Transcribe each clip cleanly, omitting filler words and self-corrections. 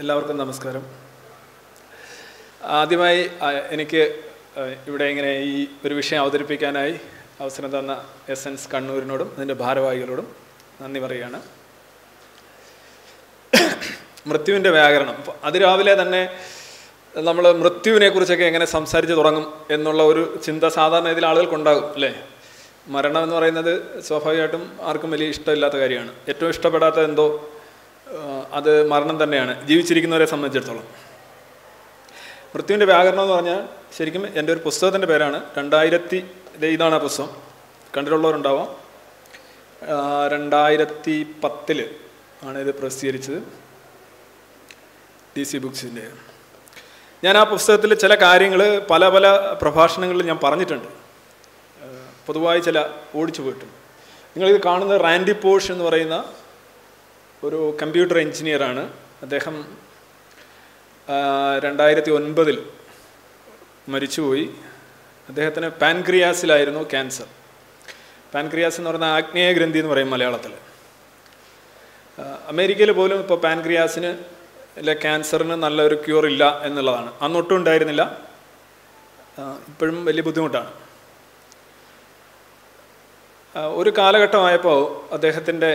എല്ലാവർക്കും നമസ്കാരം. ആദ്യമായി എനിക്ക് ഇവിടെ ഇങ്ങനെ ഈ ഒരു വിഷയം അവതരിപ്പിക്കാനായി അവസരം തന്ന എസൻസ് കണ്ണൂരിനോടും അതിൻ്റെ ഭാരവാഹികളോടും നന്ദി പറയുകയാണ്. മൃത്യുവിൻ്റെ വ്യാകരണം. അതിരാവിലെ തന്നെ നമ്മൾ മൃത്യുവിനെ കുറിച്ചൊക്കെ എങ്ങനെ സംസാരിച്ച് തുടങ്ങും എന്നുള്ള ഒരു ചിന്ത സാധാരണ ഇതിൽ ആളുകൾക്കുണ്ടാകും അല്ലേ. മരണം എന്ന് പറയുന്നത് സ്വാഭാവികമായിട്ടും ആർക്കും വലിയ ഇഷ്ടമില്ലാത്ത കാര്യമാണ്. ഏറ്റവും ഇഷ്ടപ്പെടാത്ത എന്തോ അത് മരണം തന്നെയാണ് ജീവിച്ചിരിക്കുന്നവരെ സംബന്ധിച്ചിടത്തോളം. മൃത്യുവിൻ്റെ വ്യാകരണം എന്ന് പറഞ്ഞാൽ ശരിക്കും എൻ്റെ ഒരു പുസ്തകത്തിൻ്റെ പേരാണ്. 2000 ആ പുസ്തകം കണ്ടിട്ടുള്ളവരുണ്ടാവാം. 2010 ആണ് ഇത് പ്രസിദ്ധീകരിച്ചത്, DC ബുക്സിൻ്റെ. ഞാൻ ആ പുസ്തകത്തിൽ ചില കാര്യങ്ങൾ പല പല പ്രഭാഷണങ്ങളിൽ ഞാൻ പറഞ്ഞിട്ടുണ്ട്, പൊതുവായി ചില ഓടിച്ചു പോയിട്ടുണ്ട്. നിങ്ങളിത് കാണുന്നത് റാൻഡി പോഷ് എന്ന് പറയുന്ന ഒരു കമ്പ്യൂട്ടർ എൻജിനീയറാണ്. അദ്ദേഹം 2009 മരിച്ചുപോയി. അദ്ദേഹത്തിന് പാൻക്രിയാസിലായിരുന്നു ക്യാൻസർ. പാൻക്രിയാസ് എന്ന് പറയുന്ന ആഗ്നേയ ഗ്രന്ഥി എന്ന് പറയും മലയാളത്തിൽ. അമേരിക്കയിൽ പോലും ഇപ്പോൾ പാൻക്രിയാസിന് അല്ലെ ക്യാൻസറിന് നല്ലൊരു ക്യൂർ ഇല്ല എന്നുള്ളതാണ്. അന്നൊട്ടും ഉണ്ടായിരുന്നില്ല, ഇപ്പോഴും വലിയ ബുദ്ധിമുട്ടാണ്. ഒരു കാലഘട്ടമായപ്പോൾ അദ്ദേഹത്തിൻ്റെ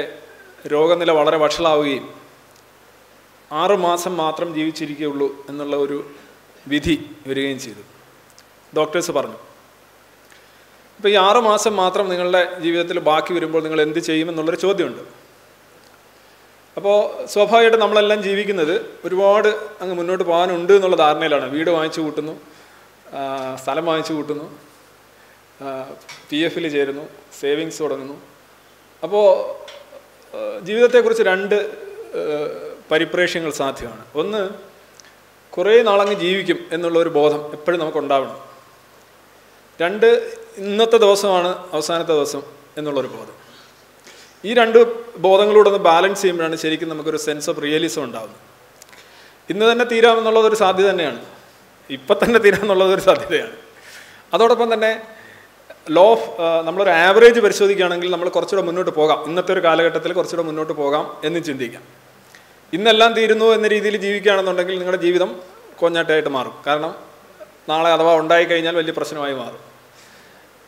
രോഗനില വളരെ വഷളാവുകയും 6 മാസം മാത്രം ജീവിച്ചിരിക്കുകയുള്ളൂ എന്നുള്ള ഒരു വിധി വരികയും ചെയ്തു, ഡോക്ടേഴ്സ് പറഞ്ഞു. അപ്പോൾ ഈ 6 മാസം മാത്രം നിങ്ങളുടെ ജീവിതത്തിൽ ബാക്കി വരുമ്പോൾ നിങ്ങൾ എന്ത് ചെയ്യുമെന്നുള്ളൊരു ചോദ്യമുണ്ട്. അപ്പോൾ സ്വാഭാവികമായിട്ട് നമ്മളെല്ലാം ജീവിക്കുന്നത് ഒരുപാട് അങ്ങ് മുന്നോട്ട് പോകാനുണ്ട് എന്നുള്ള ധാരണയിലാണ്. വീട് വാങ്ങിച്ചു കൂട്ടുന്നു, സ്ഥലം വാങ്ങിച്ചു കൂട്ടുന്നു, PF ചേരുന്നു, സേവിങ്സ് തുടങ്ങുന്നു. അപ്പോൾ ജീവിതത്തെക്കുറിച്ച് 2 പരിപ്രേക്ഷ്യങ്ങൾ സാധ്യമാണ്. ഒന്ന്, കുറേ നാളങ്ങ് ജീവിക്കും എന്നുള്ളൊരു ബോധം എപ്പോഴും നമുക്കുണ്ടാവണം. 2, ഇന്നത്തെ ദിവസമാണ് അവസാനത്തെ ദിവസം എന്നുള്ളൊരു ബോധം. ഈ 2 ബോധങ്ങളോടൊന്ന് ബാലൻസ് ചെയ്യുമ്പോഴാണ് ശരിക്കും നമുക്കൊരു സെൻസ് ഓഫ് റിയലിസം ഉണ്ടാകുന്നത്. ഇന്ന് തന്നെ തീരാമെന്നുള്ളതൊരു സാധ്യത തന്നെയാണ്, ഇപ്പം തന്നെ തീരാമെന്നുള്ളതൊരു സാധ്യതയാണ്. അതോടൊപ്പം തന്നെ ലോ ഓഫ് നമ്മളൊരു ആവറേജ് പരിശോധിക്കുകയാണെങ്കിൽ നമ്മൾ കുറച്ചുകൂടെ മുന്നോട്ട് പോകാം, ഇന്നത്തെ ഒരു കാലഘട്ടത്തിൽ കുറച്ചുകൂടെ മുന്നോട്ട് പോകാം എന്ന് ചിന്തിക്കാം. ഇന്നെല്ലാം തീരുന്നു എന്ന രീതിയിൽ ജീവിക്കുകയാണെന്നുണ്ടെങ്കിൽ നിങ്ങളുടെ ജീവിതം കൊഞ്ഞാട്ടയായിട്ട് മാറും. കാരണം നാളെ അഥവാ ഉണ്ടായിക്കഴിഞ്ഞാൽ വലിയ പ്രശ്നമായി മാറും.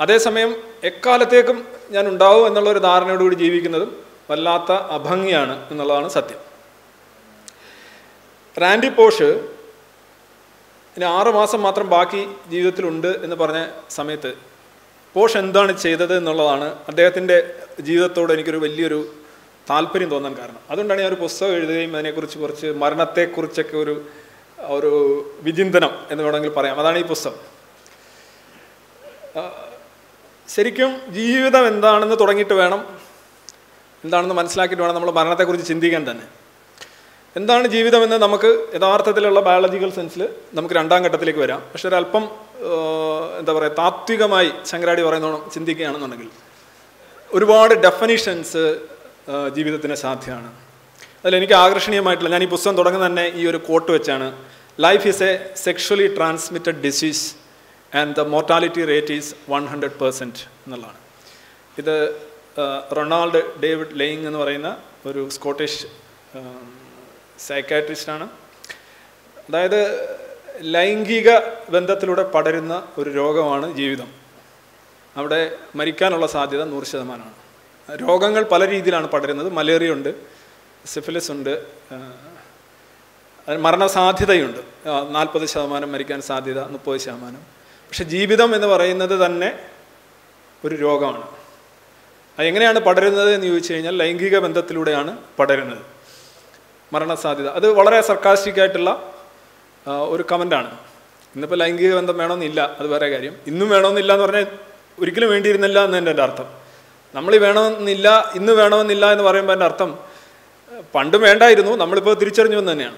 അതേസമയം എക്കാലത്തേക്കും ഞാൻ ഉണ്ടാവും എന്നുള്ളൊരു ധാരണയോടുകൂടി ജീവിക്കുന്നതും വല്ലാത്ത അഭംഗിയാണ് എന്നുള്ളതാണ് സത്യം. റാൻഡി പോഷ് ഇനി 6 മാസം മാത്രം ബാക്കി ജീവിതത്തിലുണ്ട് എന്ന് പറഞ്ഞ സമയത്ത് പോഷ് എന്താണ് ചെയ്തത് എന്നുള്ളതാണ് അദ്ദേഹത്തിൻ്റെ ജീവിതത്തോട് എനിക്കൊരു വലിയൊരു താല്പര്യം തോന്നാൻ കാരണം. അതുകൊണ്ടാണ് ഞാൻ ഒരു പുസ്തകം എഴുതുകയും അതിനെക്കുറിച്ച് കുറച്ച് മരണത്തെക്കുറിച്ചൊക്കെ ഒരു ഒരു വിചിന്തനം എന്ന് വേണമെങ്കിൽ പറയാം. അതാണ് ഈ പുസ്തകം. ശരിക്കും ജീവിതം എന്താണെന്ന് തുടങ്ങിയിട്ട് വേണം, എന്താണെന്ന് മനസ്സിലാക്കിയിട്ട് വേണം നമ്മൾ മരണത്തെക്കുറിച്ച് ചിന്തിക്കാൻ തന്നെ. എന്താണ് ജീവിതമെന്ന് നമുക്ക് യഥാർത്ഥത്തിലുള്ള ബയോളജിക്കൽ സെൻസിൽ നമുക്ക് 2-ാം ഘട്ടത്തിലേക്ക് വരാം. പക്ഷെ ഒരല്പം എന്താ പറയുക, താത്വികമായി ശങ്കരാടി പറയുന്നോണം ചിന്തിക്കുകയാണെന്നുണ്ടെങ്കിൽ ഒരുപാട് ഡെഫിനിഷൻസ് ജീവിതത്തിന് സാധ്യമാണ്. അതിലെനിക്ക് ആകർഷണീയമായിട്ടുള്ള, ഞാൻ ഈ പുസ്തകം തുടങ്ങുന്ന തന്നെ ഈ ഒരു കോട്ട് വെച്ചാണ്. Life is a sexually transmitted disease and the mortality rate is 100% എന്നുള്ളതാണ്. ഇത് റൊണാൾഡ് ഡേവിഡ് ലെയിങ് എന്ന് പറയുന്ന ഒരു സ്കോട്ടിഷ് സൈക്കാട്രിസ്റ്റാണ്. അതായത് ലൈംഗിക ബന്ധത്തിലൂടെ പടരുന്ന ഒരു രോഗമാണ് ജീവിതം. അവിടെ മരിക്കാനുള്ള സാധ്യത 100%. രോഗങ്ങൾ പല രീതിയിലാണ് പടരുന്നത്. മലേറിയ ഉണ്ട്, സിഫിലിസ് ഉണ്ട്, മരണസാധ്യതയുണ്ട്. 40% മരിക്കാൻ സാധ്യത, 30%. പക്ഷെ ജീവിതം എന്ന് പറയുന്നത് തന്നെ ഒരു രോഗമാണ്. അതെങ്ങനെയാണ് പടരുന്നത് എന്ന് ചോദിച്ചു കഴിഞ്ഞാൽ ലൈംഗിക ബന്ധത്തിലൂടെയാണ് പടരുന്നത്, മരണസാധ്യത. അത് വളരെ സർക്കാസ്റ്റിക്കായിട്ടുള്ള ഒരു കമൻ്റാണ്. ഇന്നിപ്പോൾ ലൈംഗിക ബന്ധം വേണമെന്നില്ല, അത് വേറെ കാര്യം. ഇന്നും വേണമെന്നില്ല എന്ന് പറഞ്ഞാൽ ഒരിക്കലും വേണ്ടിയിരുന്നില്ല എന്നതിൻ്റെ എൻ്റെ അർത്ഥം. നമ്മൾ വേണമെന്നില്ല, ഇന്ന് വേണമെന്നില്ല എന്ന് പറയുമ്പോൾ എൻ്റെ അർത്ഥം പണ്ടും വേണ്ടായിരുന്നു, നമ്മളിപ്പോൾ തിരിച്ചറിഞ്ഞു എന്ന് തന്നെയാണ്.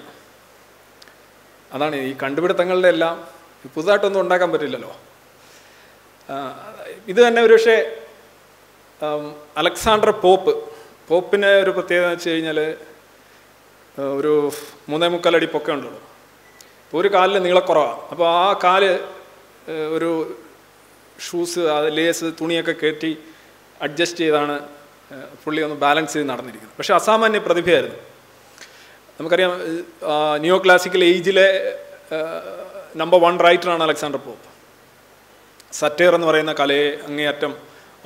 അതാണ് ഈ കണ്ടുപിടുത്തങ്ങളുടെ എല്ലാം പുതുതായിട്ടൊന്നും ഉണ്ടാക്കാൻ പറ്റില്ലല്ലോ. ഇത് തന്നെ ഒരു പക്ഷേ അലക്സാണ്ടർ പോപ്പിനെ ഒരു പ്രത്യേകത വെച്ച് കഴിഞ്ഞാൽ ഒരു 3.25 അടി പൊക്കം ഉണ്ടല്ലോ. ഇപ്പോൾ ഒരു കാലിൽ നീളക്കുറവാണ്. അപ്പോൾ ആ കാല് ഒരു ഷൂസ്, അത് ലേസ്, തുണിയൊക്കെ കെട്ടി അഡ്ജസ്റ്റ് ചെയ്താണ് പുള്ളി ഒന്ന് ബാലൻസ് ചെയ്ത് നടന്നിരിക്കുന്നത്. പക്ഷേ അസാമാന്യ പ്രതിഭയായിരുന്നു. നമുക്കറിയാം നിയോ ക്ലാസിക്കൽ ഏജിലെ നമ്പർ 1 റൈറ്ററാണ് അലക്സാണ്ടർ പോപ്പ്. സറ്റയർ എന്ന് പറയുന്ന കലയെ അങ്ങേയറ്റം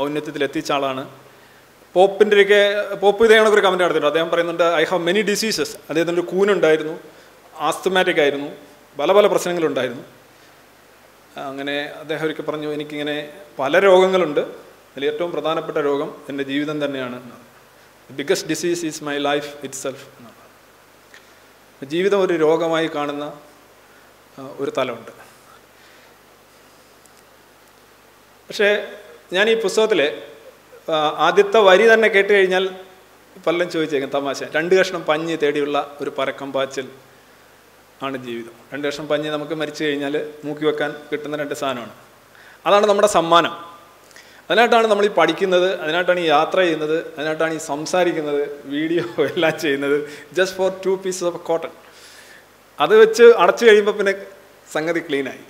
ഔന്നത്യത്തിലെത്തിച്ച ആളാണ്. പോപ്പിൻ്റെയൊക്കെ പോപ്പ് ഇതേ കണക്കൊരു കമൻറ്റ് നടത്തിയിട്ടുണ്ട്. അദ്ദേഹം പറയുന്നുണ്ട്, ഐ ഹാവ് മെനി ഡിസീസസ്. അദ്ദേഹത്തിൻ്റെ കൂനുണ്ടായിരുന്നു, ആസ്തമാറ്റിക് ആയിരുന്നു, പല പല പ്രശ്നങ്ങളുണ്ടായിരുന്നു. അങ്ങനെ അദ്ദേഹം ഒരിക്കൽ പറഞ്ഞു, എനിക്കിങ്ങനെ പല രോഗങ്ങളുണ്ട്, അതിൽ ഏറ്റവും പ്രധാനപ്പെട്ട രോഗം എൻ്റെ ജീവിതം തന്നെയാണ്. Biggest disease is my life itself. ജീവിതം ഒരു രോഗമായി കാണുന്ന ഒരു തലമുണ്ട്. പക്ഷേ ഞാൻ ഈ പുസ്തകത്തിലെ ആദ്യത്തെ വരി തന്നെ കേട്ട് കഴിഞ്ഞാൽ പലരും ചോദിച്ചേക്കും തമാശ, 2 കഷ്ണം പഞ്ഞി തേടിയുള്ള ഒരു പരക്കം പാച്ചിൽ ആണ് ജീവിതം. 2 കഷ്ണം പഞ്ഞി നമുക്ക് മരിച്ചു കഴിഞ്ഞാൽ മൂക്കി വെക്കാൻ കിട്ടുന്ന 2 സാധനമാണ്. അതാണ് നമ്മുടെ സമ്മാനം. അതിനായിട്ടാണ് നമ്മൾ ഈ പഠിക്കുന്നത്, അതിനായിട്ടാണ് ഈ യാത്ര ചെയ്യുന്നത്, അതിനായിട്ടാണ് ഈ സംസാരിക്കുന്നത്, വീഡിയോ എല്ലാം ചെയ്യുന്നത്. Just for 2 pieces of cotton. അത് വെച്ച് അടച്ചു കഴിയുമ്പോൾ പിന്നെ സംഗതി ക്ലീനായി.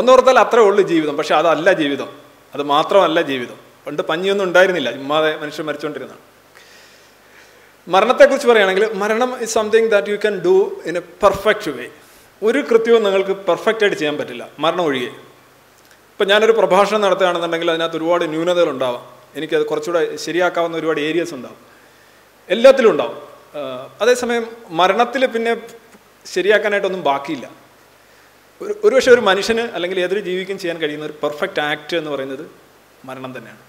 ഒന്നോർത്താൽ അത്രേ ഉള്ളൂ ജീവിതം. പക്ഷെ അതല്ല ജീവിതം, അത് മാത്രമല്ല ജീവിതം. പണ്ട് പഞ്ഞിയൊന്നും ഉണ്ടായിരുന്നില്ല, ഇമ്മാതെ മനുഷ്യൻ മരിച്ചുകൊണ്ടിരുന്നതാണ്. മരണത്തെക്കുറിച്ച് പറയുകയാണെങ്കിൽ, മരണം is something that you can do in a perfect way. ഒരു കൃത്യവും നിങ്ങൾക്ക് പെർഫെക്റ്റായിട്ട് ചെയ്യാൻ പറ്റില്ല, മരണം ഒഴികെ. ഇപ്പം ഞാനൊരു പ്രഭാഷണം നടത്തുകയാണെന്നുണ്ടെങ്കിൽ അതിനകത്ത് ഒരുപാട് ന്യൂനതകളുണ്ടാവാം, എനിക്കത് കുറച്ചുകൂടെ ശരിയാക്കാവുന്ന ഒരുപാട് ഏരിയാസ് ഉണ്ടാവും, എല്ലാത്തിലും ഉണ്ടാവും. അതേസമയം മരണത്തിൽ പിന്നെ ശരിയാക്കാനായിട്ടൊന്നും ബാക്കിയില്ല. ഒരുപക്ഷെ ഒരു മനുഷ്യന് അല്ലെങ്കിൽ ഏതൊരു ജീവിക്കും ചെയ്യാൻ കഴിയുന്ന ഒരു പെർഫെക്റ്റ് ആക്ട് എന്ന് പറയുന്നത് മരണം തന്നെയാണ്.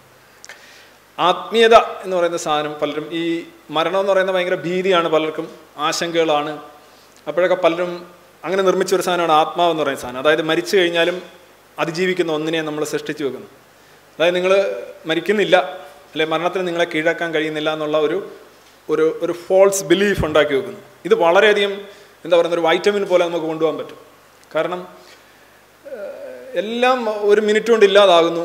ആത്മീയത എന്ന് പറയുന്ന സാധനം പലരും, ഈ മരണം എന്ന് പറയുന്ന ഭയങ്കര ഭീതിയാണ് പലർക്കും, ആശങ്കകളാണ്. അപ്പോഴൊക്കെ പലരും അങ്ങനെ നിർമ്മിച്ചൊരു സാധനമാണ് ആത്മാവെന്ന് പറയുന്ന സാധനം. അതായത് മരിച്ചു കഴിഞ്ഞാലും അതിജീവിക്കുന്ന ഒന്നിനെ നമ്മൾ സൃഷ്ടിച്ചു വെക്കുന്നു. അതായത് നിങ്ങൾ മരിക്കുന്നില്ല, അല്ലെ മരണത്തിന് നിങ്ങളെ കീഴാക്കാൻ കഴിയുന്നില്ല എന്നുള്ള ഒരു ഫോൾസ് ബിലീഫ് ഉണ്ടാക്കി വെക്കുന്നു. ഇത് വളരെയധികം എന്താ പറയുന്ന ഒരു വൈറ്റമിൻ പോലെ നമുക്ക് കൊണ്ടുപോകാൻ പറ്റും. കാരണം എല്ലാം ഒരു മിനിറ്റ് കൊണ്ട് ഇല്ലാതാകുന്നു,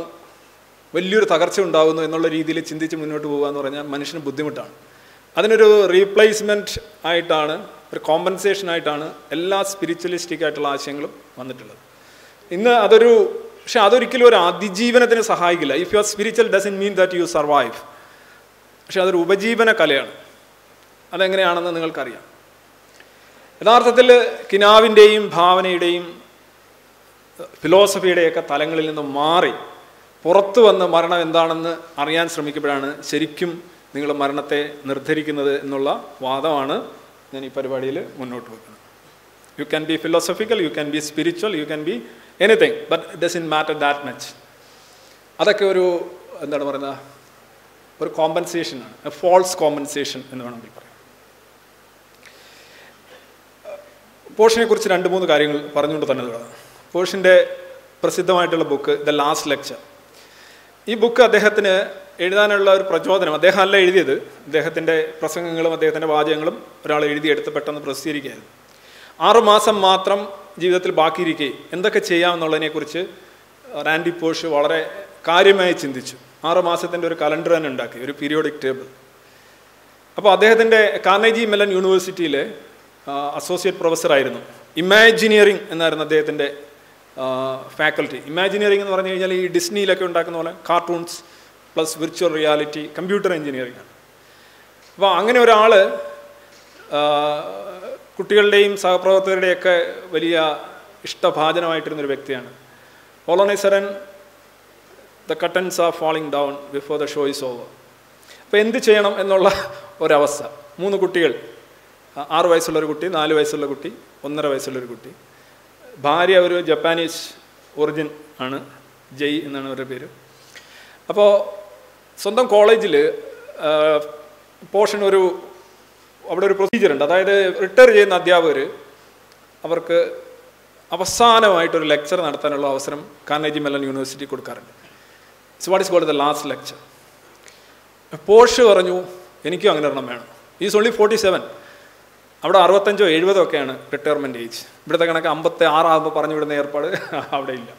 വലിയൊരു തകർച്ച ഉണ്ടാകുന്നു എന്നുള്ള രീതിയിൽ ചിന്തിച്ച് മുന്നോട്ട് പോകുക എന്ന് പറഞ്ഞാൽ മനുഷ്യന് ബുദ്ധിമുട്ടാണ്. അതിനൊരു റീപ്ലേസ്മെൻറ്റ് ആയിട്ടാണ്, ഒരു കോമ്പൻസേഷനായിട്ടാണ് എല്ലാ സ്പിരിച്വലിസ്റ്റിക് ആയിട്ടുള്ള ആശയങ്ങളും വന്നിട്ടുള്ളത് ഇന്ന്. പക്ഷെ അതൊരിക്കലും ഒരു അതിജീവനത്തിന് സഹായിക്കില്ല. If your spiritual doesn't mean that you survive. പക്ഷെ അതൊരു ഉപജീവന കലയാണ്. അതെങ്ങനെയാണെന്ന് നിങ്ങൾക്കറിയാം. യഥാർത്ഥത്തിൽ കിനാവിൻ്റെയും ഭാവനയുടെയും ഫിലോസഫിയുടെയൊക്കെ തലങ്ങളിൽ നിന്ന് മാറി പുറത്തു വന്ന് മരണം എന്താണെന്ന് അറിയാൻ ശ്രമിക്കുമ്പോഴാണ് ശരിക്കും നിങ്ങൾ മരണത്തെ നിർദ്ധരിക്കുന്നത് എന്നുള്ള വാദമാണ് ഞാൻ ഈ പരിപാടിയിൽ മുന്നോട്ട് വെക്കുന്നത്. You can be philosophical, you can be spiritual, you can be anything, but it doesn't matter that much. അതൊക്കെ ഒരു എന്താണ് പറയുന്നത്, ഒരു കോമ്പൻസേഷനാണ്, എ ഫോൾസ് കോമ്പൻസേഷൻ എന്ന് വേണമെങ്കിൽ പറയാം. പോഷിനെക്കുറിച്ച് 2-3 കാര്യങ്ങൾ പറഞ്ഞുകൊണ്ട് തന്നെ തുടങ്ങാം. പോഷിൻ്റെ പ്രസിദ്ധമായിട്ടുള്ള ബുക്ക് ദ ലാസ്റ്റ് ലെക്ചർ. ഈ ബുക്ക് അദ്ദേഹത്തിന് എഴുതാനുള്ള ഒരു പ്രചോദനം, അദ്ദേഹം അല്ല എഴുതിയത്, അദ്ദേഹത്തിൻ്റെ പ്രസംഗങ്ങളും അദ്ദേഹത്തിൻ്റെ വാചകങ്ങളും ഒരാൾ എഴുതിയെടുത്ത് പെട്ടെന്ന് പ്രസിദ്ധീകരിക്കുകയായിരുന്നു. 6 മാസം മാത്രം ജീവിതത്തിൽ ബാക്കിയിരിക്കെ എന്തൊക്കെ ചെയ്യാമെന്നുള്ളതിനെക്കുറിച്ച് റാൻഡി പോഷ് വളരെ കാര്യമായി ചിന്തിച്ചു. 6 മാസത്തിൻ്റെ ഒരു കലണ്ടർ തന്നെ ഉണ്ടാക്കി, ഒരു പീരിയോഡിക് ടേബിൾ. അപ്പോൾ അദ്ദേഹത്തിൻ്റെ കാർണേജി മെല്ലൻ യൂണിവേഴ്സിറ്റിയിലെ അസോസിയേറ്റ് പ്രൊഫസറായിരുന്നു. ഇമാജിനിയറിംഗ് എന്നായിരുന്നു അദ്ദേഹത്തിൻ്റെ ഫാക്കൽറ്റി. ഇമാജിനിയറിംഗ് എന്ന് പറഞ്ഞു കഴിഞ്ഞാൽ ഈ ഡിസ്നിയിലൊക്കെ ഉണ്ടാക്കുന്ന പോലെ cartoons plus virtual reality, computer engineering ആണ്. അപ്പോൾ അങ്ങനെ ഒരാൾ കുട്ടികളുടെയും സഹപ്രവർത്തകരുടെയൊക്കെ വലിയ ഇഷ്ടഭാജനമായിട്ടിരുന്നൊരു വ്യക്തിയാണ്. ഓളോനൈസറൻ the curtains are falling down before the show is over. അപ്പോൾ എന്ത് ചെയ്യണം എന്നുള്ള ഒരവസ്ഥ. 3 കുട്ടികൾ, 6 വയസ്സുള്ളൊരു കുട്ടി, 4 വയസ്സുള്ള കുട്ടി, 1.5 വയസ്സുള്ളൊരു കുട്ടി. ഭാര്യ ഒരു ജപ്പാനീസ് ഒറിജിൻ ആണ്, ജയ് എന്നാണ് അവരുടെ പേര്. അപ്പോൾ സ്വന്തം കോളേജിൽ പോഷൻ അവിടെ ഒരു പ്രൊസീജിയറുണ്ട്. അതായത് റിട്ടയർ ചെയ്യുന്ന അധ്യാപകർ അവർക്ക് അവസാനമായിട്ടൊരു ലെക്ചർ നടത്താനുള്ള അവസരം കാർണേജി മെല്ലൻ യൂണിവേഴ്സിറ്റി കൊടുക്കാറുണ്ട്. It's what is called the last lecture. Pausch പറഞ്ഞു, എനിക്കും അങ്ങനെ ഒരെണ്ണം വേണം. Is only 47. അവിടെ 65-70 ഒക്കെയാണ് റിട്ടയർമെൻറ്റ് ഏജ്. ഇവിടുത്തെ കണക്ക് 56 ആകുമ്പോൾ പറഞ്ഞു വിടുന്ന ഏർപ്പാട് അവിടെ ഇല്ല.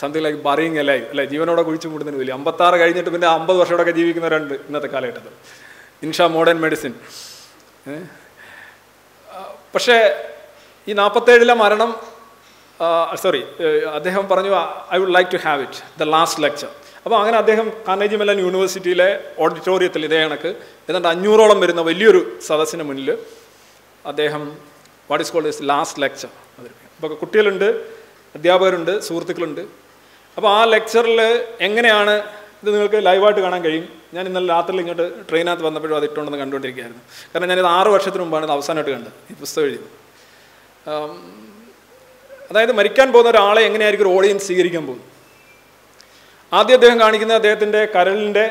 സംതിങ് ലൈക്ക് ബറിങ് എലൈവ്, അല്ലെ, ജീവനോടെ കുഴിച്ചു മൂടുന്നതിന് വലിയ 56 കഴിഞ്ഞിട്ട് പിന്നെ 50 വർഷമൊക്കെ ജീവിക്കുന്നവരുണ്ട് ഇന്നത്തെ കാലഘട്ടത്തിൽ. ഇൻഷാ മോഡേൺ മെഡിസിൻ. പക്ഷേ ഈ 47-ലെ മരണം, സോറി, അദ്ദേഹം പറഞ്ഞു I would like to have it the last lecture. അപ്പോൾ അങ്ങനെ അദ്ദേഹം കാർണേജി മെല്ലൻ യൂണിവേഴ്സിറ്റിയിലെ ഓഡിറ്റോറിയത്തിൽ ഇതേ കണക്ക് ഏതാണ്ട് 500ഓളം വരുന്ന വലിയൊരു സദസ്സിന് മുന്നിൽ അദ്ദേഹം what is called is last lecture അവതരിപ്പിക്കും. അപ്പോൾ കുട്ടികളുണ്ട്, അധ്യാപകരുണ്ട്, സുഹൃത്തുക്കളുണ്ട്. അപ്പോൾ ആ ലെക്ചറിൽ എങ്ങനെയാണ് ഇത് നിങ്ങൾക്ക് ലൈവായിട്ട് കാണാൻ കഴിയും. ഞാൻ ഇന്നലെ രാത്രിയിൽ ഇങ്ങോട്ട് ട്രെയിനകത്ത് വന്നപ്പോഴും അത് ഇട്ടുണ്ടെന്ന് കണ്ടുകൊണ്ടിരിക്കുകയായിരുന്നു. കാരണം ഞാനിത് 6 വർഷത്തിന് മുമ്പാണ് ഇത് അവസാനമായിട്ട് കണ്ടത്, ഈ പുസ്തകം എഴുതി. അതായത് മരിക്കാൻ പോകുന്ന ഒരാളെ എങ്ങനെയായിരിക്കും ഒരു ഓഡിയൻസ് സ്വീകരിക്കാൻ പോകുന്നത്. ആദ്യം അദ്ദേഹം കാണിക്കുന്നത് അദ്ദേഹത്തിൻ്റെ കരളിൻ്റെ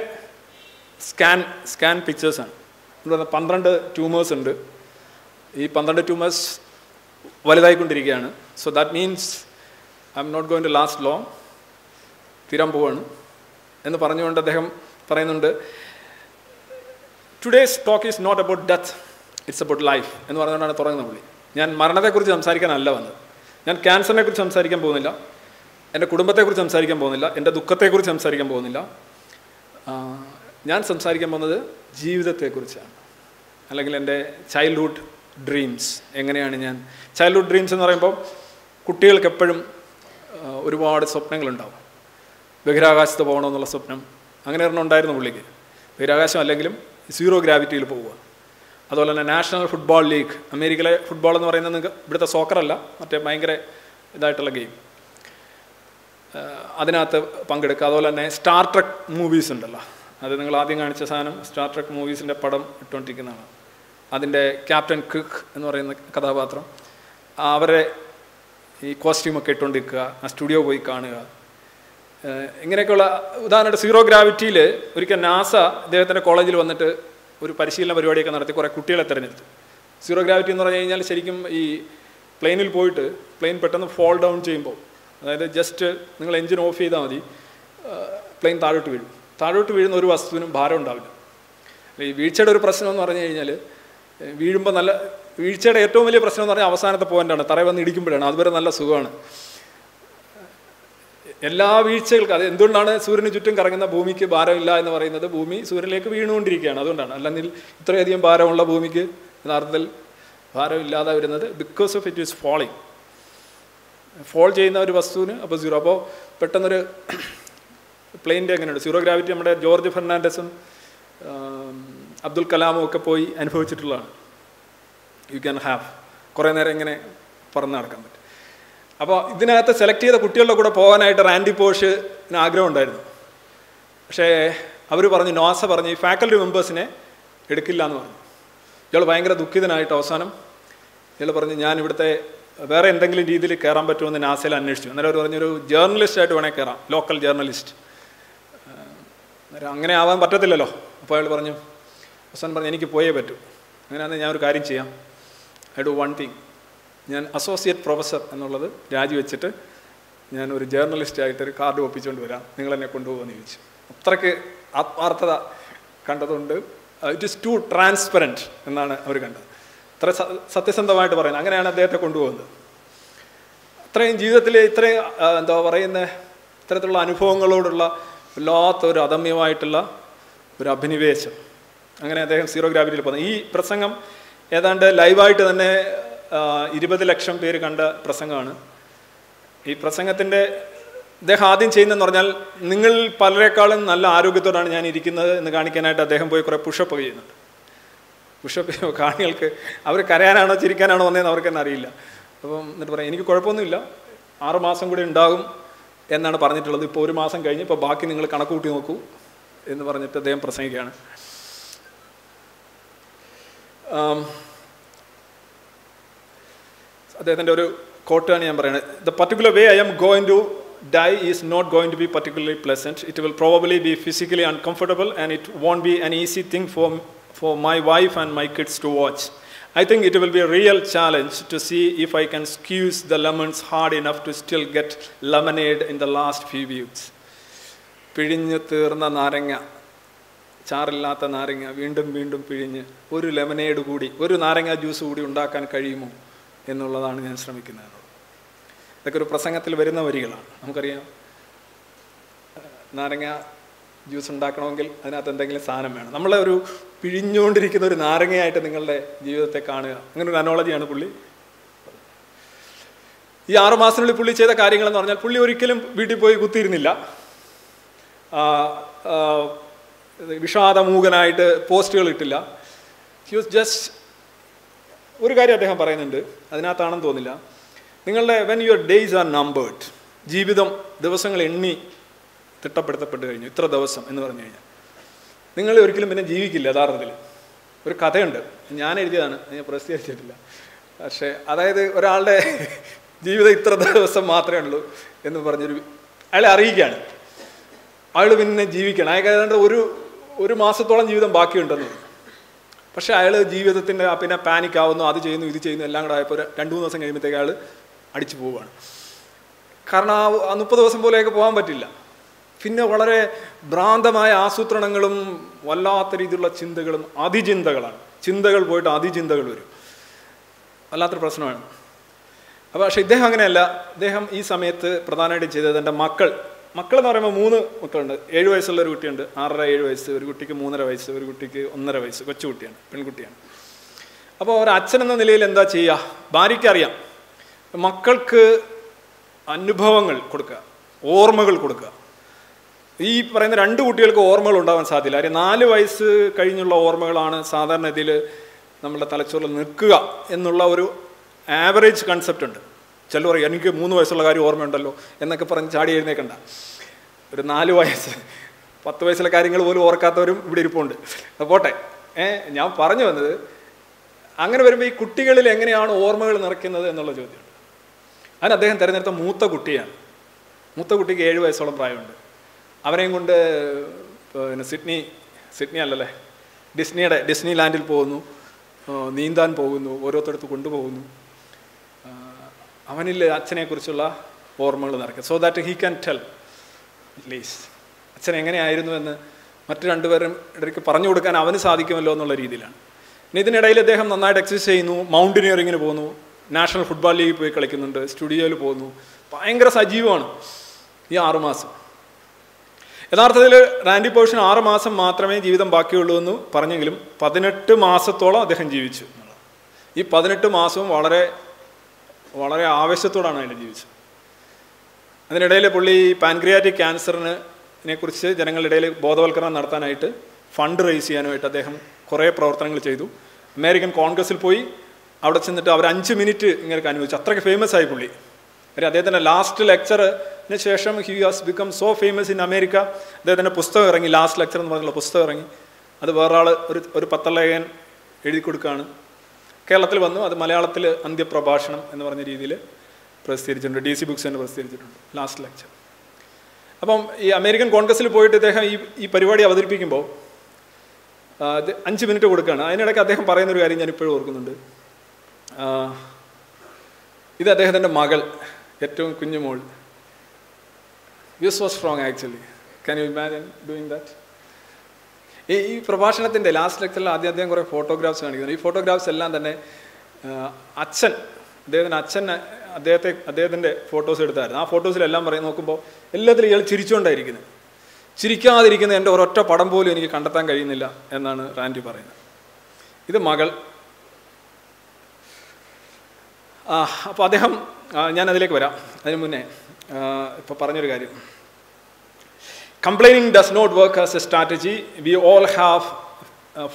സ്കാൻ പിക്ചേഴ്സാണ്. എന്ന് പറഞ്ഞാൽ 12 ട്യൂമേഴ്സ് ഉണ്ട്. ഈ 12 ട്യൂമേഴ്സ് വലുതായിക്കൊണ്ടിരിക്കുകയാണ്. So that means I'm not going to last long, തീരാൻ പോവാണ് എന്ന് പറഞ്ഞുകൊണ്ട് അദ്ദേഹം പറയുന്നുണ്ട്, today's talk is not about death, it's about life എന്ന് പറഞ്ഞുകൊണ്ടാണ് തുടങ്ങുന്ന പുള്ളി. ഞാൻ മരണത്തെക്കുറിച്ച് സംസാരിക്കാനല്ല വന്നത്, ഞാൻ ക്യാൻസറിനെക്കുറിച്ച് സംസാരിക്കാൻ പോകുന്നില്ല, എൻ്റെ കുടുംബത്തെക്കുറിച്ച് സംസാരിക്കാൻ പോകുന്നില്ല, എൻ്റെ ദുഃഖത്തെക്കുറിച്ച് സംസാരിക്കാൻ പോകുന്നില്ല. ഞാൻ സംസാരിക്കാൻ പോകുന്നത് ജീവിതത്തെക്കുറിച്ചാണ്, അല്ലെങ്കിൽ എൻ്റെ ചൈൽഡ്ഹുഡ് ഡ്രീംസ്. എങ്ങനെയാണ് ഞാൻ ചൈൽഡ്ഹുഡ് ഡ്രീംസ് എന്ന് പറയുമ്പോൾ കുട്ടികൾക്ക് എപ്പോഴും ഒരുപാട് സ്വപ്നങ്ങളുണ്ടാവും. ബഹിരാകാശത്ത് പോകണമെന്നുള്ള സ്വപ്നം, അങ്ങനെ ഒരെണ്ണം ഉണ്ടായിരുന്നു പുള്ളിക്ക്. ബഹിരാകാശം അല്ലെങ്കിലും സീറോ ഗ്രാവിറ്റിയിൽ പോവുക. അതുപോലെ തന്നെ നാഷണൽ ഫുട്ബോൾ ലീഗ്, അമേരിക്കയിലെ ഫുട്ബോൾ എന്ന് പറയുന്നത് നിങ്ങൾക്ക് ഇവിടുത്തെ സോക്കറല്ല, മറ്റേ ഭയങ്കര ഇതായിട്ടുള്ള ഗെയിം, അതിനകത്ത് പങ്കെടുക്കുക. അതുപോലെ തന്നെ സ്റ്റാർ ട്രെക്ക് മൂവീസ് ഉണ്ടല്ലോ, അത് നിങ്ങൾ ആദ്യം കാണിച്ച സാധനം സ്റ്റാർ ട്രെക്ക് മൂവീസിൻ്റെ പടം ഇട്ടുകൊണ്ടിരിക്കുന്നതാണ്. അതിൻ്റെ ക്യാപ്റ്റൻ ക്രിക്ക് എന്ന് പറയുന്ന കഥാപാത്രം, അവരെ ഈ കോസ്റ്റ്യൂമൊക്കെ ഇട്ടുകൊണ്ടിരിക്കുക, ആ സ്റ്റുഡിയോ പോയി കാണുക, ഇങ്ങനെയൊക്കെയുള്ള ഉദാഹരണമായിട്ട് സീറോ ഗ്രാവിറ്റിയിൽ ഒരിക്കൽ നാസ ഇദ്ദേഹത്തിൻ്റെ കോളേജിൽ വന്നിട്ട് ഒരു പരിശീലന പരിപാടിയൊക്കെ നടത്തി കുറേ കുട്ടികളെ തിരഞ്ഞെടുത്തു. സീറോ ഗ്രാവിറ്റി എന്ന് പറഞ്ഞു കഴിഞ്ഞാൽ ശരിക്കും ഈ പ്ലെയിനിൽ പോയിട്ട് പ്ലെയിൻ പെട്ടെന്ന് ഫോൾ ഡൗൺ ചെയ്യുമ്പോൾ, അതായത് ജസ്റ്റ് നിങ്ങൾ എഞ്ചിൻ ഓഫ് ചെയ്താൽ മതി, പ്ലെയിൻ താഴോട്ട് വീഴും. താഴോട്ട് വീഴുന്ന ഒരു വസ്തുവിനും ഭാരം ഉണ്ടാവില്ല. ഈ വീഴ്ചയുടെ ഒരു പ്രശ്നം എന്ന് പറഞ്ഞു കഴിഞ്ഞാൽ, വീഴുമ്പോൾ നല്ല വീഴ്ചയുടെ ഏറ്റവും വലിയ പ്രശ്നം എന്ന് പറഞ്ഞാൽ അവസാനത്തെ പോയിൻ്റാണ്, തറ വന്ന് ഇടിക്കുമ്പോഴാണ്. അതുവരെ നല്ല സുഖമാണ്. എല്ലാ വീഴ്ചകൾക്കും അത് എന്തുകൊണ്ടാണ് സൂര്യന് ചുറ്റും കറങ്ങുന്ന ഭൂമിക്ക് ഭാരമില്ല എന്ന് പറയുന്നത്? ഭൂമി സൂര്യനിലേക്ക് വീണുകൊണ്ടിരിക്കുകയാണ്, അതുകൊണ്ടാണ്. അല്ലെങ്കിൽ ഇത്രയധികം ഭാരമുള്ള ഭൂമിക്ക് യഥാർത്ഥത്തിൽ ഭാരമില്ലാതെ വരുന്നത് because of it is falling. Fall ചെയ്യുന്ന ഒരു വസ്തുവിന് അപ്പോൾ സീറോ. അപ്പോൾ പെട്ടെന്നൊരു പ്ലെയിൻ്റെ എങ്ങനെയുണ്ട് സീറോ ഗ്രാവിറ്റി? നമ്മുടെ ജോർജ് ഫെർണാണ്ടസും അബ്ദുൽ കലാമും ഒക്കെ പോയി അനുഭവിച്ചിട്ടുള്ളതാണ്. യു ക്യാൻ ഹാവ് കുറേ നേരം ഇങ്ങനെ പറന്ന് നടക്കാൻ പറ്റും. അപ്പോൾ ഇതിനകത്ത് സെലക്ട് ചെയ്ത കുട്ടികളുടെ കൂടെ പോകാനായിട്ട് റാൻഡി പോഷിന് ആഗ്രഹം ഉണ്ടായിരുന്നു. പക്ഷേ അവർ പറഞ്ഞു, നോസ പറഞ്ഞു, ഈ ഫാക്കൽറ്റി മെമ്പേഴ്സിനെ എടുക്കില്ല എന്ന് പറഞ്ഞു. ഇയാൾ ഭയങ്കര ദുഃഖിതനായിട്ട് അവസാനം ഇയാൾ പറഞ്ഞു, ഞാൻ ഇവിടുത്തെ വേറെ എന്തെങ്കിലും രീതിയിൽ കയറാൻ പറ്റുമെന്ന് നാസയിൽ അന്വേഷിച്ചു. അന്നേരം അവർ പറഞ്ഞൊരു ജേർണലിസ്റ്റായിട്ട് വേണേൽ കയറാം, ലോക്കൽ ജേർണലിസ്റ്റ്. അന്നേരം അങ്ങനെ ആവാൻ പറ്റത്തില്ലല്ലോ. അപ്പോൾ അയാൾ പറഞ്ഞു, അവസാനം പറഞ്ഞു, എനിക്ക് പോയേ പറ്റൂ. അങ്ങനെയാണെങ്കിൽ ഞാൻ ഒരു കാര്യം ചെയ്യാം, ഐ ഡു വൺ തിങ്, ഞാൻ അസോസിയേറ്റ് പ്രൊഫസർ എന്നുള്ളത് രാജിവെച്ചിട്ട് ഞാനൊരു ജേർണലിസ്റ്റായിട്ടൊരു കാർഡ് ഒപ്പിച്ചുകൊണ്ട് വരാം, നിങ്ങളെന്നെ കൊണ്ടുപോകുമെന്ന് ചോദിച്ചു. അത്രയ്ക്ക് ആത്മാർത്ഥത കണ്ടതുകൊണ്ട് ഇറ്റ് ഈസ് ടു ട്രാൻസ്പെറൻറ്റ് എന്നാണ് അവർ കണ്ടത്. അത്ര സത്യസന്ധമായിട്ട് പറയുന്നത്. അങ്ങനെയാണ് അദ്ദേഹത്തെ കൊണ്ടുപോകുന്നത്. അത്രയും ജീവിതത്തിൽ ഇത്രയും എന്താ പറയുന്നത്, ഇത്തരത്തിലുള്ള അനുഭവങ്ങളോടുള്ള വല്ലാത്തൊരു അദമ്യമായിട്ടുള്ള ഒരു അഭിനിവേശം. അങ്ങനെ അദ്ദേഹം സീറോ ഗ്രാവിറ്റിയിൽ പോകുന്നത്. ഈ പ്രസംഗം ഏതാണ്ട് ലൈവായിട്ട് തന്നെ 20 ലക്ഷം പേര് കണ്ട പ്രസംഗമാണ്. ഈ പ്രസംഗത്തിൻ്റെ അദ്ദേഹം ആദ്യം ചെയ്യുന്നതെന്ന് പറഞ്ഞാൽ, നിങ്ങൾ പലരെക്കാളും നല്ല ആരോഗ്യത്തോടാണ് ഞാൻ ഇരിക്കുന്നത് എന്ന് കാണിക്കാനായിട്ട് അദ്ദേഹം പോയി കുറേ പുഷപ്പ് ചെയ്യുന്നുണ്ട്. പുഷപ്പ് ചെയ്യുമ്പോൾ കാണികൾക്ക് അവർ കരയാനാണോ ചിരിക്കാനാണോ വന്നതെന്ന് അവർക്ക് തന്നെ അറിയില്ല. അപ്പം എന്നിട്ട് പറയാം, എനിക്ക് കുഴപ്പമൊന്നുമില്ല, 6 മാസം കൂടി ഉണ്ടാകും എന്നാണ് പറഞ്ഞിട്ടുള്ളത്, ഇപ്പോൾ 1 മാസം കഴിഞ്ഞ്, ഇപ്പോൾ ബാക്കി നിങ്ങൾ കണക്ക് കൂട്ടി നോക്കൂ എന്ന് പറഞ്ഞിട്ട് അദ്ദേഹം പ്രസംഗിക്കുകയാണ്. അദ്ദേഹത്തിൻ്റെ ഒരു കോട്ടാണ് ഞാൻ പറയുന്നത്. The particular way I'm going to die is not going to be particularly pleasant. It will probably be physically uncomfortable and it won't be an easy thing for my wife and my kids to watch. I think it will be a real challenge to see if I can squeeze the lemons hard enough to still get lemonade in the last few weeks. പിഴിഞ്ഞ് തീർന്ന നാരങ്ങ, ചാറില്ലാത്ത നാരങ്ങ വീണ്ടും വീണ്ടും പിഴിഞ്ഞ് ഒരു lemonade കൂടി, ഒരു നാരങ്ങ ജ്യൂസ് കൂടി ഉണ്ടാക്കാൻ കഴിയുമോ എന്നുള്ളതാണ് ഞാൻ ശ്രമിക്കുന്നത്. ഇതൊക്കെ ഒരു പ്രസംഗത്തിൽ വരുന്ന വരികളാണ്. നമുക്കറിയാം, നാരങ്ങ ജ്യൂസ് ഉണ്ടാക്കണമെങ്കിൽ അതിനകത്ത് എന്തെങ്കിലും സാധനം വേണം. നമ്മളെ ഒരു പിഴിഞ്ഞുകൊണ്ടിരിക്കുന്ന ഒരു നാരങ്ങയായിട്ട് നിങ്ങളുടെ ജീവിതത്തെ കാണുക, അങ്ങനെ ഒരു അനോളജിയാണ് പുള്ളി. ഈ 6 മാസത്തിനുള്ളിൽ പുള്ളി ചെയ്ത കാര്യങ്ങളെന്ന് പറഞ്ഞാൽ, പുള്ളി ഒരിക്കലും വീട്ടിൽ പോയി കുത്തിയിരുന്നില്ല. വിഷാദമൂകനായിട്ട് പോസ്റ്റുകൾ ഇട്ടില്ല. ഹി വാസ് ജസ്റ്റ് ഒരു കാര്യം അദ്ദേഹം പറയുന്നുണ്ട്, അതിനകത്താണെന്ന് തോന്നില്ല, നിങ്ങളുടെ when your days are numbered, ജീവിതം ദിവസങ്ങൾ എണ്ണി തിട്ടപ്പെടുത്തപ്പെട്ട് കഴിഞ്ഞു, ഇത്ര ദിവസം എന്ന് പറഞ്ഞു കഴിഞ്ഞാൽ നിങ്ങൾ ഒരിക്കലും പിന്നെ ജീവിക്കില്ല. യഥാർത്ഥത്തിൽ ഒരു കഥയുണ്ട്, ഞാൻ എഴുതിയതാണ്, ഞാൻ പ്രസിദ്ധീകരിച്ചിട്ടില്ല, പക്ഷേ അതായത് ഒരാളുടെ ജീവിതം ഇത്ര ദിവസം മാത്രമേ ഉള്ളൂ എന്ന് പറഞ്ഞൊരു അയാളെ അറിയിക്കുകയാണ്, അയാൾ പിന്നെ ജീവിക്കണം, അയാൾക്ക് ഏതാണ്ട് ഒരു മാസത്തോളം ജീവിതം ബാക്കിയുണ്ടെന്ന്. പക്ഷേ അയാൾ ജീവിതത്തിൻ്റെ പിന്നെ പാനിക് ആവുന്നു, അത് ചെയ്യുന്നു ഇത് ചെയ്യുന്നു എല്ലാം കൂടെ ആയപ്പോൾ 2-3 ദിവസം കഴിയുമ്പോഴത്തേക്ക് അയാൾ അടിച്ചു പോവുകയാണ്. കാരണം ആ 30 ദിവസം പോലെയൊക്കെ പോകാൻ പറ്റില്ല. പിന്നെ വളരെ ഭ്രാന്തമായ ആസൂത്രണങ്ങളും വല്ലാത്ത രീതിയിലുള്ള ചിന്തകളും അതിചിന്തകളാണ്, ചിന്തകൾ പോയിട്ട് അതിചിന്തകൾ വരും, വല്ലാത്തൊരു പ്രശ്നമാണ്. അപ്പോൾ പക്ഷേ ഇദ്ദേഹം അങ്ങനെയല്ല. ഇദ്ദേഹം ഈ സമയത്ത് പ്രധാനമായിട്ടും ചെയ്തത് എൻ്റെ മക്കളെന്ന് പറയുമ്പോൾ 3 മക്കളുണ്ട്. 7 വയസ്സുള്ള ഒരു കുട്ടിയുണ്ട്, 6.5-7 വയസ്സ്, ഒരു കുട്ടിക്ക് 3.5 വയസ്സ്, ഒരു കുട്ടിക്ക് 1.5 വയസ്സ്, കൊച്ചുകുട്ടിയാണ്, പെൺകുട്ടിയാണ്. അപ്പോൾ ഒരച്ഛൻ എന്ന നിലയിൽ എന്താ ചെയ്യുക? ഭാര്യയ്ക്കറിയാം, മക്കൾക്ക് അനുഭവങ്ങൾ കൊടുക്കുക, ഓർമ്മകൾ കൊടുക്കുക. ഈ പറയുന്ന 2 കുട്ടികൾക്ക് ഓർമ്മകൾ ഉണ്ടാവാൻ സാധ്യല്ല. കാര്യം 4 വയസ്സ് കഴിഞ്ഞുള്ള ഓർമ്മകളാണ് സാധാരണഗതിയിൽ നമ്മളുടെ തലച്ചോറിൽ നിൽക്കുക എന്നുള്ള ഒരു ആവറേജ് കൺസെപ്റ്റ് ഉണ്ട്. ചില പറയും എനിക്ക് 3 വയസ്സുള്ള കാര്യം ഓർമ്മയുണ്ടല്ലോ എന്നൊക്കെ പറഞ്ഞ് ചാടി എഴുന്നേക്കണ്ട. ഒരു 4 വയസ്സ് 10 വയസ്സിലെ കാര്യങ്ങൾ പോലും ഓർക്കാത്തവരും ഇവിടെ ഇരിപ്പുണ്ട്. പോട്ടെ, ഞാൻ പറഞ്ഞു വന്നത് അങ്ങനെ വരുമ്പോൾ ഈ കുട്ടികളിൽ എങ്ങനെയാണ് ഓർമ്മകൾ നിറയ്ക്കുന്നത് എന്നുള്ള ചോദ്യമുണ്ട്. അതിന് അദ്ദേഹം തിരഞ്ഞെടുത്ത മൂത്ത കുട്ടിയാണ്. മൂത്ത കുട്ടിക്ക് 7 വയസ്സോളം പ്രായമുണ്ട്. അവനെയും കൊണ്ട് പിന്നെ സിഡ്നി അല്ലല്ലേ, ഡിസ്നി ലാൻഡിൽ പോകുന്നു, നീന്താൻ പോകുന്നു, ഓരോരുത്തരത്ത് കൊണ്ടുപോകുന്നു. അവനിൽ അച്ഛനെക്കുറിച്ചുള്ള ഓർമ്മകൾ നിറയ്ക്കുക, so that he can tell at least അച്ഛൻ എങ്ങനെയായിരുന്നു എന്ന് മറ്റു 2 പേരും ഇടയ്ക്ക് പറഞ്ഞു കൊടുക്കാൻ അവന് സാധിക്കുമല്ലോ എന്നുള്ള രീതിയിലാണ്. ഇനി ഇതിനിടയിൽ അദ്ദേഹം നന്നായിട്ട് എക്സസൈസ് ചെയ്യുന്നു, മൗണ്ടനിയറിങ്ങിന് പോകുന്നു, നാഷണൽ ഫുട്ബോൾ ലീഗിൽ പോയി കളിക്കുന്നുണ്ട്, സ്റ്റുഡിയോയിൽ പോകുന്നു, ഭയങ്കര സജീവമാണ് ഈ 6 മാസം. യഥാർത്ഥത്തിൽ റാൻഡി പൗഷിന് 6 മാസം മാത്രമേ ജീവിതം ബാക്കിയുള്ളൂ എന്ന് പറഞ്ഞെങ്കിലും 18 മാസത്തോളം അദ്ദേഹം ജീവിച്ചു. ഈ 18 മാസവും വളരെ വളരെ ആവേശത്തോടാണ് അതിൽ ജീവിച്ചത്. അതിനിടയിൽ പുള്ളി പാൻക്രിയാറ്റിക് ക്യാൻസറിനെക്കുറിച്ച് ജനങ്ങളിടയിൽ ബോധവൽക്കരണം നടത്താനായിട്ട് ഫണ്ട് റേസ് ചെയ്യാനായിട്ട് അദ്ദേഹം കുറേ പ്രവർത്തനങ്ങൾ ചെയ്തു. അമേരിക്കൻ കോൺഗ്രസ്സിൽ പോയി അവിടെ ചെന്നിട്ട് അവർ 5 മിനിറ്റ് ഇങ്ങനെ അനുവദിച്ചു, അത്രയ്ക്ക് ഫേമസ് ആയി പുള്ളി. അദ്ദേഹത്തിൻ്റെ ലാസ്റ്റ് ലെക്ചറിന് ശേഷം he has become so famous in America. അദ്ദേഹത്തിൻ്റെ പുസ്തകം ഇറങ്ങി, ലാസ്റ്റ് ലെക്ചർ എന്ന് പറഞ്ഞുള്ള പുസ്തകം ഇറങ്ങി, അത് വേറൊരാൾ ഒരു പത്രലേഖകൻ എഴുതി കൊടുക്കുകയാണ്. കേരളത്തിൽ വന്നു, അത് മലയാളത്തിൽ അന്ത്യപ്രഭാഷണം എന്ന് പറഞ്ഞ രീതിയിൽ പ്രസിദ്ധീകരിച്ചിട്ടുണ്ട്, DC ബുക്സ് തന്നെ പ്രസിദ്ധീകരിച്ചിട്ടുണ്ട് ലാസ്റ്റ് ലെക്ചർ. അപ്പം ഈ അമേരിക്കൻ കോൺഗ്രസ്സിൽ പോയിട്ട് ഇദ്ദേഹം ഈ പരിപാടി അവതരിപ്പിക്കുമ്പോൾ 5 മിനിറ്റ് കൊടുക്കുകയാണ്. അതിനിടയ്ക്ക് അദ്ദേഹം പറയുന്നൊരു കാര്യം ഞാനിപ്പോഴും ഓർക്കുന്നുണ്ട്. ഇത് അദ്ദേഹത്തിൻ്റെ മകൾ, ഏറ്റവും കുഞ്ഞു മോൾ. You so strong actually, can you imagine doing that? ഈ പ്രഭാഷണത്തിൻ്റെ ലാസ്റ്റ് ലെക്ചറിൽ ആദ്യം അദ്ദേഹം കുറേ ഫോട്ടോഗ്രാഫ്സ് കാണിക്കുന്നുണ്ട്. ഈ ഫോട്ടോഗ്രാഫ്സ് എല്ലാം തന്നെ അദ്ദേഹത്തിൻ്റെ അച്ഛൻ അദ്ദേഹത്തിൻ്റെ ഫോട്ടോസ് എടുത്തായിരുന്നു. ആ ഫോട്ടോസിലെല്ലാം നോക്കുമ്പോൾ എല്ലാത്തിലും ഇയാൾ ചിരിച്ചുകൊണ്ടായിരിക്കുന്നത്. ചിരിക്കാതിരിക്കുന്ന എൻ്റെ ഒരൊറ്റ പടം പോലും എനിക്ക് കണ്ടെത്താൻ കഴിയുന്നില്ല എന്നാണ് റാൻഡി പറയുന്നത്. ഇത് മകൾ. അപ്പോൾ അദ്ദേഹം, ഞാനതിലേക്ക് വരാം, അതിന് മുന്നേ ഇപ്പോൾ പറഞ്ഞൊരു കാര്യം, complaining does not work as a strategy. We all have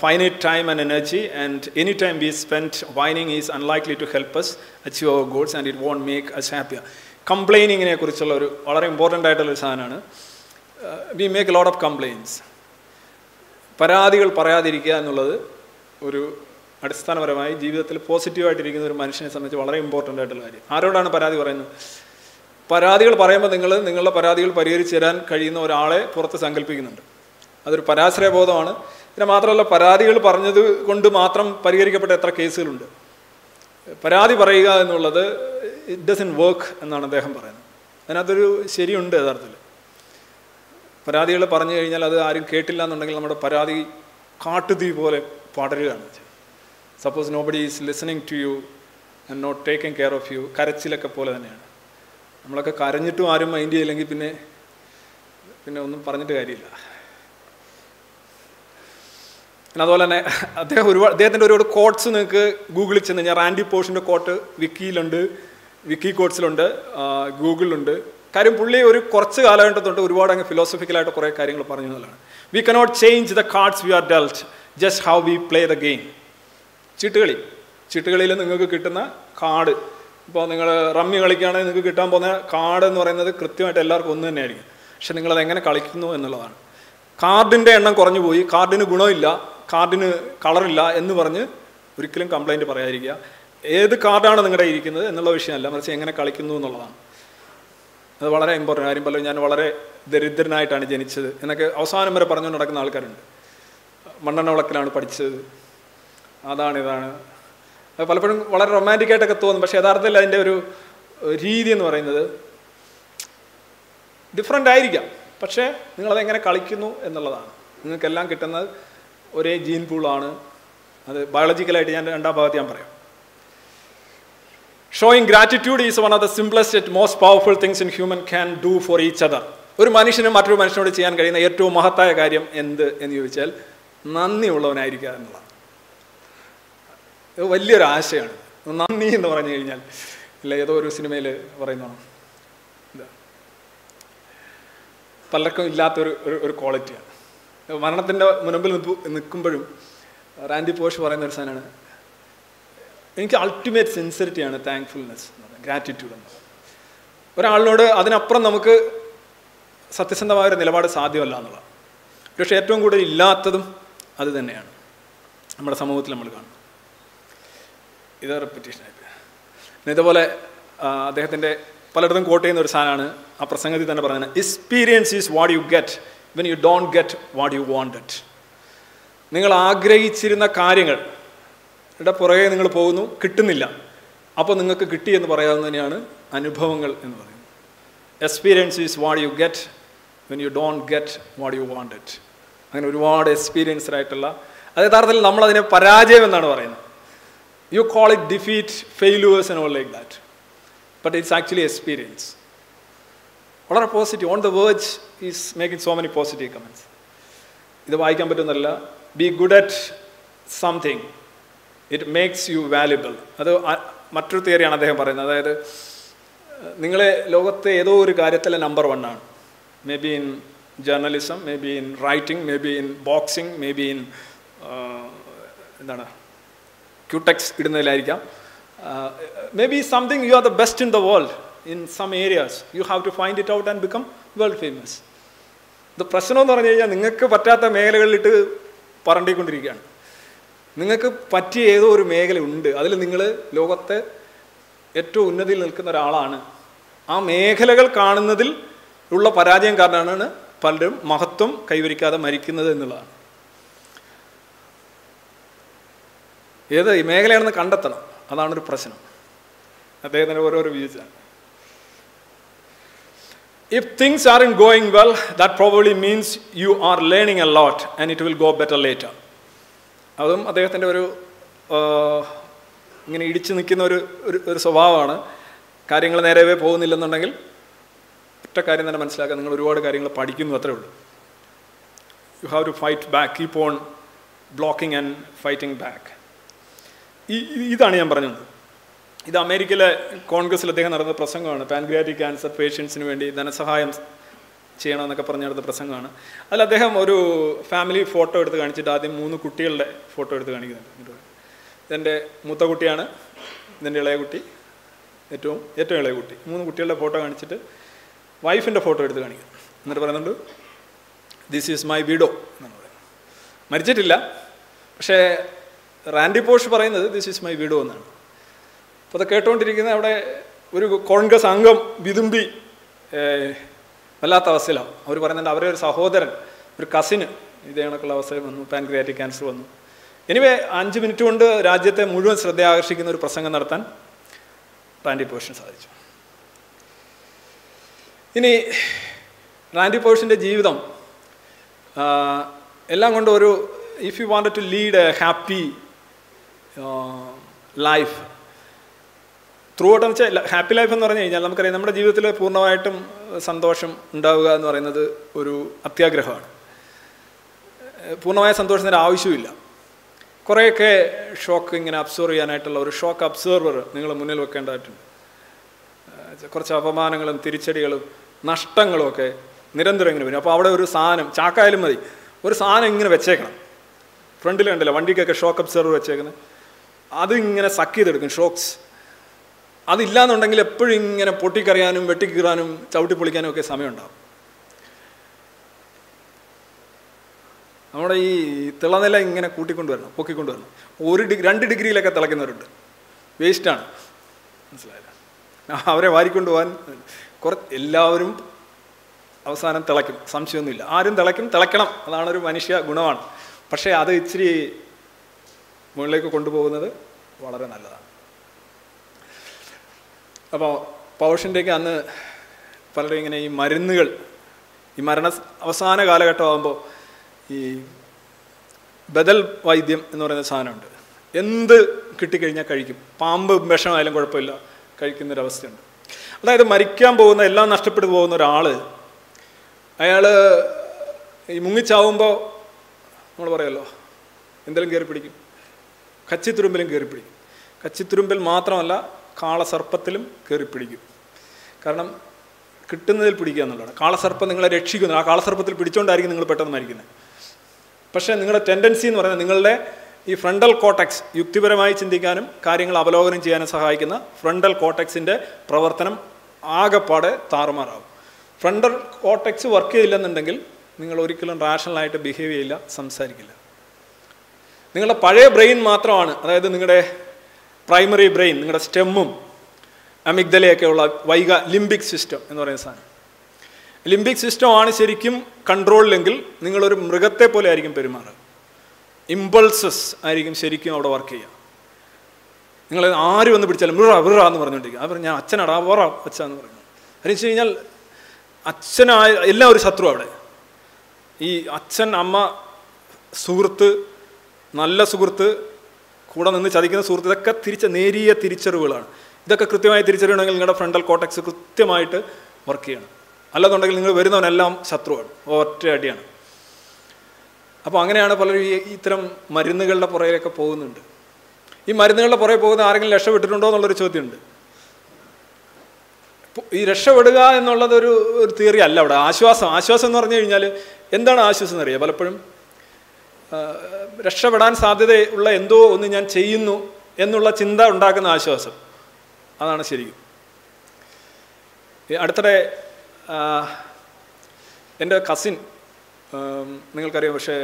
finite time and energy, and any time we spend whining is unlikely to help us achieve our goals, and it won't make us happier. Complaining ne kurichulla oru valare important aayittulla saanana. We make a lot of complaints. Paraadigal parayaadirikka ennullathu oru adisthanaparayi jeevithathil positive aayittirikkunna oru manushyane sambandhichu valare important aayittulla karyam. Aarodana paraadi parayunnu? പരാതികൾ പറയുമ്പോൾ നിങ്ങളുടെ പരാതികൾ പരിഹരിച്ചു തരാൻ കഴിയുന്ന ഒരാളെ പുറത്ത് സങ്കല്പിക്കുന്നുണ്ട്. അതൊരു പരാശ്രയബോധമാണ്. പിന്നെ മാത്രമല്ല, പരാതികൾ പറഞ്ഞത് കൊണ്ട് മാത്രം പരിഹരിക്കപ്പെട്ട എത്ര കേസുകളുണ്ട്. പരാതി പറയുക എന്നുള്ളത് ഇറ്റ് ഡസൻ വർക്ക് എന്നാണ് അദ്ദേഹം പറയുന്നത്. അതിനകത്തൊരു ശരിയുണ്ട്. യഥാർത്ഥത്തിൽ പരാതികൾ പറഞ്ഞു കഴിഞ്ഞാൽ അത് ആരും കേട്ടില്ല എന്നുണ്ടെങ്കിൽ നമ്മുടെ പരാതി കാട്ടുതീ പോലെ പടരുകയാണ്. Suppose nobody is listening to you and not taking care of you, കരച്ചിലൊക്കെ പോലെ തന്നെയാണ്. നമ്മളൊക്കെ കരഞ്ഞിട്ടും ആരും മൈൻഡ് ചെയ്യില്ലെങ്കിൽ പിന്നെ ഒന്നും പറഞ്ഞിട്ട് കാര്യമില്ല. പിന്നെ അതുപോലെ തന്നെ അദ്ദേഹത്തിൻ്റെ ഒരുപാട് കോട്ട്സ് നിങ്ങൾക്ക് ഗൂഗിളിൽ ചെന്ന് കഴിഞ്ഞാൽ, റാൻഡി പോഷിൻ്റെ കോട്ട് വിക്കിയിലുണ്ട്, വിക്കി കോട്ട്സിലുണ്ട്, ഗൂഗിളിലുണ്ട്. കാര്യം പുള്ളി ഒരു കുറച്ച് കാലഘട്ടത്തോട്ട് ഒരുപാട് അങ്ങ് ഫിലോസഫിക്കലായിട്ട് കുറേ കാര്യങ്ങൾ പറഞ്ഞു എന്നുള്ളതാണ്. We cannot change the cards we are dealt, just how we play the game. ചീട്ടുകളി ചിട്ടുകളിൽ നിങ്ങൾക്ക് കിട്ടുന്ന കാർഡ്, ഇപ്പോൾ നിങ്ങൾ റമ്മി കളിക്കുകയാണെങ്കിൽ നിങ്ങൾക്ക് കിട്ടാൻ പോകുന്ന കാർഡ് എന്ന് പറയുന്നത് കൃത്യമായിട്ട് എല്ലാവർക്കും ഒന്ന് തന്നെയായിരിക്കും. പക്ഷെ നിങ്ങളത് എങ്ങനെ കളിക്കുന്നു എന്നുള്ളതാണ്. കാർഡിൻ്റെ എണ്ണം കുറഞ്ഞു പോയി, കാർഡിന് ഗുണമില്ല, കാർഡിന് കളറില്ല എന്ന് പറഞ്ഞ് ഒരിക്കലും കംപ്ലൈൻറ്റ് പറയാതിരിക്കുക. ഏത് കാർഡാണ് നിങ്ങളുടെ ഇരിക്കുന്നത് എന്നുള്ള വിഷയമല്ല, മറിച്ച് എങ്ങനെ കളിക്കുന്നു എന്നുള്ളതാണ്. അത് വളരെ ഇമ്പോർട്ടൻ്റ് കാര്യം. പലരും ഞാൻ വളരെ ദരിദ്രനായിട്ടാണ് ജനിച്ചത് എന്നൊക്കെ അവസാനം വരെ പറഞ്ഞുകൊണ്ട് നടക്കുന്ന ആൾക്കാരുണ്ട്. മണ്ണെണ്ണ വിളക്കിലാണ് പഠിച്ചത്, അതാണ്. അത് പലപ്പോഴും വളരെ റൊമാൻറ്റിക്കായിട്ടൊക്കെ തോന്നും. പക്ഷേ യഥാർത്ഥത്തിൽ അതിൻ്റെ ഒരു രീതി എന്ന് പറയുന്നത് ഡിഫറെൻ്റ് ആയിരിക്കാം, പക്ഷേ നിങ്ങളതെങ്ങനെ കളിക്കുന്നു എന്നുള്ളതാണ്. നിങ്ങൾക്കെല്ലാം കിട്ടുന്നത് ഒരേ ജീൻ പൂളാണ്. അത് ബയോളജിക്കലായിട്ട് ഞാൻ രണ്ടാം ഭാഗത്ത് ഞാൻ പറയാം. Showing gratitude is one of the simplest and most powerful things in human can do for each other. ഒരു മനുഷ്യന് മറ്റൊരു മനുഷ്യനോട് ചെയ്യാൻ കഴിയുന്ന ഏറ്റവും മഹത്തായ കാര്യം എന്ത് എന്ന് ചോദിച്ചാൽ നന്ദിയുള്ളവനായിരിക്കുക എന്നുള്ളതാണ്. ഇത് വലിയൊരു ആശയമാണ്. നന്ദി എന്ന് പറഞ്ഞു കഴിഞ്ഞാൽ ഇല്ല, ഏതോ ഒരു സിനിമയിൽ പറയുന്നതാണ്, പലർക്കും ഇല്ലാത്തൊരു ഒരു ക്വാളിറ്റിയാണ്. മരണത്തിൻ്റെ മുൻപിൽ നിൽക്കുമ്പോഴും റാൻഡി പോഷ് പറയുന്ന ഒരു സാധനമാണ്, എനിക്ക് അൾട്ടിമേറ്റ് സിൻസിയറിറ്റിയാണ് താങ്ക്ഫുൾനെസ് എന്ന് പറയുന്നത്, ഗ്രാറ്റിറ്റ്യൂഡ് എന്ന് പറയുന്നത്. ഒരാളിനോട് അതിനപ്പുറം നമുക്ക് സത്യസന്ധമായൊരു നിലപാട് സാധ്യമല്ല എന്നുള്ളതാണ്. പക്ഷേ ഏറ്റവും കൂടുതൽ ഇല്ലാത്തതും അത് തന്നെയാണ് നമ്മുടെ സമൂഹത്തിൽ നമ്മൾ കാണുന്നത്. ഇത് റെപ്പിറ്റേഷനായിട്ട് ഇതേപോലെ അദ്ദേഹത്തിൻ്റെ പലയിടത്തും കോട്ട് ചെയ്യുന്ന ഒരു സാധനമാണ് ആ പ്രസംഗത്തിൽ തന്നെ പറയുന്നത്, experience is what you get when you don't get what you wanted. നിങ്ങൾ ആഗ്രഹിച്ചിരുന്ന കാര്യങ്ങളുടെ പുറകെ നിങ്ങൾ പോകുന്നു, കിട്ടുന്നില്ല, അപ്പോൾ നിങ്ങൾക്ക് കിട്ടിയെന്ന് പറയാവുന്നത് തന്നെയാണ് അനുഭവങ്ങൾ എന്ന് പറയുന്നത്. Experience is what you get when you don't get what you wanted. അങ്ങനെ ഒരുപാട് എക്സ്പീരിയൻസ്ഡായിട്ടുള്ള, അത് യഥാർത്ഥത്തിൽ നമ്മളതിനെ പരാജയം എന്നാണ് പറയുന്നത്. You call it defeat, failures and all like that. But it's actually experience. A lot of positive, on the verge is making so many positive comments. Idu vaikkan pattunnalla, be good at something. It makes you valuable. Adu mattoru theory aanu adheyam parayunnu. Adayathu ningale logathe edho oru karyathile number 1 aanu. Maybe in journalism, maybe in writing, maybe in boxing, maybe in endana Cutex ഇടുന്നതിലായിരിക്കാം. Maybe something you are the best in the world in some areas. You have to find it out and become world famous. ഇത് പ്രശ്നമെന്ന് പറഞ്ഞു കഴിഞ്ഞാൽ നിങ്ങൾക്ക് പറ്റാത്ത മേഖലകളിലിട്ട് പറണ്ടിക്കൊണ്ടിരിക്കുകയാണ്. നിങ്ങൾക്ക് പറ്റിയ ഏതോ ഒരു മേഖല ഉണ്ട്, അതിൽ നിങ്ങൾ ലോകത്തെ ഏറ്റവും ഉന്നതിയിൽ നിൽക്കുന്ന ഒരാളാണ്. ആ മേഖലകൾ കാണുന്നതിൽ ഉള്ള പരാജയം കാരണമാണ് പലരും മഹത്വം കൈവരിക്കാതെ മരിക്കുന്നത് എന്നുള്ളതാണ്. ഏത് ഈ മേഖലയാണെന്ന് കണ്ടെത്തണം, അതാണൊരു പ്രശ്നം. അദ്ദേഹത്തിൻ്റെ ഓരോരോ വീഴ്ചയാണ്. If things are in going well that probably means you are learning a lot and it will go better later. അതും അദ്ദേഹത്തിൻ്റെ ഒരു ഇങ്ങനെ ഇടിച്ചു നിൽക്കുന്ന ഒരു സ്വഭാവമാണ്. കാര്യങ്ങൾ നേരെവേ പോകുന്നില്ലെന്നുണ്ടെങ്കിൽ ഒറ്റ കാര്യം തന്നെ മനസ്സിലാക്കുക, നിങ്ങൾ ഒരുപാട് കാര്യങ്ങൾ പഠിക്കുന്നു, അത്രേ ഉള്ളൂ. You have to fight back, keep on blocking and fighting back. ഇതാണ് ഞാൻ പറഞ്ഞത്. ഇത് അമേരിക്കയിലെ കോൺഗ്രസ്സിൽ അദ്ദേഹം നടന്ന പ്രസംഗമാണ്. പാൻക്രിയാറ്റിക് ക്യാൻസർ പേഷ്യൻസിന് വേണ്ടി ധനസഹായം ചെയ്യണമെന്നൊക്കെ പറഞ്ഞ് നടന്ന പ്രസംഗമാണ്. അതിൽ അദ്ദേഹം ഒരു ഫാമിലി ഫോട്ടോ എടുത്ത് കാണിച്ചിട്ട് ആദ്യം 3 കുട്ടികളുടെ ഫോട്ടോ എടുത്ത് കാണിക്കുന്നുണ്ട്. ഇതെൻ്റെ മൂത്ത കുട്ടിയാണ്, ഇതിൻ്റെ ഇളയ കുട്ടി, ഏറ്റവും ഇളയ കുട്ടി. 3 കുട്ടികളുടെ ഫോട്ടോ കാണിച്ചിട്ട് വൈഫിൻ്റെ ഫോട്ടോ എടുത്ത് കാണിക്കും. എന്നിട്ട് പറയുന്നുണ്ട്, ദിസ് ഈസ് മൈ വിഡോ എന്നാണ് പറയുന്നത്. മരിച്ചിട്ടില്ല, പക്ഷേ റാൻഡി പോഷ് പറയുന്നത് ദിസ് ഈസ് മൈ വീഡോ എന്നാണ്. അപ്പോൾ അത് കേട്ടുകൊണ്ടിരിക്കുന്ന അവിടെ ഒരു കോൺഗ്രസ് അംഗം വിതുമ്പി വല്ലാത്ത അവസ്ഥയിലാണ്. അവർ പറയുന്നുണ്ട്, അവരെ ഒരു സഹോദരൻ, ഒരു കസിന് ഇതേ കണക്കുള്ള അവസ്ഥയിൽ വന്നു, പാൻക്രിയാറ്റിക് ക്യാൻസർ വന്നു. എനിവേ 5 മിനിറ്റ് കൊണ്ട് രാജ്യത്തെ മുഴുവൻ ശ്രദ്ധ ആകർഷിക്കുന്ന ഒരു പ്രസംഗം നടത്താൻ റാൻഡി പോഷിന് സാധിച്ചു. ഇനി റാൻഡി പോഷിൻ്റെ ജീവിതം എല്ലാം കൊണ്ട് ഒരു, if you wanted to lead a happy life throughout എന്ന് വെച്ചാൽ, ഹാപ്പി ലൈഫ് എന്ന് പറഞ്ഞു കഴിഞ്ഞാൽ നമുക്കറിയാം, നമ്മുടെ ജീവിതത്തിൽ പൂർണ്ണമായിട്ടും സന്തോഷം ഉണ്ടാവുക എന്ന് പറയുന്നത് ഒരു അത്യാഗ്രഹമാണ്. പൂർണ്ണമായ സന്തോഷത്തിൻ്റെ ആവശ്യമില്ല. കുറേയൊക്കെ ഷോക്ക് ഇങ്ങനെ അബ്സോർവ് ചെയ്യാനായിട്ടുള്ള ഒരു ഷോക്ക് അബ്സോർവർ നിങ്ങൾ മുന്നിൽ വെക്കേണ്ടതായിട്ടുണ്ട്. കുറച്ച് അപമാനങ്ങളും തിരിച്ചടികളും നഷ്ടങ്ങളും ഒക്കെ നിരന്തരം ഇങ്ങനെ വരും. അപ്പോൾ അവിടെ ഒരു സാധനം, ചാക്കായാലും മതി, ഒരു സാധനം ഇങ്ങനെ വെച്ചേക്കണം. ഫ്രണ്ടിൽ കണ്ടില്ല വണ്ടിക്കൊക്കെ ഷോക്ക് അബ്സോർവർ വെച്ചേക്കുന്നത്, അതിങ്ങനെ സക്ക് ചെയ്തെടുക്കും, ഷോക്സ്. അതില്ലാന്നുണ്ടെങ്കിൽ എപ്പോഴും ഇങ്ങനെ പൊട്ടിക്കറിയാനും വെട്ടിക്കീറാനും ചവിട്ടിപ്പൊളിക്കാനും ഒക്കെ സമയമുണ്ടാകും. നമ്മുടെ ഈ തിളനില ഇങ്ങനെ കൂട്ടിക്കൊണ്ടുവരണം, പൊക്കിക്കൊണ്ടുവരണം. 1-2 ഡിഗ്രിയിലൊക്കെ തിളയ്ക്കുന്നവരുണ്ട്, വേസ്റ്റാണ്, മനസ്സിലായില്ല. അവരെ വാരിക്കൊണ്ടുപോകാൻ എല്ലാവരും അവസാനം തിളയ്ക്കും, സംശയമൊന്നുമില്ല. ആരും തിളയ്ക്കും, തിളയ്ക്കണം, അതാണൊരു മനുഷ്യ ഗുണമാണ്. പക്ഷേ അത് ഇച്ചിരി മുകളിലേക്ക് കൊണ്ടുപോകുന്നത് വളരെ നല്ലതാണ്. അപ്പോൾ പൗഷിൻ്റെയൊക്കെ അന്ന് പലരും ഇങ്ങനെ ഈ മരുന്നുകൾ, ഈ മരണ അവസാന കാലഘട്ടമാകുമ്പോൾ ഈ ബദൽ വൈദ്യം എന്ന് പറയുന്ന സാധനമുണ്ട്. എന്ത് കിട്ടിക്കഴിഞ്ഞാൽ കഴിക്കും, പാമ്പ് വിഷമായാലും കുഴപ്പമില്ല, കഴിക്കുന്നൊരവസ്ഥയുണ്ട്. അതായത് മരിക്കാൻ പോകുന്ന, എല്ലാം നഷ്ടപ്പെട്ടു പോകുന്ന ഒരാൾ, അയാൾ ഈ മുങ്ങിച്ചാവുമ്പോൾ നമ്മൾ പറയുമല്ലോ എന്തെങ്കിലും കയറി പിടിക്കും, കച്ചിത്തുരുമ്പിലും കയറി പിടിക്കും. കച്ചിത്തുരുമ്പിൽ മാത്രമല്ല, കാളസർപ്പത്തിലും കയറി പിടിക്കും. കാരണം കിട്ടുന്നതിൽ പിടിക്കുക എന്നുള്ളതാണ്. കാളസർപ്പം നിങ്ങളെ രക്ഷിക്കുന്നു, ആ കാളസർപ്പത്തിൽ പിടിച്ചുകൊണ്ടായിരിക്കും നിങ്ങൾ പെട്ടെന്ന് മരിക്കുന്നത്. പക്ഷേ നിങ്ങളുടെ ടെൻഡൻസി എന്ന് പറയുന്നത് നിങ്ങളുടെ ഈ ഫ്രണ്ടൽ കോർട്ടെക്സ്, യുക്തിപരമായി ചിന്തിക്കാനും കാര്യങ്ങൾ അവലോകനം ചെയ്യാനും സഹായിക്കുന്ന ഫ്രണ്ടൽ കോർട്ടെക്സിൻ്റെ പ്രവർത്തനം ആകെപ്പാടെ താറുമാറാകും. ഫ്രണ്ടൽ കോർട്ടെക്സ് വർക്ക് ചെയ്യില്ലെന്നുണ്ടെങ്കിൽ നിങ്ങൾ ഒരിക്കലും റാഷണലായിട്ട് ബിഹേവ് ചെയ്യില്ല, സംസാരിക്കില്ല. നിങ്ങളുടെ പഴയ ബ്രെയിൻ മാത്രമാണ്, അതായത് നിങ്ങളുടെ പ്രൈമറി ബ്രെയിൻ, നിങ്ങളുടെ സ്റ്റെമ്മും അമിഗ്ദലയൊക്കെയുള്ള ലിംബിക് സിസ്റ്റം എന്ന് പറയുന്ന സാധനം. ലിംബിക് സിസ്റ്റമാണ് ശരിക്കും കൺട്രോളിലെങ്കിൽ നിങ്ങളൊരു മൃഗത്തെ പോലെ ആയിരിക്കും പെരുമാറുക. ഇമ്പൾസസ് ആയിരിക്കും ശരിക്കും അവിടെ വർക്ക് ചെയ്യുക. നിങ്ങൾ ആര് വന്ന് പിടിച്ചാലും വിറ വിറ എന്ന് പറഞ്ഞുകൊണ്ടിരിക്കുക. അവർ ഞാൻ അച്ഛനടാ വറ അച്ഛ എന്ന് പറഞ്ഞു. അതെന്ന് വെച്ച് കഴിഞ്ഞാൽ അച്ഛനായ എല്ലാം ഒരു ശത്രു അവിടെ. ഈ അച്ഛൻ, അമ്മ, സുഹൃത്ത്, നല്ല സുഹൃത്ത്, കൂടെ നിന്ന് ചതിക്കുന്ന സുഹൃത്ത്, ഇതൊക്കെ നേരിയ തിരിച്ചറിവുകളാണ്. ഇതൊക്കെ കൃത്യമായി തിരിച്ചറിയണമെങ്കിൽ നിങ്ങളുടെ ഫ്രണ്ടൽ കോർട്ടെക്സ് കൃത്യമായിട്ട് വർക്ക് ചെയ്യണം. അല്ലാന്നുണ്ടെങ്കിൽ നിങ്ങൾ വരുന്നവനെല്ലാം ശത്രുവാണ്, ഒറ്റയടിയാണ്. അപ്പോൾ അങ്ങനെയാണ് പലരും ഈ ഇത്തരം മരുന്നുകളുടെ പുറകിലൊക്കെ പോകുന്നുണ്ട്. ഈ മരുന്നുകളുടെ പുറകെ പോകുന്ന ആരെങ്കിലും രക്ഷപ്പെട്ടിട്ടുണ്ടോ എന്നുള്ളൊരു ചോദ്യമുണ്ട്. ഈ രക്ഷപ്പെടുക എന്നുള്ളതൊരു തിയറി അല്ല അവിടെ. ആശ്വാസം എന്ന് പറഞ്ഞു കഴിഞ്ഞാൽ എന്താണ് ആശ്വാസം എന്നറിയുക? പലപ്പോഴും രക്ഷപ്പെടാൻ സാധ്യതയുള്ള എന്തോ ഒന്ന് ഞാൻ ചെയ്യുന്നു എന്നുള്ള ചിന്ത ഉണ്ടാക്കുന്ന ആശ്വാസം, അതാണ് ശരിക്കും. അടുത്തിടെ എൻ്റെ കസിൻ, നിങ്ങൾക്കറിയാം, പക്ഷേ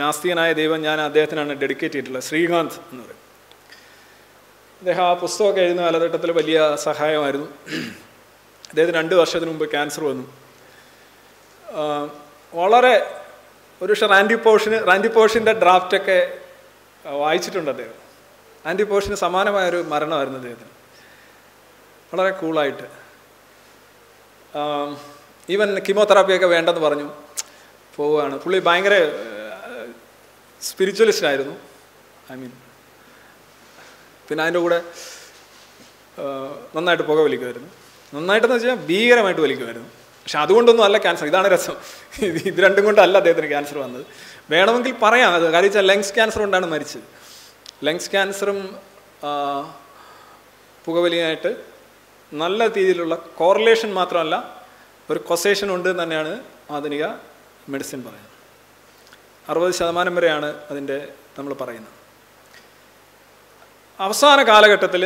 നാസ്തികനായ ദൈവം ഞാൻ അദ്ദേഹത്തിനാണ് ഡെഡിക്കേറ്റ് ചെയ്തിട്ടുള്ളത്, ശ്രീകാന്ത് എന്ന് പറയും. അദ്ദേഹം ആ പുസ്തകമൊക്കെ എഴുതുന്ന കാലഘട്ടത്തിൽ വലിയ സഹായമായിരുന്നു. അദ്ദേഹത്തിന് 2 വർഷത്തിന് മുമ്പ് ക്യാൻസർ വന്നു. വളരെ ഒരു പക്ഷേ റാൻഡി പൗഷിൻ്റെ ഡ്രാഫ്റ്റൊക്കെ വായിച്ചിട്ടുണ്ട് അദ്ദേഹം. റാൻഡി പൗഷിന് സമാനമായൊരു മരണമായിരുന്നു അദ്ദേഹത്തിന്, വളരെ കൂളായിട്ട്. ഈവൻ കീമോതെറാപ്പിയൊക്കെ വേണ്ടെന്ന് പറഞ്ഞു പോവുകയാണ്. പുള്ളി ഭയങ്കര സ്പിരിച്വലിസ്റ്റ് ആയിരുന്നു. പിന്നെ അതിൻ്റെ കൂടെ നന്നായിട്ട് പുക വലിക്കുമായിരുന്നു. നന്നായിട്ടെന്ന് വെച്ചാൽ ഭീകരമായിട്ട് വലിക്കുമായിരുന്നു. പക്ഷെ അതുകൊണ്ടൊന്നും അല്ല ക്യാൻസർ, ഇതാണ് രസം. ഇത് രണ്ടും കൊണ്ടല്ല അദ്ദേഹത്തിന് ക്യാൻസർ വന്നത്. വേണമെങ്കിൽ പറയാം അത്, കാര്യം വെച്ചാൽ ലങ്സ് ക്യാൻസർ കൊണ്ടാണ് മരിച്ചത്. ലങ്സ് ക്യാൻസറും പുകവലിയായിട്ട് നല്ല രീതിയിലുള്ള കോറിലേഷൻ മാത്രമല്ല, ഒരു കൊസേഷൻ ഉണ്ട് എന്ന് തന്നെയാണ് ആധുനിക മെഡിസിൻ പറയുന്നത്. 60% വരെയാണ് അതിൻ്റെ നമ്മൾ പറയുന്നത്. അവസാന കാലഘട്ടത്തിൽ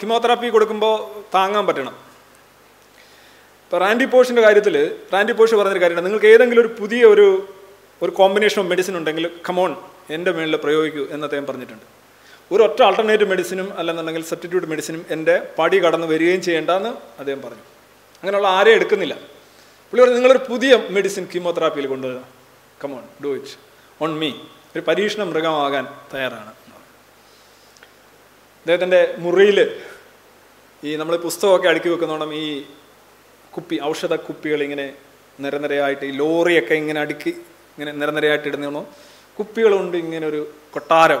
കീമോതെറാപ്പി കൊടുക്കുമ്പോൾ താങ്ങാൻ പറ്റണം. ഇപ്പോൾ റാൻഡി പോഷിൻ്റെ കാര്യത്തിൽ റാൻഡി പോഷ് പറഞ്ഞൊരു കാര്യമാണ്, നിങ്ങൾക്ക് ഏതെങ്കിലും ഒരു പുതിയ ഒരു കോമ്പിനേഷൻ ഓഫ് മെഡിസിൻ ഉണ്ടെങ്കിൽ കമോൺ എൻ്റെ മേളിൽ പ്രയോഗിക്കൂ എന്ന് അദ്ദേഹം പറഞ്ഞിട്ടുണ്ട്. ഒരൊറ്റ ആൾട്ടർനേറ്റീവ് മെഡിസിനും അല്ലെന്നുണ്ടെങ്കിൽ സബ്സ്റ്റിറ്റ്യൂട്ട് മെഡിസിനും എൻ്റെ പടി കടന്ന് വരികയും ചെയ്യേണ്ടെന്ന് അദ്ദേഹം പറഞ്ഞു. അങ്ങനെയുള്ള ആരെയും എടുക്കുന്നില്ല. പുള്ളി പറഞ്ഞു, നിങ്ങളൊരു പുതിയ മെഡിസിൻ കീമോതെറാപ്പിയിൽ കൊണ്ടുവരാം, come on do it on me, ഒരു പരീക്ഷണ മൃഗമാകാൻ തയ്യാറാണ്. അദ്ദേഹത്തിൻ്റെ മുറിയിൽ ഈ നമ്മൾ പുസ്തകമൊക്കെ അടുക്കി വെക്കുന്നോണം ഈ ഔഷധ കുപ്പികൾ ഇങ്ങനെ നിരനിരയായിട്ട്, ഈ ലോറിയൊക്കെ ഇങ്ങനെ അടുക്കി ഇങ്ങനെ നിരനിരയായിട്ട് ഇടുന്നോണം കുപ്പികൾ കൊണ്ട് ഇങ്ങനെ ഒരു കൊട്ടാരം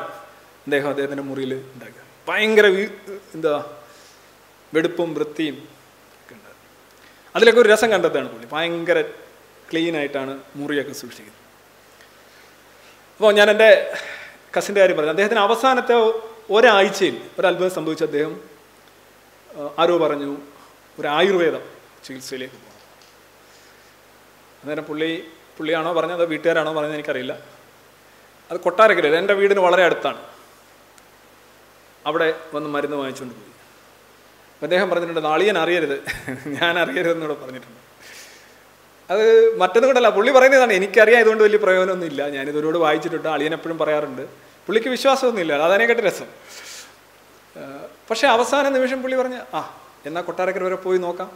അദ്ദേഹത്തിൻ്റെ മുറിയിൽ ഉണ്ടാക്കുക. ഭയങ്കര വെടുപ്പും വൃത്തിയും ഒക്കെ ഉണ്ടാകും. അതിലൊക്കെ ഒരു രസം കണ്ടെത്താണ് പുള്ളി. ഭയങ്കര ക്ലീനായിട്ടാണ് മുറിയൊക്കെ സൂക്ഷിക്കുന്നത്. അപ്പോൾ ഞാൻ എൻ്റെ കസിൻ്റെ കാര്യം പറഞ്ഞു. അദ്ദേഹത്തിന് അവസാനത്തെ ഒരാഴ്ചയിൽ ഒരത്ഭുതം സംഭവിച്ചു. അദ്ദേഹം ആരോ പറഞ്ഞു ഒരു ആയുർവേദം ചികിത്സയിലേക്ക് പോകും. അന്നേരം പുള്ളിയാണോ പറഞ്ഞത്, വീട്ടുകാരാണോ പറഞ്ഞത് എനിക്കറിയില്ല. അത് കൊട്ടാരക്കരയിൽ, എൻ്റെ വീടിന് വളരെ അടുത്താണ്. അവിടെ വന്ന് മരുന്ന് വാങ്ങിച്ചുകൊണ്ട് പോയി. അപ്പം അദ്ദേഹം പറഞ്ഞിട്ടുണ്ട്, നാളികൻ അറിയരുത്, ഞാൻ അറിയരുതെന്നൂടെ പറഞ്ഞിട്ടുണ്ട്. അത് മറ്റൊന്നുകൊണ്ടല്ല, പുള്ളി പറയുന്നതാണ്, എനിക്കറിയാം, ഇതുകൊണ്ട് വലിയ പ്രയോജനമൊന്നുമില്ല, ഞാനിതൊരോട് വായിച്ചിട്ടുണ്ട്, അളിയൻ എപ്പോഴും പറയാറുണ്ട്. പുള്ളിക്ക് വിശ്വാസമൊന്നുമില്ല, അതതിനെക്കാട്ടി രസം. പക്ഷേ അവസാന നിമിഷം പുള്ളി പറഞ്ഞ്, ആ എന്നാൽ കൊട്ടാരക്കര വരെ പോയി നോക്കാം.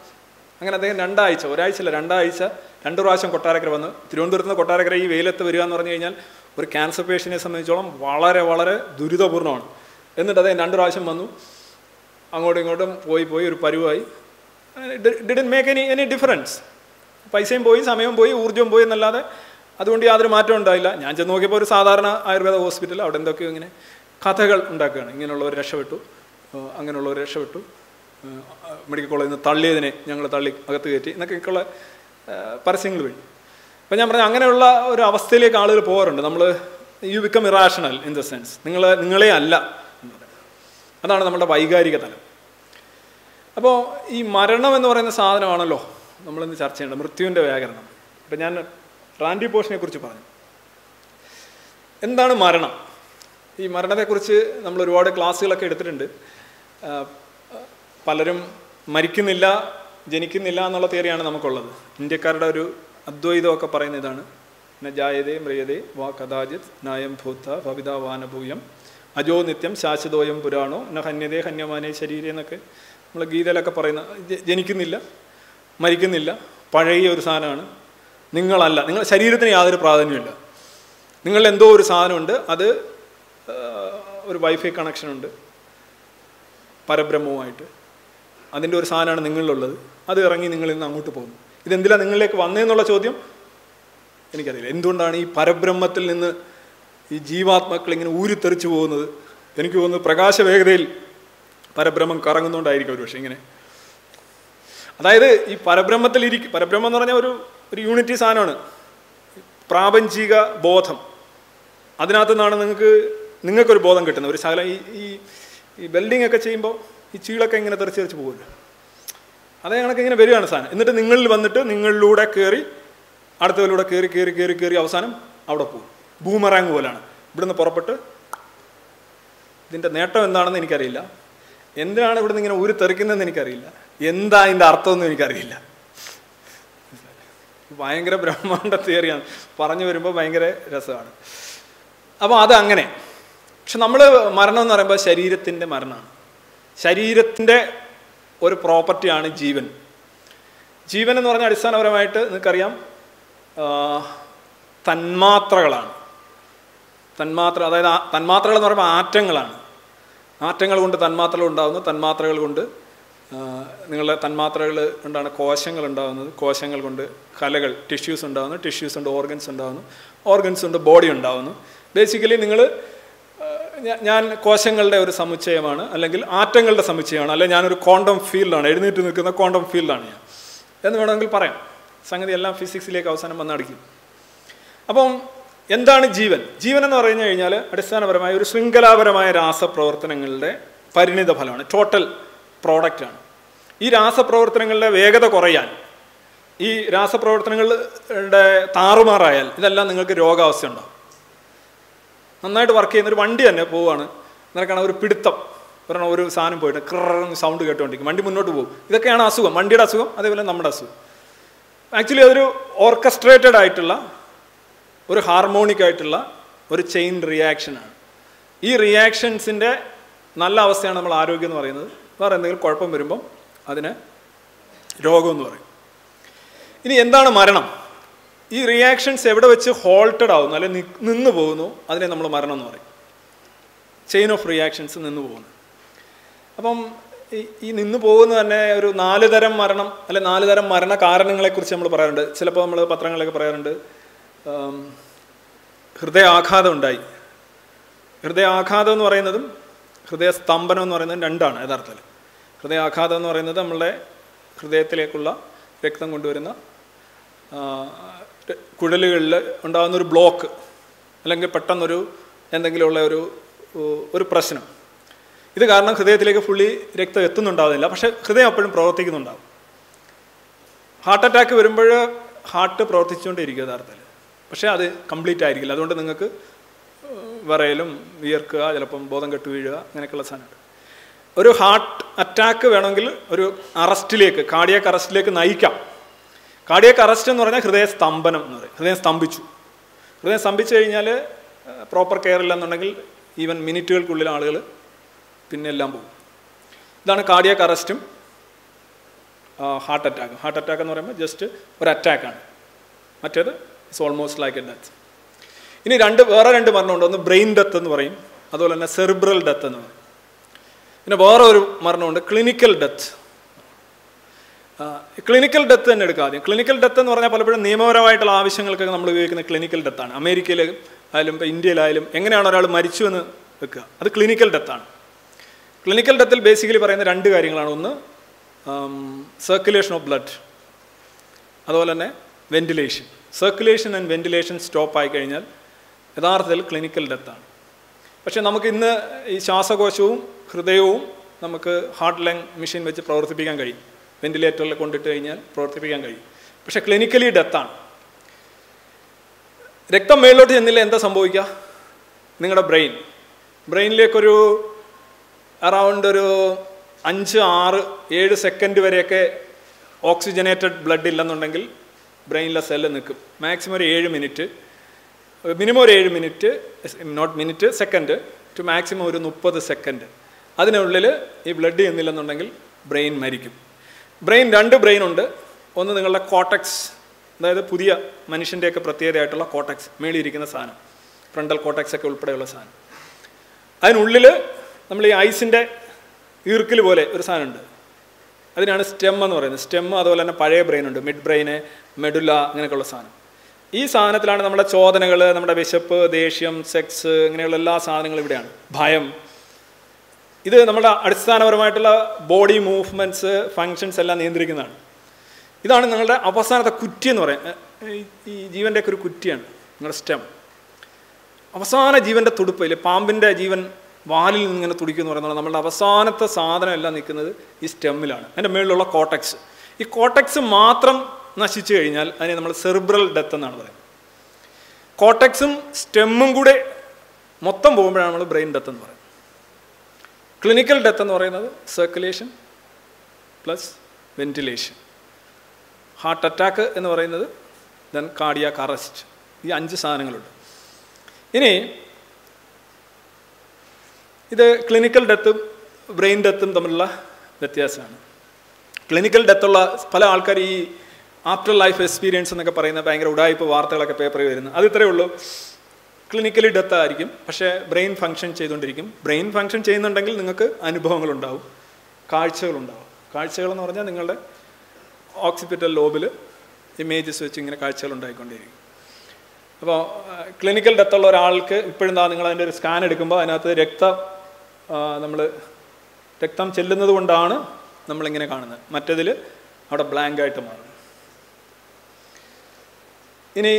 അങ്ങനെ അദ്ദേഹം രണ്ടു പ്രാവശ്യം കൊട്ടാരക്കര വന്ന്, തിരുവനന്തപുരത്ത് നിന്ന് കൊട്ടാരക്കര ഈ വെയിലത്ത് വരിക എന്ന് പറഞ്ഞു കഴിഞ്ഞാൽ ഒരു ക്യാൻസർ പേഷ്യനെ സംബന്ധിച്ചോളം വളരെ വളരെ ദുരിതപൂർണ്ണമാണ്. എന്നിട്ട് അദ്ദേഹം രണ്ടു പ്രാവശ്യം വന്നു, അങ്ങോട്ടും ഇങ്ങോട്ടും പോയി ഒരു പരുവായി. Didn't make any difference. പൈസയും പോയി, സമയവും പോയി, ഊർജ്ജവും പോയി എന്നല്ലാതെ അതുകൊണ്ട് യാതൊരു മാറ്റം ഉണ്ടായില്ല. ഞാൻ ചെന്ന് നോക്കിയപ്പോൾ ഒരു സാധാരണ ആയുർവേദ ഹോസ്പിറ്റൽ, അവിടെ എന്തൊക്കെയോ ഇങ്ങനെ കഥകൾ ഉണ്ടാക്കുകയാണ്, ഇങ്ങനെയുള്ളവർ രക്ഷപ്പെട്ടു, അങ്ങനെയുള്ളവർ രക്ഷപ്പെട്ടു, മെഡിക്കൽ കോളേജിൽ നിന്ന് തള്ളിയതിനെ ഞങ്ങൾ തള്ളി അകത്ത് കയറ്റി എന്നൊക്കെയൊക്കെയുള്ള പരസ്യങ്ങൾ വഴി. അപ്പം ഞാൻ പറഞ്ഞു, അങ്ങനെയുള്ള ഒരു അവസ്ഥയിലേക്ക് ആളുകൾ പോകാറുണ്ട്. നമ്മൾ you become irrational in the sense, നിങ്ങളെ അല്ല എന്ന് പറയുന്നത്. അതാണ് നമ്മുടെ വൈകാരിക തലം. അപ്പോൾ ഈ മരണം എന്ന് പറയുന്ന സാധനമാണല്ലോ നമ്മളിന്ന് ചർച്ച ചെയ്യേണ്ടത്, മൃത്യുവിൻ്റെ വ്യാകരണം. അപ്പം ഞാൻ റാൻഡി പോഷിനെ കുറിച്ച് പറഞ്ഞു. എന്താണ് മരണം? ഈ മരണത്തെക്കുറിച്ച് നമ്മൾ ഒരുപാട് ക്ലാസ്സുകളൊക്കെ എടുത്തിട്ടുണ്ട്. പലരും മരിക്കുന്നില്ല, ജനിക്കുന്നില്ല എന്നുള്ള തിയറിയാണ് നമുക്കുള്ളത്. ഇന്ത്യക്കാരുടെ ഒരു അദ്വൈതമൊക്കെ പറയുന്ന ഇതാണ്, ന ജായതേ മ്രിയതേ വാ കഥാചിത് നായം ഭൂത്ത ഭവിത വാനഭൂയം അജോ നിത്യം ശാശ്വതോയം പുരാണോ ന ഹന്യതേ ഹന്യമാനേ ശരീരേ എന്നൊക്കെ നമ്മൾ ഗീതയിലൊക്കെ പറയുന്ന. ജനിക്കുന്നില്ല, മരിക്കുന്നില്ല, പഴയ ഒരു സാധനമാണ്, നിങ്ങളല്ല, നിങ്ങൾ ശരീരത്തിന് യാതൊരു പ്രാധാന്യമില്ല, നിങ്ങളിൽ എന്തോ ഒരു സാധനമുണ്ട്, അത് ഒരു വൈഫൈ കണക്ഷനുണ്ട് പരബ്രഹ്മവുമായിട്ട്, അതിൻ്റെ ഒരു സാധനമാണ് നിങ്ങളിലുള്ളത്, അത് ഇറങ്ങി നിങ്ങളിൽ നിന്ന് അങ്ങോട്ട് പോകുന്നു. ഇതെന്തിനാണ് നിങ്ങളിലേക്ക് വന്നതെന്നുള്ള ചോദ്യം എനിക്കറിയില്ല. എന്തുകൊണ്ടാണ് ഈ പരബ്രഹ്മത്തിൽ നിന്ന് ഈ ജീവാത്മാക്കൾ ഇങ്ങനെ ഊരിത്തെറിച്ചു പോകുന്നത്? എനിക്ക് തോന്നുന്നു പ്രകാശവേഗതയിൽ പരബ്രഹ്മം കറങ്ങുന്നുകൊണ്ടായിരിക്കും ഒരു പക്ഷേ ഇങ്ങനെ. അതായത് ഈ പരബ്രഹ്മം എന്ന് പറഞ്ഞാൽ ഒരു യൂണിറ്റി സാധനമാണ്, പ്രാപഞ്ചിക ബോധം. അതിനകത്തു നിന്നാണ് നിങ്ങൾക്കൊരു ബോധം കിട്ടുന്നത്. ഒരു ശകലം ഈ വെൽഡിംഗ് ഒക്കെ ചെയ്യുമ്പോൾ ഈ ചീളൊക്കെ ഇങ്ങനെ തെറിച്ച് പോകുമല്ലോ, അതേ കണക്ക് ഇങ്ങനെ വരികയാണ് സാധനം. എന്നിട്ട് നിങ്ങളിൽ വന്നിട്ട് നിങ്ങളിലൂടെ കയറി അടുത്തവരിലൂടെ കയറി കയറി കയറി കയറി അവസാനം അവിടെ പോകും. ബൂമറാങ് പോലാണ്. ഇവിടുന്ന് പുറപ്പെട്ട് ഇതിൻ്റെ നേട്ടം എന്താണെന്ന് എനിക്കറിയില്ല, എന്തിനാണ് ഇവിടുന്ന് ഇങ്ങനെ ഊരി തെറിക്കുന്നതെന്ന് എനിക്കറിയില്ല, എന്താ അതിൻ്റെ അർത്ഥമൊന്നും എനിക്കറിയില്ല. ഭയങ്കര ബ്രഹ്മാണ്ട തിയറിയാണ്, പറഞ്ഞു വരുമ്പോൾ ഭയങ്കര രസമാണ്. അപ്പോൾ അതങ്ങനെ. പക്ഷെ നമ്മൾ മരണം എന്ന് പറയുമ്പോൾ ശരീരത്തിൻ്റെ മരണമാണ്. ശരീരത്തിൻ്റെ ഒരു പ്രോപ്പർട്ടിയാണ് ജീവൻ. ജീവൻ എന്ന് പറഞ്ഞാൽ അടിസ്ഥാനപരമായിട്ട് നിങ്ങൾക്കറിയാം തന്മാത്രകളാണ്. അതായത് തന്മാത്രകൾ എന്ന് പറയുമ്പോൾ ആറ്റങ്ങളാണ്. ആറ്റങ്ങൾ കൊണ്ട് തന്മാത്രകൾ ഉണ്ടാകുന്നു, തന്മാത്രകൾ കൊണ്ട് നിങ്ങളുടെ തന്മാത്രകൾ കൊണ്ടാണ് കോശങ്ങൾ ഉണ്ടാകുന്നത്, കോശങ്ങൾ കൊണ്ട് കലകൾ ടിഷ്യൂസ് ഉണ്ടാകുന്നു, ടിഷ്യൂസ് കൊണ്ട് ഓർഗൻസ് ഉണ്ടാകുന്നു, ഓർഗൻസ് കൊണ്ട് ബോഡി ഉണ്ടാകുന്നു. ബേസിക്കലി ഞാൻ കോശങ്ങളുടെ ഒരു സമുച്ചയമാണ്, അല്ലെങ്കിൽ ആറ്റങ്ങളുടെ സമുച്ചയമാണ്, അല്ലെങ്കിൽ ഞാനൊരു ക്വാണ്ടം ഫീൽഡാണ്, എഴുന്നേറ്റ് നിൽക്കുന്ന ക്വാണ്ടം ഫീൽഡാണ് ഞാൻ എന്ന് വേണമെങ്കിൽ പറയാം. സംഗതി എല്ലാം ഫിസിക്സിലേക്ക് അവസാനം വന്നടിക്കും. അപ്പം എന്താണ് ജീവൻ? ജീവൻ എന്ന് പറഞ്ഞു കഴിഞ്ഞാൽ അടിസ്ഥാനപരമായ ഒരു ശൃംഖലാപരമായ രാസപ്രവർത്തനങ്ങളുടെ പരിണിത ഫലമാണ്, ടോട്ടൽ പ്രോഡക്റ്റാണ്. ഈ രാസപ്രവർത്തനങ്ങളുടെ വേഗത കുറയാൻ, ഈ രാസപ്രവർത്തനങ്ങളുടെ താറുമാറായാൽ ഇതെല്ലാം നിങ്ങൾക്ക് രോഗാവസ്ഥ ഉണ്ടാകും. നന്നായിട്ട് വർക്ക് ചെയ്യുന്ന ഒരു വണ്ടി തന്നെ പോവുകയാണ്, നിനക്കാണ് ഒരു പിടുത്തം, ഒരെണ്ണം ഒരു സാധനം പോയിട്ട് ക്രറന്ന് സൗണ്ട് കേട്ടുകൊണ്ടിരിക്കും, വണ്ടി മുന്നോട്ട് പോകും. ഇതൊക്കെയാണ് അസുഖം, വണ്ടിയുടെ അസുഖം, അതേപോലെ നമ്മുടെ അസുഖം. ആക്ച്വലി അതൊരു ഓർക്കസ്ട്രേറ്റഡ് ആയിട്ടുള്ള ഒരു ഹാർമോണിക് ആയിട്ടുള്ള ഒരു ചെയിൻ റിയാക്ഷനാണ്. ഈ റിയാക്ഷൻസിൻ്റെ നല്ല അവസ്ഥയാണ് നമ്മൾ ആരോഗ്യം എന്ന് പറയുന്നത്. വേറെ എന്തെങ്കിലും കുഴപ്പം വരുമ്പം അതിന് രോഗമെന്ന് പറയും. ഇനി എന്താണ് മരണം? ഈ റിയാക്ഷൻസ് എവിടെ വെച്ച് ഹോൾട്ടഡ് ആവുന്നു, അല്ലെങ്കിൽ നിന്ന് പോകുന്നു, അതിനെ നമ്മൾ മരണം എന്ന് പറയും. ചെയിൻ ഓഫ് റിയാക്ഷൻസ് നിന്ന് പോകുന്നു. അപ്പം ഈ നിന്ന് പോകുന്ന തന്നെ ഒരു 4 തരം മരണം, അല്ലെങ്കിൽ 4 തരം മരണ കാരണങ്ങളെക്കുറിച്ച് നമ്മൾ പറയാറുണ്ട്. ചിലപ്പോൾ നമ്മൾ പത്രങ്ങളിലൊക്കെ പറയാറുണ്ട്, ഹൃദയാഘാതം ഉണ്ടായി. ഹൃദയാഘാതം എന്ന് പറയുന്നതും ഹൃദയസ്തംഭനം എന്ന് പറയുന്നതും രണ്ടാണ് യഥാർത്ഥത്തിൽ. ഹൃദയാഘാതം എന്ന് പറയുന്നത് നമ്മളുടെ ഹൃദയത്തിലേക്കുള്ള രക്തം കൊണ്ടുവരുന്ന കുഴലുകളിൽ ഉണ്ടാകുന്നൊരു ബ്ലോക്ക്, അല്ലെങ്കിൽ പെട്ടെന്നൊരു എന്തെങ്കിലുമുള്ള ഒരു പ്രശ്നം. ഇത് കാരണം ഹൃദയത്തിലേക്ക് ഫുള്ളി രക്തം എത്തുന്നുണ്ടാവുന്നില്ല, പക്ഷേ ഹൃദയം എപ്പോഴും പ്രവർത്തിക്കുന്നുണ്ടാവും. ഹാർട്ട് അറ്റാക്ക് വരുമ്പോൾ ഹാർട്ട് പ്രവർത്തിച്ചുകൊണ്ടിരിക്കും യഥാർത്ഥത്തിൽ, പക്ഷേ അത് കംപ്ലീറ്റ് ആയിരിക്കില്ല. അതുകൊണ്ട് നിങ്ങൾക്ക് വിറയലും വിയർക്കുക, ചിലപ്പം ബോധം കെട്ടു വീഴുക, അങ്ങനെയൊക്കെയുള്ള സാധനമുണ്ട്. ഒരു ഹാർട്ട് അറ്റാക്ക് വേണമെങ്കിൽ ഒരു അറസ്റ്റിലേക്ക് കാർഡിയാക്ക് അറസ്റ്റിലേക്ക് നയിക്കാം. കാർഡിയാക്ക് അറസ്റ്റ് എന്ന് പറഞ്ഞാൽ ഹൃദയസ്തംഭനം എന്ന് പറയും. ഹൃദയം സ്തംഭിച്ചു കഴിഞ്ഞാൽ പ്രോപ്പർ കെയർ ഇല്ലെന്നുണ്ടെങ്കിൽ ഈവൻ മിനിറ്റുകൾക്കുള്ളിൽ ആളുകൾ പിന്നെ എല്ലാം പോകും. ഇതാണ് കാർഡിയാക്ക് അറസ്റ്റും ഹാർട്ട് അറ്റാക്കും. ഹാർട്ട് അറ്റാക്ക് എന്ന് പറയുമ്പോൾ ജസ്റ്റ് ഒരു അറ്റാക്കാണ്, മറ്റേത് it's almost like a death. ഇനി വേറെ രണ്ട് മരണമുണ്ട്. ഒന്ന് ബ്രെയിൻ ഡെത്ത് എന്ന് പറയും, അതുപോലെ തന്നെ സെറിബ്രൽ ഡെത്ത് എന്ന് പറയും. പിന്നെ വേറെ ഒരു മരണമുണ്ട് ക്ലിനിക്കൽ ഡെത്ത്. ക്ലിനിക്കൽ ഡെത്ത് തന്നെ എടുക്കാം ആദ്യം. ക്ലിനിക്കൽ ഡെത്ത് എന്ന് പറഞ്ഞാൽ പലപ്പോഴും നിയമപരമായിട്ടുള്ള ആവശ്യങ്ങൾക്കൊക്കെ നമ്മൾ ഉപയോഗിക്കുന്ന ക്ലിനിക്കൽ ഡെത്താണ്. അമേരിക്കയിലും ആയാലും ഇപ്പോൾ ഇന്ത്യയിലായാലും എങ്ങനെയാണ് ഒരാൾ മരിച്ചു എന്ന് വെക്കുക, അത് ക്ലിനിക്കൽ ഡെത്താണ്. ക്ലിനിക്കൽ ഡെത്തിൽ ബേസിക്കലി പറയുന്ന രണ്ട് കാര്യങ്ങളാണ്. ഒന്ന് സർക്കുലേഷൻ ഓഫ് ബ്ലഡ്, അതുപോലെ തന്നെ ventilation. Circulation and ventilation stop ആയി കഴിഞ്ഞാൽ യഥാർത്ഥത്തിൽ ക്ലിനിക്കൽ ഡെത്താണ്. പക്ഷേ നമുക്ക് ഇന്ന് ഈ ശ്വാസകോശവും ഹൃദയവും നമുക്ക് ഹാർട്ട് ലങ് മെഷീൻ വെച്ച് പ്രവർത്തിപ്പിക്കാൻ കഴിയും, വെന്റിലേറ്ററിൽ കൊണ്ടിട്ട് കഴിഞ്ഞാൽ പ്രവർത്തിപ്പിക്കാൻ കഴിയും. പക്ഷേ ക്ലിനിക്കലി ഡെത്താണ്. രക്തം മേളിലോട്ട് ചെന്നില്ല, എന്താ സംഭവിക്കുക? നിങ്ങളുടെ ബ്രെയിനിലേക്കൊരു അറൗണ്ട് ഒരു 5, 6, 7 സെക്കൻഡ് വരെയൊക്കെ ഓക്സിജനേറ്റഡ് ബ്ലഡ് ഇല്ലെന്നുണ്ടെങ്കിൽ ബ്രെയിനിലെ സെല്ല് നിൽക്കും. മാക്സിമം ഒരു 7 മിനിറ്റ്, മിനിമം ഒരു 7 minute, not minute, second to maximum ഒരു 30 സെക്കൻഡ്. അതിനുള്ളിൽ ഈ ബ്ലഡ് ചെന്നില്ലെന്നുണ്ടെങ്കിൽ ബ്രെയിൻ മരിക്കും. രണ്ട് ബ്രെയിനുണ്ട്. ഒന്ന് നിങ്ങളുടെ കോട്ടക്സ്, അതായത് പുതിയ മനുഷ്യൻ്റെയൊക്കെ പ്രത്യേകതയായിട്ടുള്ള കോട്ടക്സ്, മേളിയിരിക്കുന്ന സാധനം, ഫ്രണ്ടൽ കോട്ടക്സ് ഒക്കെ ഉൾപ്പെടെയുള്ള സാധനം. അതിനുള്ളിൽ നമ്മൾ ഈ ഐസിൻ്റെ ഈർക്കിൽ പോലെ ഒരു സാധനമുണ്ട്, അതിനാണ് സ്റ്റെം എന്ന് പറയുന്നത്. സ്റ്റെം, അതുപോലെ തന്നെ പഴയ ബ്രെയിനുണ്ട്, മിഡ് ബ്രെയിന്, മെഡുല, അങ്ങനെയൊക്കെയുള്ള സാധനം. ഈ സാധനത്തിലാണ് നമ്മുടെ ചോദനകൾ, നമ്മുടെ വിശപ്പ്, ദേഷ്യം, സെക്സ്, ഇങ്ങനെയുള്ള എല്ലാ സാധനങ്ങളും ഇവിടെയാണ്. ഭയം. ഇത് നമ്മുടെ അടിസ്ഥാനപരമായിട്ടുള്ള ബോഡി മൂവ്മെൻറ്റ്സ്, ഫങ്ഷൻസ് എല്ലാം നിയന്ത്രിക്കുന്നതാണ്. ഇതാണ് നിങ്ങളുടെ അവസാനത്തെ കുറ്റി എന്ന് പറയുന്നത്. ഈ ജീവൻ്റെയൊക്കെ ഒരു കുറ്റിയാണ് നിങ്ങളുടെ സ്റ്റെം. അവസാന ജീവൻ്റെ തുടുപ്പ്, ഇല്ലേ പാമ്പിൻ്റെ ജീവൻ വാലിൽ നിന്നിങ്ങനെ തുടിക്കുമെന്ന് പറയുന്നത്, നമ്മളുടെ അവസാനത്തെ സാധനം എല്ലാം നിൽക്കുന്നത് ഈ സ്റ്റെമ്മിലാണ്, അതിൻ്റെ മുകളിലുള്ള കോട്ടക്സ്. ഈ കോട്ടക്സ് മാത്രം നശിച്ചു കഴിഞ്ഞാൽ അതിനെ നമ്മൾ സെറിബ്രൽ ഡെത്ത് എന്നാണ് പറയുന്നത്. കോട്ടക്സും സ്റ്റെമ്മും കൂടെ മൊത്തം പോകുമ്പോഴാണ് നമ്മൾ ബ്രെയിൻ ഡെത്ത് എന്ന് പറയുന്നത്. ക്ലിനിക്കൽ ഡെത്ത് എന്ന് പറയുന്നത് circulation plus ventilation, heart attack എന്ന് പറയുന്നത്, ദെൻ കാർഡിയാക്ക് അറസ്റ്റ്. ഈ 5 സാധനങ്ങളുണ്ട്. ഇനി ഇത് ക്ലിനിക്കൽ ഡെത്തും ബ്രെയിൻ ഡെത്തും തമ്മിലുള്ള വ്യത്യാസമാണ്. ക്ലിനിക്കൽ ഡെത്തുള്ള പല ആൾക്കാർ ഈ ആഫ്റ്റർ ലൈഫ് എക്സ്പീരിയൻസ് എന്നൊക്കെ പറയുന്ന ഭയങ്കര ഉടായിപ്പ് വാർത്തകളൊക്കെ പേപ്പറിൽ വരുന്നത്, അത് ഇത്രയേ ഉള്ളൂ. ക്ലിനിക്കലി ഡെത്ത് ആയിരിക്കും, പക്ഷേ ബ്രെയിൻ ഫങ്ഷൻ ചെയ്തുകൊണ്ടിരിക്കും. ബ്രെയിൻ ഫങ്ഷൻ ചെയ്യുന്നുണ്ടെങ്കിൽ നിങ്ങൾക്ക് അനുഭവങ്ങളുണ്ടാവും, കാഴ്ചകളുണ്ടാവും. കാഴ്ചകളെന്ന് പറഞ്ഞാൽ നിങ്ങളുടെ ഓക്സിപിറ്റൽ ലോബിൽ ഇമേജസ് വെച്ച് ഇങ്ങനെ കാഴ്ചകൾ ഉണ്ടായിക്കൊണ്ടിരിക്കും. അപ്പോൾ ക്ലിനിക്കൽ ഡെത്തുള്ള ഒരാൾക്ക് ഇപ്പോഴെന്താ, നിങ്ങൾ അതിൻ്റെ ഒരു സ്കാൻ എടുക്കുമ്പോൾ അതിനകത്ത് രക്തം ചെല്ലുന്നത് കൊണ്ടാണ് നമ്മളിങ്ങനെ കാണുന്നത്. മറ്റേതിൽ അവിടെ ബ്ലാങ്കായിട്ട് മാറും. ഇനി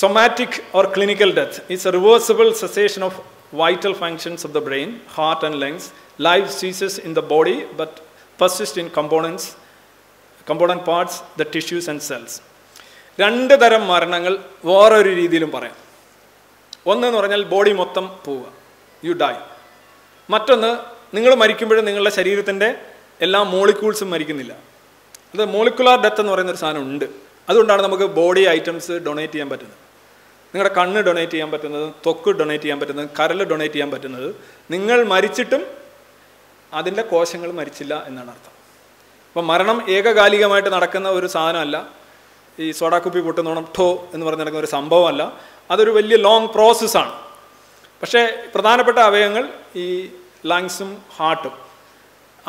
somatic or clinical death is a reversible cessation of vital functions of the brain, heart and lungs. Life ceases in the body but persists in component parts, the tissues and cells. രണ്ട് തരം മരണങ്ങൾ വേറൊരു രീതിയിലും പറയാം. ഒന്നെന്ന് പറഞ്ഞാൽ body മൊത്തം പോവുക, യു ഡൈ. മറ്റൊന്ന്, നിങ്ങൾ മരിക്കുമ്പോഴും നിങ്ങളുടെ ശരീരത്തിൻ്റെ എല്ലാ മോളിക്യൂൾസും മരിക്കുന്നില്ല. അത് മോളിക്കുലാർ ഡെത്ത് എന്ന് പറയുന്നൊരു സാധനം ഉണ്ട്. അതുകൊണ്ടാണ് നമുക്ക് ബോഡി ഐറ്റംസ് ഡൊണേറ്റ് ചെയ്യാൻ പറ്റുന്നത്. നിങ്ങളുടെ കണ്ണ് ഡൊണേറ്റ് ചെയ്യാൻ പറ്റുന്നത്, ത്വക്ക് ഡൊണേറ്റ് ചെയ്യാൻ പറ്റുന്നത്, കരൾ ഡൊണേറ്റ് ചെയ്യാൻ പറ്റുന്നത്. നിങ്ങൾ മരിച്ചിട്ടും അതിൻ്റെ കോശങ്ങൾ മരിച്ചില്ല എന്നാണ് അർത്ഥം. അപ്പം മരണം ഏകകാലികമായിട്ട് നടക്കുന്ന ഒരു സാധനമല്ല, ഈ സോഡാക്കുപ്പി പൊട്ടുന്നോണം ഠോ എന്ന് പറഞ്ഞ് നടക്കുന്ന ഒരു സംഭവമല്ല. അതൊരു വലിയ ലോങ് പ്രോസസ്സാണ്. പക്ഷേ പ്രധാനപ്പെട്ട അവയവങ്ങൾ ഈ ലങ്സും ഹാർട്ടും,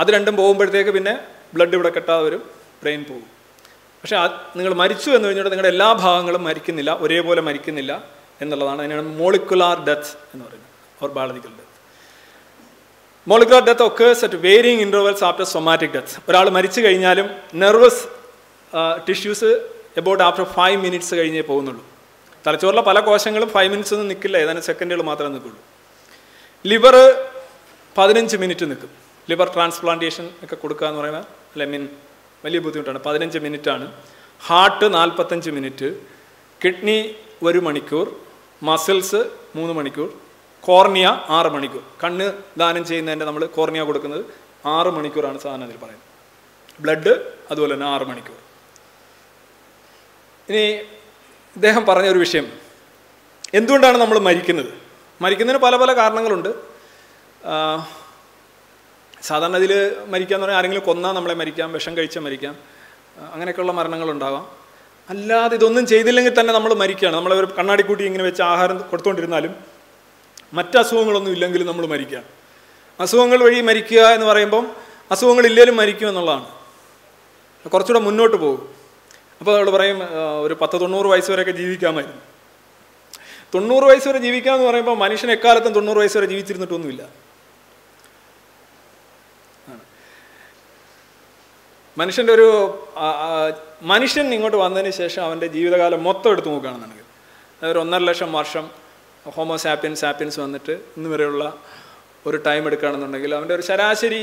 അത് രണ്ടും പോകുമ്പോഴത്തേക്ക് പിന്നെ ബ്ലഡ് ഇവിടെ കെട്ടാതെ വരും, ബ്രെയിൻ പോകും. പക്ഷേ നിങ്ങൾ മരിച്ചു എന്ന് കഴിഞ്ഞിട്ട് നിങ്ങളുടെ എല്ലാ ഭാഗങ്ങളും മരിക്കുന്നില്ല, ഒരേപോലെ മരിക്കുന്നില്ല എന്നുള്ളതാണ്. അതിനാണ് മോളിക്കുലാർ ഡെത്ത് എന്ന് പറയുന്നത്, or biological death. Molecular death occurs at varying intervals after somatic death. ഒരാൾ മരിച്ചു കഴിഞ്ഞാലും nervous tissues about after 5 minutes കഴിഞ്ഞേ പോകുന്നുള്ളൂ. തലച്ചോറിലെ പല കോശങ്ങളും 5 മിനിറ്റ്സ് ഒന്നും നിൽക്കില്ല, ഏതാനും സെക്കൻഡുകൾ മാത്രമേ നിൽക്കുള്ളൂ. ലിവർ 15 മിനിറ്റ് നിൽക്കും. ലിവർ ട്രാൻസ്പ്ലാന്റേഷൻ ഒക്കെ കൊടുക്കുക എന്ന് പറയുന്നത് വലിയ ബുദ്ധിമുട്ടാണ്, 15 മിനിറ്റാണ്. ഹാർട്ട് 45 മിനിറ്റ്, കിഡ്നി 1 മണിക്കൂർ, മസിൽസ് 3 മണിക്കൂർ, കോർണിയ 6 മണിക്കൂർ. കണ്ണ് ദാനം ചെയ്യുന്നതിൻ്റെ നമ്മൾ കോർണിയ കൊടുക്കുന്നത് 6 മണിക്കൂറാണ് സാധാരണ ഇതിൽ പറയുന്നത്. ബ്ലഡ് അതുപോലെ തന്നെ 6 മണിക്കൂർ. ഇനി ഇദ്ദേഹം പറഞ്ഞൊരു വിഷയം, എന്തുകൊണ്ടാണ് നമ്മൾ മരിക്കുന്നത്? മരിക്കുന്നതിന് പല പല കാരണങ്ങളുണ്ട്. സാധാരണ ഇതിൽ മരിക്കാന്ന് പറഞ്ഞാൽ ആരെങ്കിലും കൊന്നാൽ നമ്മളെ മരിക്കാം, വിഷം കഴിച്ചാൽ മരിക്കാം, അങ്ങനെയൊക്കെയുള്ള മരണങ്ങളുണ്ടാവാം. അല്ലാതെ ഇതൊന്നും ചെയ്തില്ലെങ്കിൽ തന്നെ നമ്മൾ മരിക്കുകയാണ്. നമ്മളൊരു കണ്ണാടി കൂട്ടി ഇങ്ങനെ വെച്ച് ആഹാരം കൊടുത്തുകൊണ്ടിരുന്നാലും മറ്റസുഖങ്ങളൊന്നും ഇല്ലെങ്കിലും നമ്മൾ മരിക്കുക. അസുഖങ്ങൾ വഴി മരിക്കുക എന്ന് പറയുമ്പം അസുഖങ്ങളില്ലേലും മരിക്കുമെന്നുള്ളതാണ്. കുറച്ചുകൂടെ മുന്നോട്ട് പോകും. അപ്പോൾ നമ്മൾ പറയും ഒരു 10-90 വയസ്സ് വരെയൊക്കെ ജീവിക്കാമായിരുന്നു. 90 വയസ്സ് വരെ ജീവിക്കാമെന്ന് പറയുമ്പോൾ മനുഷ്യൻ എക്കാലത്തും 90 വയസ്സ് വരെ ജീവിച്ചിരുന്നിട്ടൊന്നുമില്ല. മനുഷ്യൻ്റെ ഒരു മനുഷ്യൻ ഇങ്ങോട്ട് വന്നതിന് ശേഷം അവൻ്റെ ജീവിതകാലം മൊത്തം എടുത്തു നോക്കുകയാണെന്നുണ്ടെങ്കിൽ അതൊരു 1.5 ലക്ഷം വർഷം ഹോമോ സാപ്പിയൻസ് സാപ്പിയൻസ് വന്നിട്ട് ഇന്ന് വരെയുള്ള ഒരു ടൈം എടുക്കുകയാണെന്നുണ്ടെങ്കിൽ അവൻ്റെ ഒരു ശരാശരി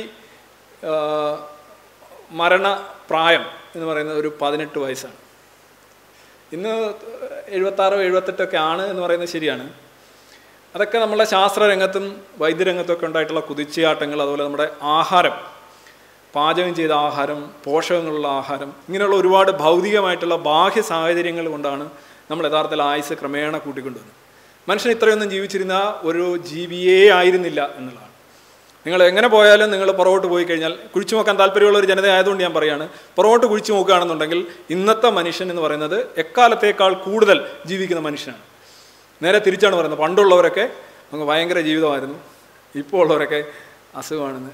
മരണപ്രായം എന്ന് പറയുന്നത് ഒരു 18 വയസ്സാണ്. ഇന്ന് 76-78 ഒക്കെ ആണ് എന്ന് പറയുന്നത് ശരിയാണ്. അതൊക്കെ നമ്മളുടെ ശാസ്ത്രരംഗത്തും വൈദ്യരംഗത്തുമൊക്കെ ഉണ്ടായിട്ടുള്ള കുതിച്ചുചാട്ടങ്ങൾ, അതുപോലെ നമ്മുടെ ആഹാരം, പാചകം ചെയ്ത ആഹാരം, പോഷകങ്ങളുള്ള ആഹാരം, ഇങ്ങനെയുള്ള ഒരുപാട് ഭൗതികമായിട്ടുള്ള ബാഹ്യ സാഹചര്യങ്ങൾ കൊണ്ടാണ് നമ്മൾ യഥാർത്ഥത്തിൽ ആയുസ് ക്രമേണ കൂട്ടിക്കൊണ്ടുവന്നത്. മനുഷ്യൻ ഇത്രയൊന്നും ജീവിച്ചിരുന്ന ഒരു ജീവിയേ ആയിരുന്നില്ല എന്നുള്ളതാണ്. നിങ്ങൾ എങ്ങനെ പോയാലും നിങ്ങൾ പുറകോട്ട് പോയി കഴിഞ്ഞാൽ, കുഴിച്ചു നോക്കാൻ താല്പര്യമുള്ള ഒരു ജനത ആയതുകൊണ്ട് ഞാൻ പറയുകയാണ്, പുറകോട്ട് കുഴിച്ചു നോക്കുകയാണെന്നുണ്ടെങ്കിൽ ഇന്നത്തെ മനുഷ്യൻ എന്ന് പറയുന്നത് എക്കാലത്തേക്കാൾ കൂടുതൽ ജീവിക്കുന്ന മനുഷ്യനാണ്. നേരെ തിരിച്ചാണ് പറയുന്നത്. പണ്ടുള്ളവരൊക്കെ നമുക്ക് ഭയങ്കര ജീവിതമായിരുന്നു, ഇപ്പോൾ ഉള്ളവരൊക്കെ അസുഖമാണെന്ന്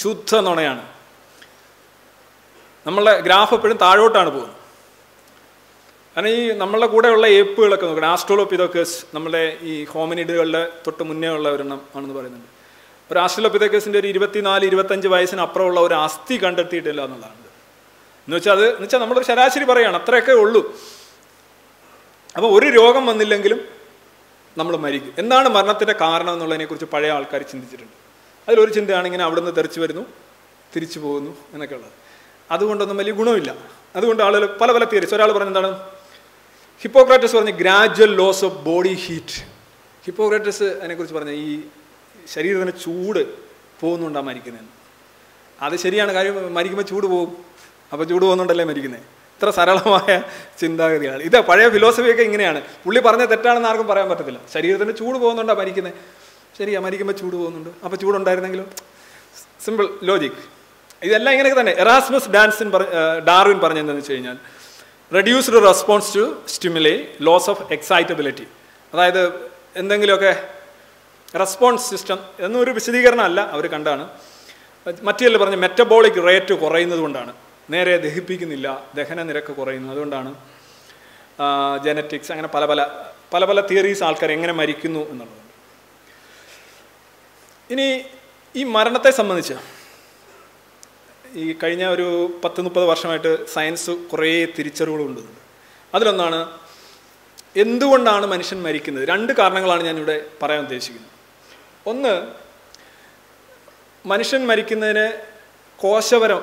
ശുദ്ധ നുണയാണ്. നമ്മളുടെ ഗ്രാഫ് എപ്പോഴും താഴോട്ടാണ് പോകുന്നത്. കാരണം ഈ നമ്മളുടെ കൂടെയുള്ള ഏപ്പുകളൊക്കെ നോക്കണം, ആസ്ട്രോലോപിതോക്കസ് നമ്മളുടെ ഈ ഹോമിനിഡുകളുടെ തൊട്ട് മുന്നേ ഉള്ള ഒരെണ്ണം ആണെന്ന് പറയുന്നുണ്ട്. ഒരു ആസ്ട്രോലോപിതോക്കസിൻ്റെ ഒരു 24-25 വയസ്സിന് അപ്പുറമുള്ള ഒരു അസ്ഥി കണ്ടെത്തിയിട്ടില്ല എന്നുള്ളതാണ്. എന്ന് വെച്ചാൽ നമ്മളൊരു ശരാശരി പറയുകയാണ്, അത്രയൊക്കെ ഉള്ളൂ. അപ്പോൾ ഒരു രോഗം വന്നില്ലെങ്കിലും നമ്മൾ മരിക്കും. എന്താണ് മരണത്തിൻ്റെ കാരണം എന്നുള്ളതിനെക്കുറിച്ച് പഴയ ആൾക്കാർ ചിന്തിച്ചിട്ടുണ്ട്. അതിലൊരു ചിന്തയാണ് ഇങ്ങനെ അവിടുന്ന് തെറിച്ചു വരുന്നു, തിരിച്ചു പോകുന്നു എന്നൊക്കെ ഉള്ളത്. അതുകൊണ്ടൊന്നും വലിയ ഗുണമില്ല. അതുകൊണ്ട് ആളുകൾ പല പല തിയറീസ്. ഒരാൾ പറഞ്ഞ എന്താണ്, ഹിപ്പോക്രാറ്റസ് പറഞ്ഞ gradual loss of body heat. Hippocrates അതിനെക്കുറിച്ച് പറഞ്ഞ ഈ ശരീരത്തിന് ചൂട് പോകുന്നുണ്ടാ മരിക്കുന്നതെന്ന്. അത് ശരിയാണ്. കാര്യം മരിക്കുമ്പോൾ ചൂട് പോകും, അപ്പോൾ ചൂട് പോകുന്നുണ്ടല്ലേ മരിക്കുന്നത്. ഇത്ര സരളമായ ചിന്താഗതിയാണ്. ഇത് പഴയ ഫിലോസഫിയൊക്കെ ഇങ്ങനെയാണ്. പുള്ളി പറഞ്ഞ തെറ്റാണെന്ന് ആർക്കും പറയാൻ പറ്റത്തില്ല. ശരീരത്തിന് ചൂട് പോകുന്നുണ്ടാ മരിക്കുന്നത്, ശരിയാ. മരിക്കുമ്പോൾ ചൂട് പോകുന്നുണ്ട്, അപ്പോൾ ചൂടുണ്ടായിരുന്നെങ്കിലോ. Simple logic. ഇതെല്ലാം ഇങ്ങനെയൊക്കെ തന്നെ. എറാസ്മസ് ഡാർവിൻ പറഞ്ഞെന്താണെന്ന് വെച്ച് കഴിഞ്ഞാൽ, reduced response to stimuli, loss of excitability. അതായത് എന്തെങ്കിലുമൊക്കെ റെസ്പോൺസ് സിസ്റ്റം എന്നൊരു വിശദീകരണമല്ല അവർ കണ്ടാണ്. മറ്റേല്ല പറഞ്ഞ മെറ്റബോളിക് റേറ്റ് കുറയുന്നത് കൊണ്ടാണ്, നേരെ ദഹിപ്പിക്കുന്നില്ല, ദഹന നിരക്ക് കുറയുന്നു, അതുകൊണ്ടാണ് ജനറ്റിക്സ്. അങ്ങനെ പല പല തിയറീസ് ആൾക്കാർ എങ്ങനെ മരിക്കുന്നു എന്നുള്ളത്. ഇനി ഈ മരണത്തെ സംബന്ധിച്ച് ഈ കഴിഞ്ഞ ഒരു 10-30 വർഷമായിട്ട് സയൻസ് കുറേ തിരിച്ചറിവുകൾ കൊണ്ടുവരുന്നുണ്ട്. അതിലൊന്നാണ് എന്തുകൊണ്ടാണ് മനുഷ്യൻ മരിക്കുന്നത്. 2 കാരണങ്ങളാണ് ഞാനിവിടെ പറയാൻ ഉദ്ദേശിക്കുന്നത്. ഒന്ന്, മനുഷ്യൻ മരിക്കുന്നതിന്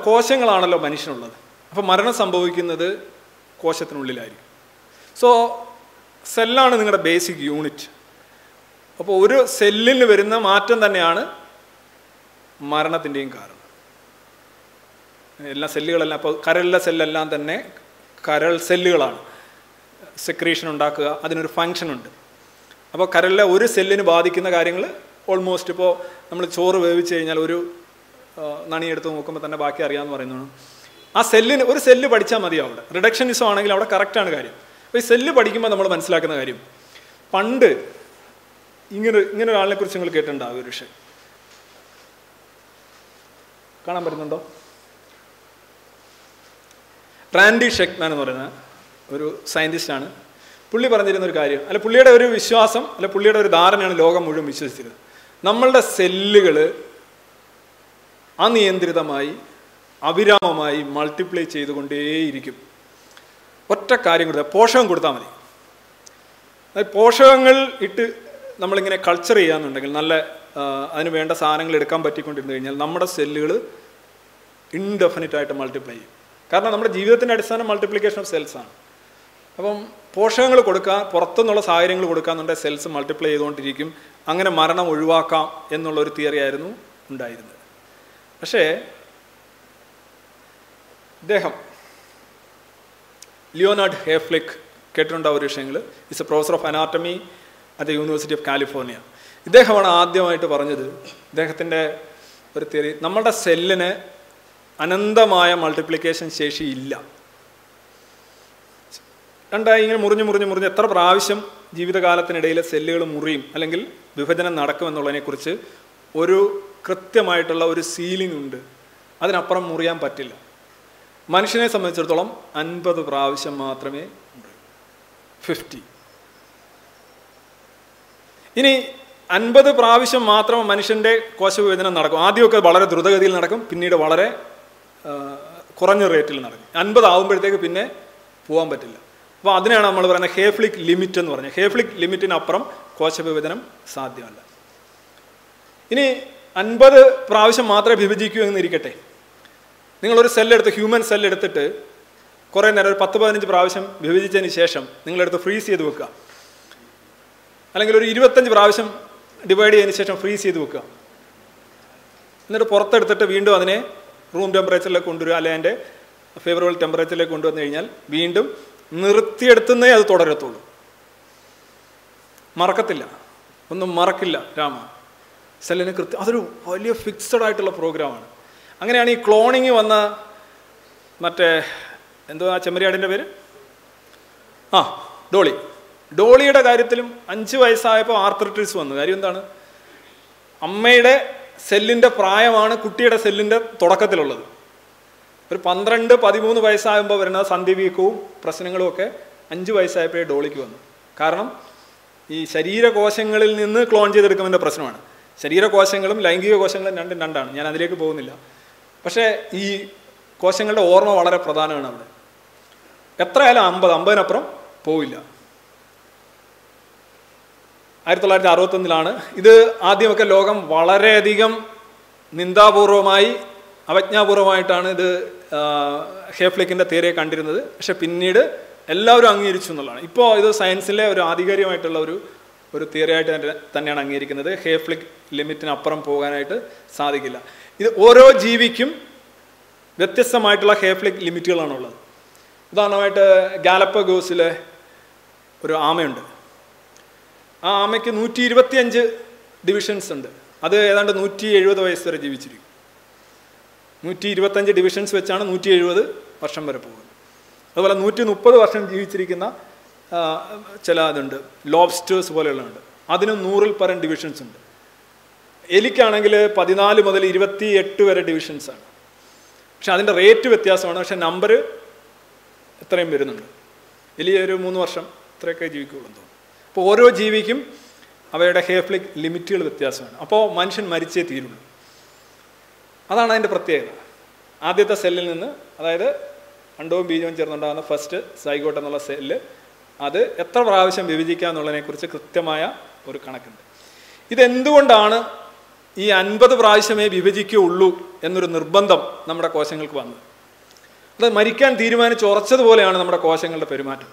കോശങ്ങളാണല്ലോ മനുഷ്യനുള്ളത്. അപ്പോൾ മരണം സംഭവിക്കുന്നത് കോശത്തിനുള്ളിലായിരിക്കും. സോ സെല്ലാണ് നിങ്ങളുടെ ബേസിക് യൂണിറ്റ്. അപ്പോൾ ഒരു സെല്ലിന് വരുന്ന മാറ്റം തന്നെയാണ് മരണത്തിൻ്റെയും കാരണം. എല്ലാ സെല്ലുകളെല്ലാം അപ്പോൾ കരളിലെ സെല്ലെല്ലാം തന്നെ കരൾ സെല്ലുകളാണ്. സെക്രീഷൻ ഉണ്ടാക്കുക, അതിനൊരു ഫങ്ഷനുണ്ട്. അപ്പോൾ കരളിലെ ഒരു സെല്ലിന് ബാധിക്കുന്ന കാര്യങ്ങൾ ഓൾമോസ്റ്റ് ഇപ്പോൾ നമ്മൾ ചോറ് വേവിച്ച് കഴിഞ്ഞാൽ ഒരു നണിയെടുത്ത് നോക്കുമ്പോൾ തന്നെ ബാക്കി അറിയാമെന്ന് പറയുന്നതാണ്. ആ സെല്ലിന് ഒരു സെല്ല് പഠിച്ചാൽ മതി. അവിടെ റിഡക്ഷനിസം ആണെങ്കിൽ അവിടെ കറക്റ്റാണ് കാര്യം. അപ്പോൾ ഈ സെല്ല് പഠിക്കുമ്പോൾ നമ്മൾ മനസ്സിലാക്കുന്ന കാര്യം, പണ്ട് ഇങ്ങനെ ഒരാളിനെക്കുറിച്ച് നിങ്ങൾ കേട്ടിട്ടുണ്ടാവും. ഒരു വിഷയം കാണാൻ പറ്റുന്നുണ്ടോ? റാൻഡി ഷെക്മാൻ എന്ന് പറയുന്ന ഒരു സയൻറ്റിസ്റ്റാണ്. പുള്ളി പറഞ്ഞിരുന്നൊരു കാര്യം, അല്ല പുള്ളിയുടെ ഒരു വിശ്വാസം, അല്ല പുള്ളിയുടെ ഒരു ധാരണയാണ് ലോകം മുഴുവൻ വിശ്വസിച്ചിരുന്നത്. നമ്മളുടെ സെല്ലുകൾ അനിയന്ത്രിതമായി അവിരാമമായി മൾട്ടിപ്ലൈ ചെയ്തുകൊണ്ടേയിരിക്കും. ഒറ്റ കാര്യം കൊടുത്താൽ, പോഷകം കൊടുത്താൽ മതി. അതായത് പോഷകങ്ങൾ ഇട്ട് നമ്മളിങ്ങനെ കൾച്ചർ ചെയ്യാന്നുണ്ടെങ്കിൽ, നല്ല അതിന് വേണ്ട സാധനങ്ങൾ എടുക്കാൻ പറ്റിക്കൊണ്ടിരുന്നു കഴിഞ്ഞാൽ നമ്മുടെ സെല്ലുകൾ ഇൻഡെഫിനിറ്റായിട്ട് മൾട്ടിപ്ലൈ ചെയ്യും. കാരണം നമ്മുടെ ജീവിതത്തിൻ്റെ അടിസ്ഥാനം മൾട്ടിപ്ലിക്കേഷൻ ഓഫ് സെൽസാണ്. അപ്പം പോഷകങ്ങൾ കൊടുക്കുക, പുറത്തുനിന്നുള്ള സാഹചര്യങ്ങൾ കൊടുക്കുക എന്നുണ്ടെങ്കിൽ സെൽസ് മൾട്ടിപ്ലൈ ചെയ്തുകൊണ്ടിരിക്കും. അങ്ങനെ മരണം ഒഴിവാക്കാം എന്നുള്ളൊരു തിയറി ആയിരുന്നു ഉണ്ടായിരുന്നത്. പക്ഷേ ഇദ്ദേഹം ലിയോനാർഡ് ഹേഫ്ലിക്ക് കേട്ടിട്ടുണ്ടാവും ഒരു വിഷയങ്ങൾ, is a professor of anatomy at the University of California. ഇദ്ദേഹമാണ് ആദ്യമായിട്ട് പറഞ്ഞത്, ഇദ്ദേഹത്തിൻ്റെ ഒരു തിയറി, നമ്മുടെ സെല്ലിന് അനന്തമായ മൾട്ടിപ്ലിക്കേഷൻ ശേഷിയില്ല. രണ്ടായി ഇങ്ങനെ മുറിഞ്ഞ് മുറിഞ്ഞ് മുറിഞ്ഞ് എത്ര പ്രാവശ്യം ജീവിതകാലത്തിനിടയിലെ സെല്ലുകൾ മുറിയും അല്ലെങ്കിൽ വിഭജനം നടക്കുമെന്നുള്ളതിനെക്കുറിച്ച് ഒരു കൃത്യമായിട്ടുള്ള ഒരു സീലിംഗ് ഉണ്ട്, അതിനപ്പുറം മുറിയാൻ പറ്റില്ല. മനുഷ്യനെ സംബന്ധിച്ചിടത്തോളം 50 പ്രാവശ്യം മാത്രമേ മുറിയൂ, 50. ഇനി 50 പ്രാവശ്യം മാത്രം മനുഷ്യൻ്റെ കോശവിഭജനം നടക്കും. ആദ്യമൊക്കെ വളരെ ദ്രുതഗതിയിൽ നടക്കും, പിന്നീട് വളരെ കുറഞ്ഞ റേറ്റിൽ നടക്കും. 50 ആവുമ്പോഴത്തേക്ക് പിന്നെ പോകാൻ പറ്റില്ല. അപ്പോൾ അതിനാണ് നമ്മൾ പറയുന്നത് ഹേഫ്ലിക്ക് ലിമിറ്റ് എന്ന് പറഞ്ഞത്. ഹേഫ്ലിക്ക് ലിമിറ്റിനപ്പുറം കോശവിഭജനം സാധ്യമല്ല. ഇനി 50 പ്രാവശ്യം മാത്രമേ വിഭജിക്കൂ എന്നിരിക്കട്ടെ, നിങ്ങളൊരു സെല്ലെടുത്ത്, ഹ്യൂമൻ സെല്ലെടുത്തിട്ട് കുറേ നേരം ഒരു 10-15 പ്രാവശ്യം വിഭജിച്ചതിന് ശേഷം നിങ്ങളെടുത്ത് ഫ്രീസ് ചെയ്ത് വെക്കുക, അല്ലെങ്കിൽ ഒരു 25 പ്രാവശ്യം ഡിവൈഡ് ചെയ്തതിന് ശേഷം ഫ്രീസ് ചെയ്ത് വെക്കുക, എന്നിട്ട് പുറത്തെടുത്തിട്ട് വീണ്ടും അതിനെ റൂം ടെമ്പറേച്ചറിലേക്ക് കൊണ്ടുവരിക, അല്ലെങ്കിൽ അതിൻ്റെ ഫേവറബിൾ ടെമ്പറേച്ചറിലേക്ക് കൊണ്ടുവന്നു കഴിഞ്ഞാൽ വീണ്ടും നിർത്തിയെടുത്തുന്നേ അത് തുടരത്തുള്ളൂ. മറക്കത്തില്ല, ഒന്നും മറക്കില്ല രാമ സെല്ലിന്. അതൊരു വലിയ ഫിക്സഡ് ആയിട്ടുള്ള പ്രോഗ്രാമാണ്. അങ്ങനെയാണ് ഈ ക്ലോണിങ് വന്ന മറ്റേ എന്തോ ആ ചെമ്മരിയാടിൻ്റെ പേര്, ആ ഡോളി, ഡോളിയുടെ കാര്യത്തിലും 5 വയസ്സായപ്പോൾ ആർത്രൈറ്റിസ് വന്നു. കാര്യം എന്താണ്? അമ്മയുടെ സെല്ലിൻ്റെ പ്രായമാണ് കുട്ടിയുടെ സെല്ലിൻ്റെ തുടക്കത്തിലുള്ളത്. ഒരു 12-13 വയസ്സാകുമ്പോൾ വരുന്ന സന്ധിവീക്കവും പ്രശ്നങ്ങളും ഒക്കെ 5 വയസ്സായപ്പോഴേ ഡോളിക്ക് വന്നു. കാരണം ഈ ശരീരകോശങ്ങളിൽ നിന്ന് ക്ലോൺ ചെയ്തെടുക്കുന്നതിൻ്റെ പ്രശ്നമാണ്. ശരീരകോശങ്ങളും ലൈംഗിക കോശങ്ങളും രണ്ടും രണ്ടാണ്, ഞാൻ അതിലേക്ക് പോകുന്നില്ല. പക്ഷേ ഈ കോശങ്ങളുടെ ഓർമ്മ വളരെ പ്രധാനമാണ്. അവിടെ എത്രയായാലും 50-50-നപ്പുറം പോവില്ല. 1961-ലാണ് ഇത്. ആദ്യമൊക്കെ ലോകം വളരെയധികം നിന്ദാപൂർവമായി അവജ്ഞാപൂർവമായിട്ടാണ് ഇത് ഹേഫ്ലിക്കിൻ്റെ തിയറിയെ കണ്ടിരുന്നത്. പക്ഷെ പിന്നീട് എല്ലാവരും അംഗീകരിച്ചു എന്നുള്ളതാണ്. ഇപ്പോൾ ഇത് സയൻസിലെ ഒരു ആധികാരികമായിട്ടുള്ള ഒരു തിയറിയായിട്ട് തന്നെയാണ് അംഗീകരിക്കുന്നത്. ഹേഫ്ലിക്ക് ലിമിറ്റിനപ്പുറം പോകാനായിട്ട് സാധിക്കില്ല. ഇത് ഓരോ ജീവിക്കും വ്യത്യസ്തമായിട്ടുള്ള ഹേഫ്ലിക്ക് ലിമിറ്റുകളാണുള്ളത്. ഉദാഹരണമായിട്ട് ഗാലപ്പഗോസിലെ ഒരു ആമയുണ്ട്. ആ ആമയ്ക്ക് 125 ഡിവിഷൻസ് ഉണ്ട്. അത് ഏതാണ്ട് 170 വയസ്സ് വരെ ജീവിച്ചിരിക്കും. 125 ഡിവിഷൻസ് വെച്ചാണ് 170 വർഷം വരെ പോകുന്നത്. അതുപോലെ 130 വർഷം ജീവിച്ചിരിക്കുന്ന ചില ഇതുണ്ട്, ലോബ്സ്റ്റേഴ്സ് പോലെയുള്ളതുണ്ട്, അതിനും 100-ൽ പരം ഡിവിഷൻസ് ഉണ്ട്. എലിക്കാണെങ്കിൽ 14 മുതൽ 28 വരെ ഡിവിഷൻസാണ്. പക്ഷെ അതിൻ്റെ റേറ്റ് വ്യത്യാസമാണ്, പക്ഷെ നമ്പർ എത്രയും വരുന്നുണ്ട്. എലി ഒരു 3 വർഷം ഇത്രയൊക്കെ ജീവിക്കുള്ളൂ തോന്നുന്നു. അപ്പോൾ ഓരോ ജീവിക്കും അവയുടെ ഹേഫ്ലിക്ക് ലിമിറ്റുകൾ വ്യത്യാസമാണ്. അപ്പോൾ മനുഷ്യൻ മരിച്ചേ തീരുള്ളൂ, അതാണ് അതിൻ്റെ പ്രത്യേകത. ആദ്യത്തെ സെല്ലിൽ നിന്ന്, അതായത് അണ്ടവും ബീജവും ചേർന്നുണ്ടാകുന്ന ഫസ്റ്റ് സൈഗോട്ട് എന്നുള്ള സെല്ല്, അത് എത്ര പ്രാവശ്യം വിഭജിക്കുക എന്നുള്ളതിനെക്കുറിച്ച് കൃത്യമായ ഒരു കണക്കുണ്ട്. ഇതെന്തുകൊണ്ടാണ് ഈ 50 പ്രാവശ്യമേ വിഭജിക്കുകയുള്ളൂ എന്നൊരു നിർബന്ധം നമ്മുടെ കോശങ്ങൾക്ക് വന്നത്? അത് മരിക്കാൻ തീരുമാനിച്ച് ഉറച്ചതുപോലെയാണ് നമ്മുടെ കോശങ്ങളുടെ പെരുമാറ്റം.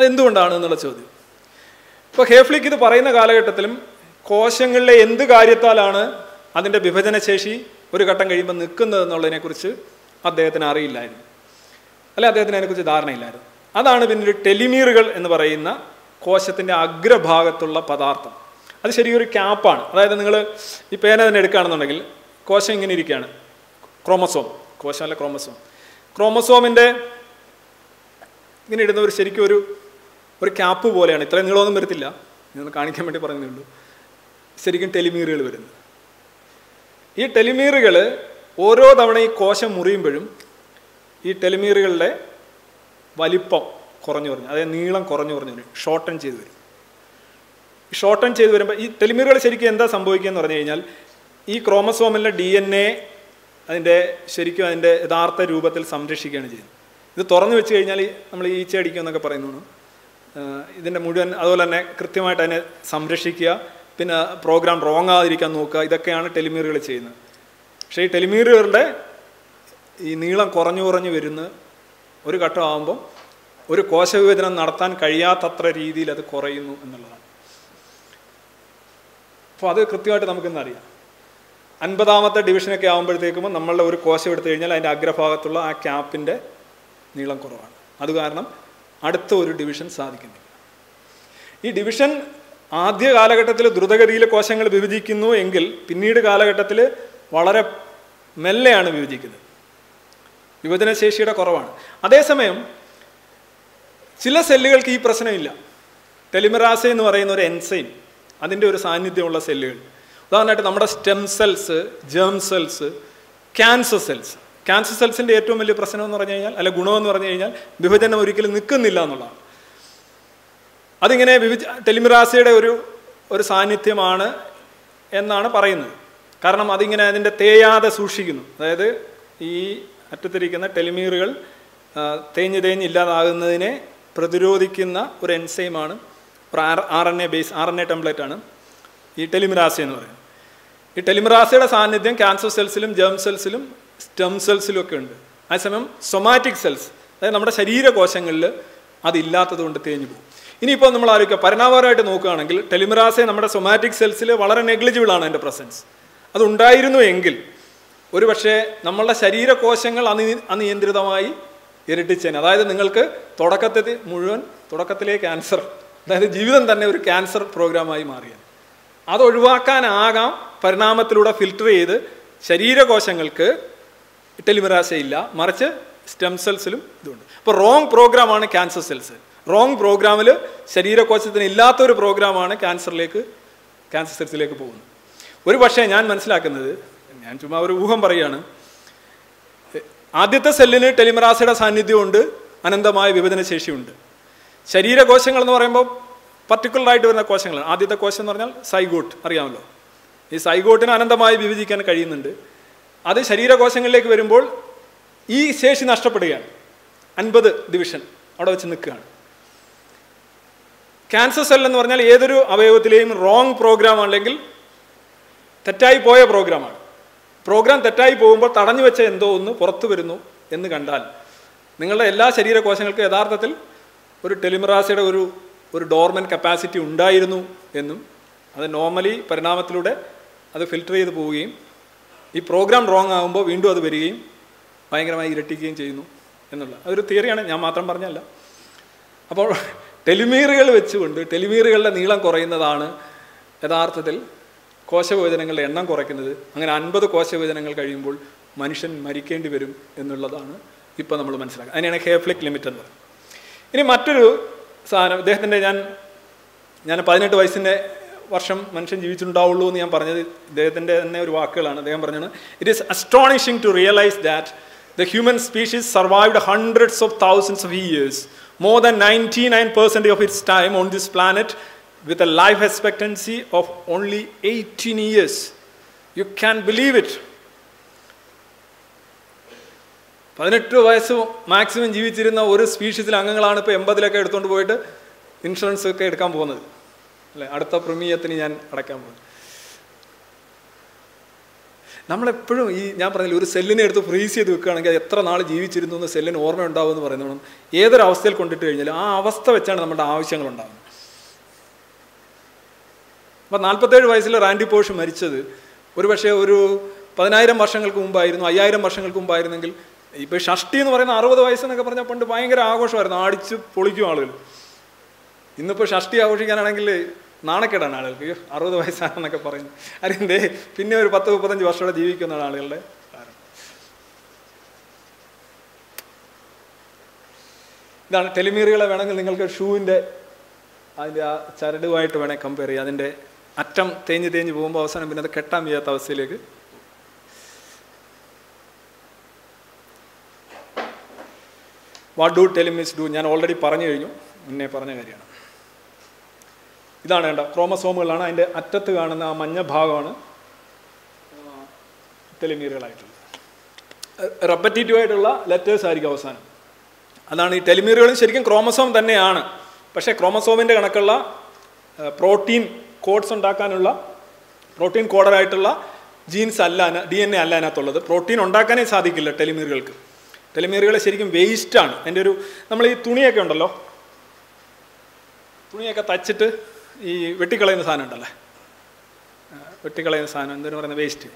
അതെന്തുകൊണ്ടാണ് എന്നുള്ള ചോദ്യം. ഇപ്പോൾ ഹേഫ്ലിക്ക് ഇത് പറയുന്ന കാലഘട്ടത്തിലും കോശങ്ങളിലെ എന്ത് കാര്യത്താലാണ് അതിൻ്റെ വിഭജനശേഷി ഒരു ഘട്ടം കഴിയുമ്പോൾ നിൽക്കുന്നത് എന്നുള്ളതിനെക്കുറിച്ച് അദ്ദേഹത്തിന് അറിയില്ലായിരുന്നു, അല്ലെ അദ്ദേഹത്തിന് അതിനെക്കുറിച്ച് ധാരണയില്ലായിരുന്നു. അതാണ് പിന്നൊരു ടെലിമീറുകൾ എന്ന് പറയുന്ന കോശത്തിൻ്റെ അഗ്രഭാഗത്തുള്ള പദാർത്ഥം. അത് ശരിയൊരു ക്യാപ്പാണ്. അതായത് നിങ്ങൾ ഈ പേന തന്നെ എടുക്കുകയാണെന്നുണ്ടെങ്കിൽ കോശം ഇങ്ങനെ ഇരിക്കുകയാണ്, ക്രോമസോം, കോശമല്ല ക്രോമസോം. ക്രോമസോമിൻ്റെ ഇങ്ങനെ ഇടുന്ന ഒരു ശരിക്കും ഒരു ക്യാപ്പ് പോലെയാണ്. ഇത്രയും നിങ്ങളൊന്നും വരത്തില്ല, ഇതൊന്ന് കാണിക്കാൻ വേണ്ടി പറഞ്ഞേ ഉള്ളൂ. ശരിക്കും ടെലിമീറുകൾ വരുന്നത്. ഈ ടെലിമീറുകൾ ഓരോ തവണ ഈ കോശം മുറിയുമ്പോഴും ഈ ടെലിമീറുകളുടെ വലിപ്പം കുറഞ്ഞു കുറഞ്ഞു, അതായത് നീളം കുറഞ്ഞു കുറഞ്ഞു വരും, ഷോർട്ടൺ ചെയ്ത് വരും. ഈ ഷോർട്ടൺ ചെയ്ത് വരുമ്പോൾ ഈ ടെലിമീറുകൾ ശരിക്കും എന്താ സംഭവിക്കുക എന്ന് പറഞ്ഞു കഴിഞ്ഞാൽ, ഈ ക്രോമസോമിലെ DNA അതിൻ്റെ ശരിക്കും അതിൻ്റെ യഥാർത്ഥ രൂപത്തിൽ സംരക്ഷിക്കുകയാണ് ചെയ്യുന്നത്. ഇത് തുറന്നു വെച്ച് കഴിഞ്ഞാൽ നമ്മൾ ഈച്ച അടിക്കുക എന്നൊക്കെ പറയുന്നു. ഇതിൻ്റെ മുഴുവൻ അതുപോലെ തന്നെ കൃത്യമായിട്ട് അതിനെ സംരക്ഷിക്കുക, പിന്നെ പ്രോഗ്രാം റോങ് ആകാതിരിക്കാൻ നോക്കുക, ഇതൊക്കെയാണ് ടെലിമീറുകൾ ചെയ്യുന്നത്. പക്ഷേ ഈ ടെലിമീറുകളുടെ ഈ നീളം കുറഞ്ഞു കുറഞ്ഞു വരുന്ന ഒരു ഘട്ടമാകുമ്പോൾ ഒരു കോശവിഭജനം നടത്താൻ കഴിയാത്തത്ര രീതിയിൽ അത് കുറയുന്നു എന്നുള്ളതാണ്. അപ്പോൾ അത് കൃത്യമായിട്ട് നമുക്കിന്നറിയാം. 50-ാമത്തെ ഡിവിഷനൊക്കെ ആകുമ്പോഴത്തേക്കും നമ്മളുടെ ഒരു കോശം എടുത്തു കഴിഞ്ഞാൽ അതിൻ്റെ അഗ്രഭാഗത്തുള്ള ആ ക്യാപ്പിൻ്റെ നീളം കുറവാണ്. അത് കാരണം അടുത്ത ഒരു ഡിവിഷൻ സാധിക്കുന്നില്ല. ഈ ഡിവിഷൻ ആദ്യ കാലഘട്ടത്തിൽ ദ്രുതഗതിയിൽ കോശങ്ങൾ വിഭജിക്കുന്നു എങ്കിൽ പിന്നീട് കാലഘട്ടത്തിൽ വളരെ മെല്ലെയാണ് വിഭജിക്കുന്നത്. വിഭജനശേഷിയുടെ കുറവാണ്. അതേസമയം ചില സെല്ലുകൾക്ക് ഈ പ്രശ്നമില്ല. ടെലിമറാസ എന്ന് പറയുന്ന ഒരു എൻസൈം, അതിൻ്റെ ഒരു സാന്നിധ്യമുള്ള സെല്ലുകൾ, ഉദാഹരണമായിട്ട് നമ്മുടെ stem cells, germ cells, cancer cells. Cancer സെൽസിൻ്റെ ഏറ്റവും വലിയ പ്രശ്നം എന്ന് പറഞ്ഞു കഴിഞ്ഞാൽ, അല്ല ഗുണമെന്ന് പറഞ്ഞു കഴിഞ്ഞാൽ, വിഭജനം ഒരിക്കലും നിൽക്കുന്നില്ല എന്നുള്ളതാണ്. അതിങ്ങനെ ടെലിമറാസയുടെ ഒരു സാന്നിധ്യമാണ് എന്നാണ് പറയുന്നത്. കാരണം അതിങ്ങനെ അതിൻ്റെ തേയാതെ സൂക്ഷിക്കുന്നു. അതായത് ഈ അറ്റത്തിരിക്കുന്ന ടെലിമീറുകൾ തേഞ്ഞ് തേഞ്ഞില്ലാതാകുന്നതിനെ പ്രതിരോധിക്കുന്ന ഒരു എൻസൈമാണ് ആർ എൻ എ ടെംപ്ലേറ്റാണ് ഈ ടെലിമറാസ എന്ന് പറയുന്നത്. ഈ ടെലിമറാസയുടെ സാന്നിധ്യം ക്യാൻസർ സെൽസിലും ജേം സെൽസിലും സ്റ്റെം സെൽസിലും ഒക്കെ ഉണ്ട്. അതേസമയം സൊമാറ്റിക് സെൽസ്, അതായത് നമ്മുടെ ശരീരകോശങ്ങളിൽ അതില്ലാത്തത് കൊണ്ട് തേഞ്ഞു പോകും. ഇനിയിപ്പോൾ നമ്മൾ ആലോചിക്കുക, പരമാവധി നോക്കുകയാണെങ്കിൽ ടെലിമറാസെ നമ്മുടെ സൊമാറ്റിക് സെൽസിൽ വളരെ നെഗ്ലിജിബിളാണ് അതിൻ്റെ പ്രസൻസ്. അതുണ്ടായിരുന്നു എങ്കിൽ ഒരു പക്ഷേ നമ്മളുടെ ശരീരകോശങ്ങൾ അനിയന്ത്രിതമായി ഇരട്ടിച്ചേനെ. അതായത് നിങ്ങൾക്ക് തുടക്കത്തിലെ ക്യാൻസർ, അതായത് ജീവിതം തന്നെ ഒരു ക്യാൻസർ പ്രോഗ്രാമായി മാറിയത്. അതൊഴിവാക്കാനാകാം പരിണാമത്തിലൂടെ ഫിൽറ്റർ ചെയ്ത് ശരീരകോശങ്ങൾക്ക് ടെലിമറാസയില്ല, മറിച്ച് സ്റ്റെം സെൽസിലും ഇതുണ്ട്. അപ്പോൾ റോങ് പ്രോഗ്രാമാണ് ക്യാൻസർ സെൽസ്. റോങ് പ്രോഗ്രാമിൽ ശരീരകോശത്തിന് ഇല്ലാത്തൊരു പ്രോഗ്രാമാണ് ക്യാൻസർ സെൽസിലേക്ക് പോകുന്നത്. ഒരു പക്ഷേ ഞാൻ മനസ്സിലാക്കുന്നത്, ഞാൻ ചുമ്മാ ഒരു ഊഹം പറയുകയാണ്, ആദ്യത്തെ സെല്ലിന് ടെലിമറാസയുടെ സാന്നിധ്യമുണ്ട്, അനന്തമായ വിഭജനശേഷിയുണ്ട്. ശരീരകോശങ്ങൾ എന്ന് പറയുമ്പോൾ പർട്ടിക്കുലറായിട്ട് വരുന്ന കോശങ്ങളാണ്. ആദ്യത്തെ കോശം എന്ന് പറഞ്ഞാൽ സൈഗോട്ട്, അറിയാമല്ലോ. ഈ സൈഗോട്ടിന് അനന്തമായി വിഭജിക്കാൻ കഴിയുന്നുണ്ട്. അത് ശരീരകോശങ്ങളിലേക്ക് വരുമ്പോൾ ഈ ശേഷി നഷ്ടപ്പെടുകയാണ്. 50 ഡിവിഷൻ അവിടെ വെച്ച് നിൽക്കുകയാണ്. ക്യാൻസർ സെൽ എന്ന് പറഞ്ഞാൽ ഏതൊരു അവയവത്തിലെയും റോങ് പ്രോഗ്രാമാണ്, അല്ലെങ്കിൽ തെറ്റായി പോയ പ്രോഗ്രാമാണ്. പ്രോഗ്രാം തെറ്റായി പോകുമ്പോൾ തടഞ്ഞു വെച്ച എന്തോ ഒന്ന് പുറത്തു വരുന്നു എന്ന് കണ്ടാൽ നിങ്ങളുടെ എല്ലാ ശരീരകോശങ്ങൾക്കും യഥാർത്ഥത്തിൽ ഒരു ടെലിമറാസയുടെ ഒരു ഡോർമെൻ്റ് കപ്പാസിറ്റി ഉണ്ടായിരുന്നു എന്നും അത് നോർമലി പരിണാമത്തിലൂടെ അത് ഫിൽറ്റർ ചെയ്ത് പോവുകയും ഈ പ്രോഗ്രാം റോങ് ആകുമ്പോൾ വീണ്ടും അത് വരികയും ഭയങ്കരമായി ഇരട്ടിക്കുകയും ചെയ്യുന്നു എന്നുള്ള അതൊരു തിയറിയാണ്, ഞാൻ മാത്രം പറഞ്ഞല്ല. അപ്പോൾ ടെലിമീറുകൾ വെച്ചുകൊണ്ട് ടെലിമീറുകളുടെ നീളം കുറയുന്നതാണ് യഥാർത്ഥത്തിൽ കോശവിഭജനങ്ങളുടെ എണ്ണം കുറയ്ക്കുന്നത്. അങ്ങനെ 50 കോശവിഭജനങ്ങൾ കഴിയുമ്പോൾ മനുഷ്യൻ മരിക്കേണ്ടി വരും എന്നുള്ളതാണ് ഇപ്പോൾ നമ്മൾ മനസ്സിലാക്കുക. അതിനെയാണ് ഹേഫ്ലിക് ലിമിറ്റ് എന്ന് പറയുന്നത്. ഇനി മറ്റൊരു സാധനം, ഇദ്ദേഹത്തിൻ്റെ ഞാൻ 18 വർഷം മനുഷ്യൻ ജീവിച്ചിട്ടുണ്ടാവുള്ളൂ എന്ന് ഞാൻ പറഞ്ഞത് ഇദ്ദേഹത്തിൻ്റെ തന്നെ ഒരു വാക്കുകളാണ്. അദ്ദേഹം പറഞ്ഞത്, it is astonishing to realise that the human species survived hundreds of thousands of years, more than 99% of its time on this planet, with a life expectancy of only 18 years. You can't believe it. 18 വയസ്സ് maximum ജീവിച്ചിരുന്ന ഒരു സ്പീഷീസിലെ അംഗങ്ങളാണ് ഇപ്പോൾ 80 എടുത്തുകൊണ്ട് പോയിട്ട് insurance ഒക്കെ എടുക്കാൻ പോകുന്നത്, അല്ലേ? അടുത്ത പ്രീമിയത്തിന് ഞാൻ അടയ്ക്കാൻ പോകുന്നത്. നമ്മളെപ്പോഴും ഈ ഞാൻ പറഞ്ഞില്ല, ഒരു സെല്ലിനെ എടുത്ത് ഫ്രീസ് ചെയ്ത് വെക്കുകയാണെങ്കിൽ അത് എത്ര നാൾ ജീവിച്ചിരുന്നു എന്ന് സെല്ലിന് ഓർമ്മ ഉണ്ടാവും എന്ന് പറയുന്നതാണ്. ഏതൊരു അവസ്ഥയിൽ കൊണ്ടിട്ട് കഴിഞ്ഞാലും ആ അവസ്ഥ വെച്ചാണ് നമ്മുടെ ആവശ്യങ്ങളുണ്ടാകുന്നത്. അപ്പം 47 വയസ്സിൽ റാൻഡി പോഷ് മരിച്ചത് ഒരു പക്ഷേ ഒരു 10,000 വർഷങ്ങൾക്ക് മുമ്പായിരുന്നു, 5,000 വർഷങ്ങൾക്ക് മുമ്പായിരുന്നെങ്കിൽ. ഇപ്പോൾ ഷഷ്ടി എന്ന് പറയുന്ന 60 വയസ്സെന്നൊക്കെ പറഞ്ഞാൽ പണ്ട് ഭയങ്കര ആഘോഷമായിരുന്നു, അടിച്ച് പൊളിക്കും ആളുകൾ. ഇന്നിപ്പോൾ ഷഷ്ടി ആഘോഷിക്കാനാണെങ്കിൽ നാണക്കേടാണ് ആളുകൾക്ക്, 60 വയസ്സാണെന്നൊക്കെ പറയുന്നത്. അല്ലെന്തേ പിന്നെ ഒരു 10-35 വർഷത്തോടെ ജീവിക്കുന്നതാണ് ആളുകളുടെ കാരണം. ഇതാണ് ടെലിമീറുകളെ വേണമെങ്കിൽ നിങ്ങൾക്ക് ഷൂവിൻ്റെ അതിൻ്റെ ആ ചരടുമായിട്ട് വേണേൽ കമ്പയർ ചെയ്യുക. അതിൻ്റെ അറ്റം തേഞ്ഞ് തേഞ്ഞ് പോകുമ്പോൾ അവസാനം പിന്നെ അത് കെട്ടാൻ വയ്യാത്ത അവസ്ഥയിലേക്ക്. What do telomeres do? ഞാൻ ഓൾറെഡി പറഞ്ഞു കഴിഞ്ഞു, മുന്നേ പറഞ്ഞ കാര്യമാണ്. ഇതാണ് വേണ്ട ക്രോമസോമുകളാണ്. അതിൻ്റെ അറ്റത്ത് കാണുന്ന ആ മഞ്ഞ ഭാഗമാണ് ടെലിമീറുകളായിട്ടുള്ളത്. റെപ്പറ്റേറ്റീവായിട്ടുള്ള ലെറ്റേഴ്സ് ആയിരിക്കും അവസാനം. അതാണ് ഈ ടെലിമീറുകളും ശരിക്കും ക്രോമസോം തന്നെയാണ്. പക്ഷേ ക്രോമസോമിൻ്റെ കണക്കുള്ള പ്രോട്ടീൻ കോഡ്സ് ഉണ്ടാക്കാനുള്ള പ്രോട്ടീൻ കോഡറായിട്ടുള്ള ജീൻസ് അല്ല, DNA അല്ല അതിനകത്തുള്ളത്. പ്രോട്ടീൻ ഉണ്ടാക്കാനേ സാധിക്കില്ല ടെലിമീറുകൾക്ക്. ടെലിമീറുകൾ ശരിക്കും വേസ്റ്റാണ്. അതിൻ്റെ ഒരു നമ്മൾ ഈ തുണിയൊക്കെ ഉണ്ടല്ലോ, തുണിയൊക്കെ തച്ചിട്ട് ഈ വെട്ടിക്കളയുന്ന സാധനം ഉണ്ടല്ലേ, വെട്ടിക്കളയുന്ന സാധനം എന്തെന്ന് പറയുന്നത് വേസ്റ്റ്.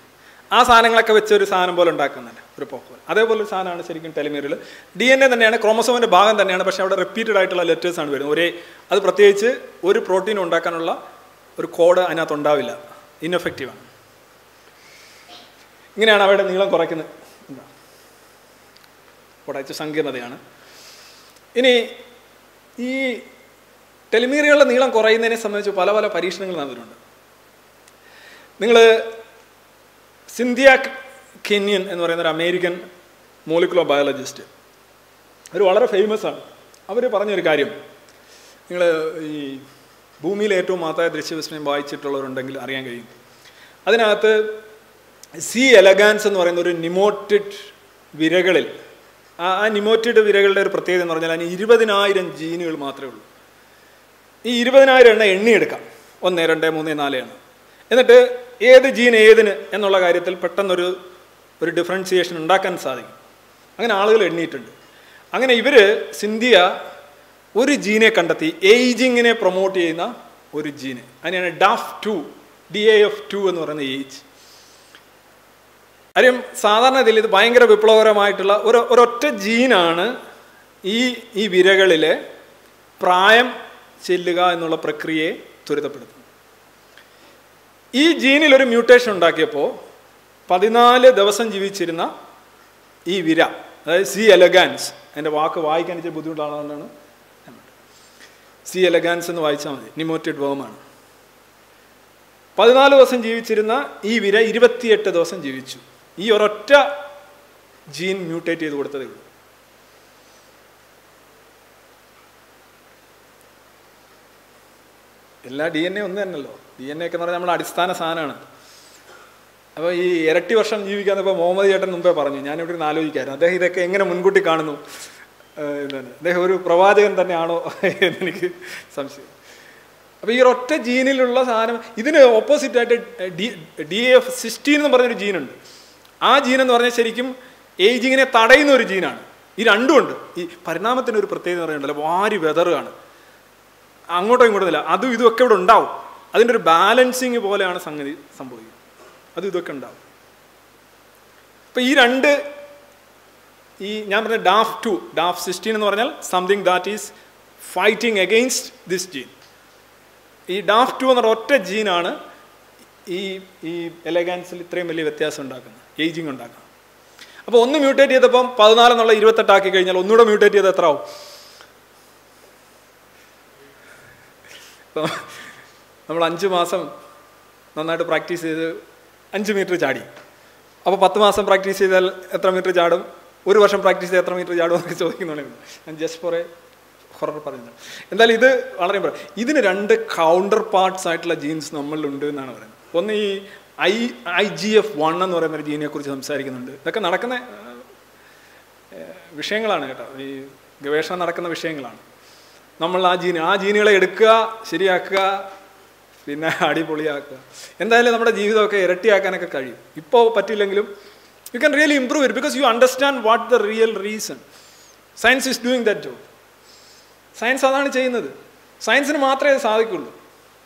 ആ സാധനങ്ങളൊക്കെ വെച്ചൊരു സാധനം പോലെ ഉണ്ടാക്കുന്നില്ല ഒരു പോക്കോൾ, അതേപോലൊരു സാധനമാണ് ശരിക്കും ടെലിമീറിൽ. ഡി എൻ എ തന്നെയാണ്, ക്രോമസോമിൻ്റെ ഭാഗം തന്നെയാണ്, പക്ഷേ അവിടെ റിപ്പീറ്റഡ് ആയിട്ടുള്ള ലെറ്റേഴ്സാണ് വരുന്നത്. ഒരേ അത് പ്രത്യേകിച്ച് ഒരു പ്രോട്ടീൻ ഉണ്ടാക്കാനുള്ള ഒരു കോഡ് അതിനകത്ത് ഉണ്ടാവില്ല, ഇൻഎഫക്റ്റീവാണ്. ഇങ്ങനെയാണ് അവയുടെ നീളം കുറയ്ക്കുന്നത്, എന്താ കുറച്ച് സങ്കീർണതയാണ്. ഇനി ഈ ടെലിമീറികളുടെ നീളം കുറയുന്നതിനെ സംബന്ധിച്ച് പല പല പരീക്ഷണങ്ങൾ നടന്നിട്ടുണ്ട്. നിങ്ങൾ സിന്ധ്യ കെന്യൻ എന്ന് പറയുന്നൊരു അമേരിക്കൻ മോളിക്കുലർ ബയോളജിസ്റ്റ്, അവർ വളരെ ഫേമസാണ്. അവർ പറഞ്ഞൊരു കാര്യം, നിങ്ങൾ ഈ ഭൂമിയിലെ ഏറ്റവും മഹത്തായ ദൃശ്യവിസ്മയം വായിച്ചിട്ടുള്ളവരുണ്ടെങ്കിൽ അറിയാൻ കഴിയും. അതിനകത്ത് സി എലഗാൻസ് എന്ന് പറയുന്ന ഒരു നിമോട്ടിഡ് വിരകളിൽ, ആ നിമോറ്റിഡ് വിരകളുടെ ഒരു പ്രത്യേകത എന്ന് പറഞ്ഞാൽ അതിന് 20,000 ജീനുകൾ മാത്രമേ ഉള്ളൂ. ഈ 20,000 എണ്ണം എണ്ണിയെടുക്കാം, 1, 2, 3, 4 എണ്ണം. എന്നിട്ട് ഏത് ജീൻ ഏതിന് എന്നുള്ള കാര്യത്തിൽ പെട്ടെന്നൊരു ഡിഫറൻസിയേഷൻ ഉണ്ടാക്കാൻ സാധിക്കും. അങ്ങനെ ആളുകൾ എണ്ണിയിട്ടുണ്ട്. അങ്ങനെ ഇവർ സിന്ധ്യ ഒരു ജീനെ കണ്ടെത്തി, ഏജിങ്ങിനെ പ്രൊമോട്ട് ചെയ്യുന്ന ഒരു ജീന്. അതിനാണ് DAF2 എന്ന് പറയുന്ന ഏജ്. കാര്യം സാധാരണ ഇതിൽ ഇത് ഭയങ്കര വിപ്ലവകരമായിട്ടുള്ള ഒരൊറ്റ ജീനാണ് ഈ വിരകളിലെ പ്രായം ചെല്ലുക എന്നുള്ള പ്രക്രിയയെ ത്വരിതപ്പെടുത്തുന്നത്. ഈ ജീനിലൊരു മ്യൂട്ടേഷൻ ഉണ്ടാക്കിയപ്പോൾ 14 ദിവസം ജീവിച്ചിരുന്ന ഈ വിര, അതായത് സി എലഗാൻസ്, എൻ്റെ വാക്ക് വായിക്കാൻ ഇച്ചിരി ബുദ്ധിമുട്ടാണെന്നാണ്, സി എലഗാൻസ് എന്ന് വായിച്ചാൽ മതി, നിമോറ്റഡ് വേമാണ്. 14 ദിവസം ജീവിച്ചിരുന്ന ഈ വിര 28 ദിവസം ജീവിച്ചു, ഈ ഒരൊറ്റ ജീൻ മ്യൂട്ടേറ്റ് ചെയ്ത് കൊടുത്തതേ ഉള്ളൂ. എല്ലാ DNA ഒന്ന് തന്നെയല്ലോ, DNA ഒക്കെ എന്ന് പറഞ്ഞാൽ നമ്മുടെ അടിസ്ഥാന സാധനമാണ്. അപ്പോൾ ഈ ഇരട്ടി വർഷം ജീവിക്കാന്നിപ്പോൾ മുഹമ്മദ് ചേട്ടൻ മുമ്പേ പറഞ്ഞു, ഞാനിവിടെ നിന്ന് ആലോചിക്കായിരുന്നു അദ്ദേഹം ഇതൊക്കെ എങ്ങനെ മുൻകൂട്ടി കാണുന്നു എന്നാണ്. അദ്ദേഹം ഒരു പ്രവാചകൻ തന്നെയാണോ എന്നെനിക്ക് സംശയം. അപ്പോൾ ഈ ഒരൊറ്റ ജീനിലുള്ള സാധനം, ഇതിന് ഓപ്പോസിറ്റായിട്ട് DAF16 എന്ന് പറഞ്ഞൊരു ജീനുണ്ട്. ആ ജീനെന്ന് പറഞ്ഞാൽ ശരിക്കും ഏജിങ്ങിനെ തടയുന്ന ഒരു ജീനാണ്. ഈ രണ്ടുമുണ്ട്. ഈ പരിണാമത്തിന് ഒരു പ്രത്യേകത പറയുന്നുണ്ടല്ലോ, വാരി വെതറുകയാണ്, അങ്ങോട്ടോ ഇങ്ങോട്ടും ഇല്ല. അതും ഇതുമൊക്കെ ഇവിടെ ഉണ്ടാവും. അതിൻ്റെ ഒരു ബാലൻസിങ് പോലെയാണ് സംഗതി സംഭവിക്കുന്നത്. അതും ഇതൊക്കെ ഉണ്ടാവും. അപ്പം ഈ രണ്ട്, ഈ ഞാൻ പറഞ്ഞ DAF16 എന്ന് പറഞ്ഞാൽ something that is fighting against this gene. ഈ DAF2 എന്ന് പറഞ്ഞ ഒറ്റ ജീനാണ് ഈ എലഗാൻസിൽ ഇത്രയും വലിയ വ്യത്യാസം ഉണ്ടാക്കുന്നത്, ഏജിങ് ഉണ്ടാക്കുന്നത്. അപ്പോൾ ഒന്ന് മ്യൂട്ടേറ്റ് ചെയ്തപ്പം 14 എന്നുള്ള 28 കഴിഞ്ഞാൽ ഒന്നുകൂടെ മ്യൂട്ടേറ്റ് ചെയ്ത് എത്ര ആവും? നമ്മൾ 5 മാസം നന്നായിട്ട് പ്രാക്ടീസ് ചെയ്ത് 5 മീറ്റർ ചാടി. അപ്പോൾ 10 മാസം പ്രാക്ടീസ് ചെയ്താൽ എത്ര മീറ്റർ ചാടും? 1 വർഷം പ്രാക്ടീസ് ചെയ്താൽ എത്ര മീറ്റർ ചാടും എന്നൊക്കെ ചോദിക്കുന്നുണ്ടെങ്കിൽ ഞാൻ ജസ്റ്റ് ഫോർ എ ഹൊറർ പറഞ്ഞു. എന്തായാലും ഇത് വളരെ പറയും. ഇതിന് 2 കൗണ്ടർ പാർട്സ് ആയിട്ടുള്ള ജീൻസ് നമ്മളിലുണ്ട് എന്നാണ് പറയുന്നത്. ഒന്ന് ഈ IGF-1 എന്ന് പറയുന്നൊരു ജീനിനെ കുറിച്ച് സംസാരിക്കുന്നുണ്ട്. ഇതൊക്കെ നടക്കുന്ന വിഷയങ്ങളാണ് കേട്ടോ, ഈ ഗവേഷണം നടക്കുന്ന വിഷയങ്ങളാണ്. നമ്മൾ ആ ജീനുകളെ എടുക്കുക, ശരിയാക്കുക, പിന്നെ അടിപൊളിയാക്കുക. എന്തായാലും നമ്മുടെ ജീവിതമൊക്കെ ഇരട്ടിയാക്കാനൊക്കെ കഴിയും. ഇപ്പോൾ പറ്റില്ലെങ്കിലും you can really improve it because you understand what the real reason. Science is doing that job. Science അതാണ് ചെയ്യുന്നത്. സയൻസിന് മാത്രമേ അത് സാധിക്കുള്ളൂ.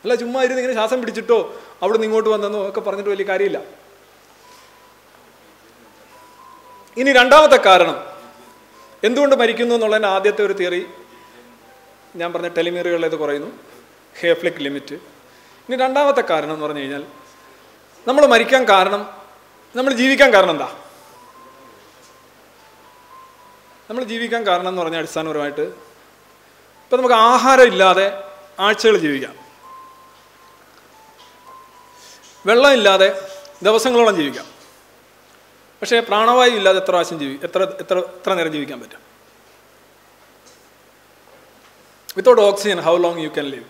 അല്ല ചുമ്മാ ഇരുന്ന് ഇങ്ങനെ ശ്വാസം പിടിച്ചിട്ടോ അവിടുന്ന് ഇങ്ങോട്ട് വന്നെന്നോ ഒക്കെ പറഞ്ഞിട്ട് വലിയ കാര്യമില്ല. ഇനി രണ്ടാമത്തെ കാരണം, എന്തുകൊണ്ട് മരിക്കുന്നു എന്നുള്ളതിൻ്റെ ആദ്യത്തെ ഒരു തിയറി ഞാൻ പറഞ്ഞ ടെലിമീറുകളിലേത് കുറയുന്നു, ഹേഫ്ലിക് ലിമിറ്റ്. ഇനി രണ്ടാമത്തെ കാരണം എന്ന് പറഞ്ഞു കഴിഞ്ഞാൽ, നമ്മൾ മരിക്കാൻ കാരണം, നമ്മൾ ജീവിക്കാൻ കാരണം എന്താ? നമ്മൾ ജീവിക്കാൻ കാരണം എന്ന് പറഞ്ഞാൽ അടിസ്ഥാനപരമായിട്ട് ഇപ്പം നമുക്ക് ആഹാരം ഇല്ലാതെ ആഴ്ചകൾ ജീവിക്കാം, വെള്ളം ഇല്ലാതെ ദിവസങ്ങളോളം ജീവിക്കാം, പക്ഷേ പ്രാണവായു ഇല്ലാതെ എത്ര നേരം ജീവിക്കാൻ പറ്റും? Without oxygen how long you can live?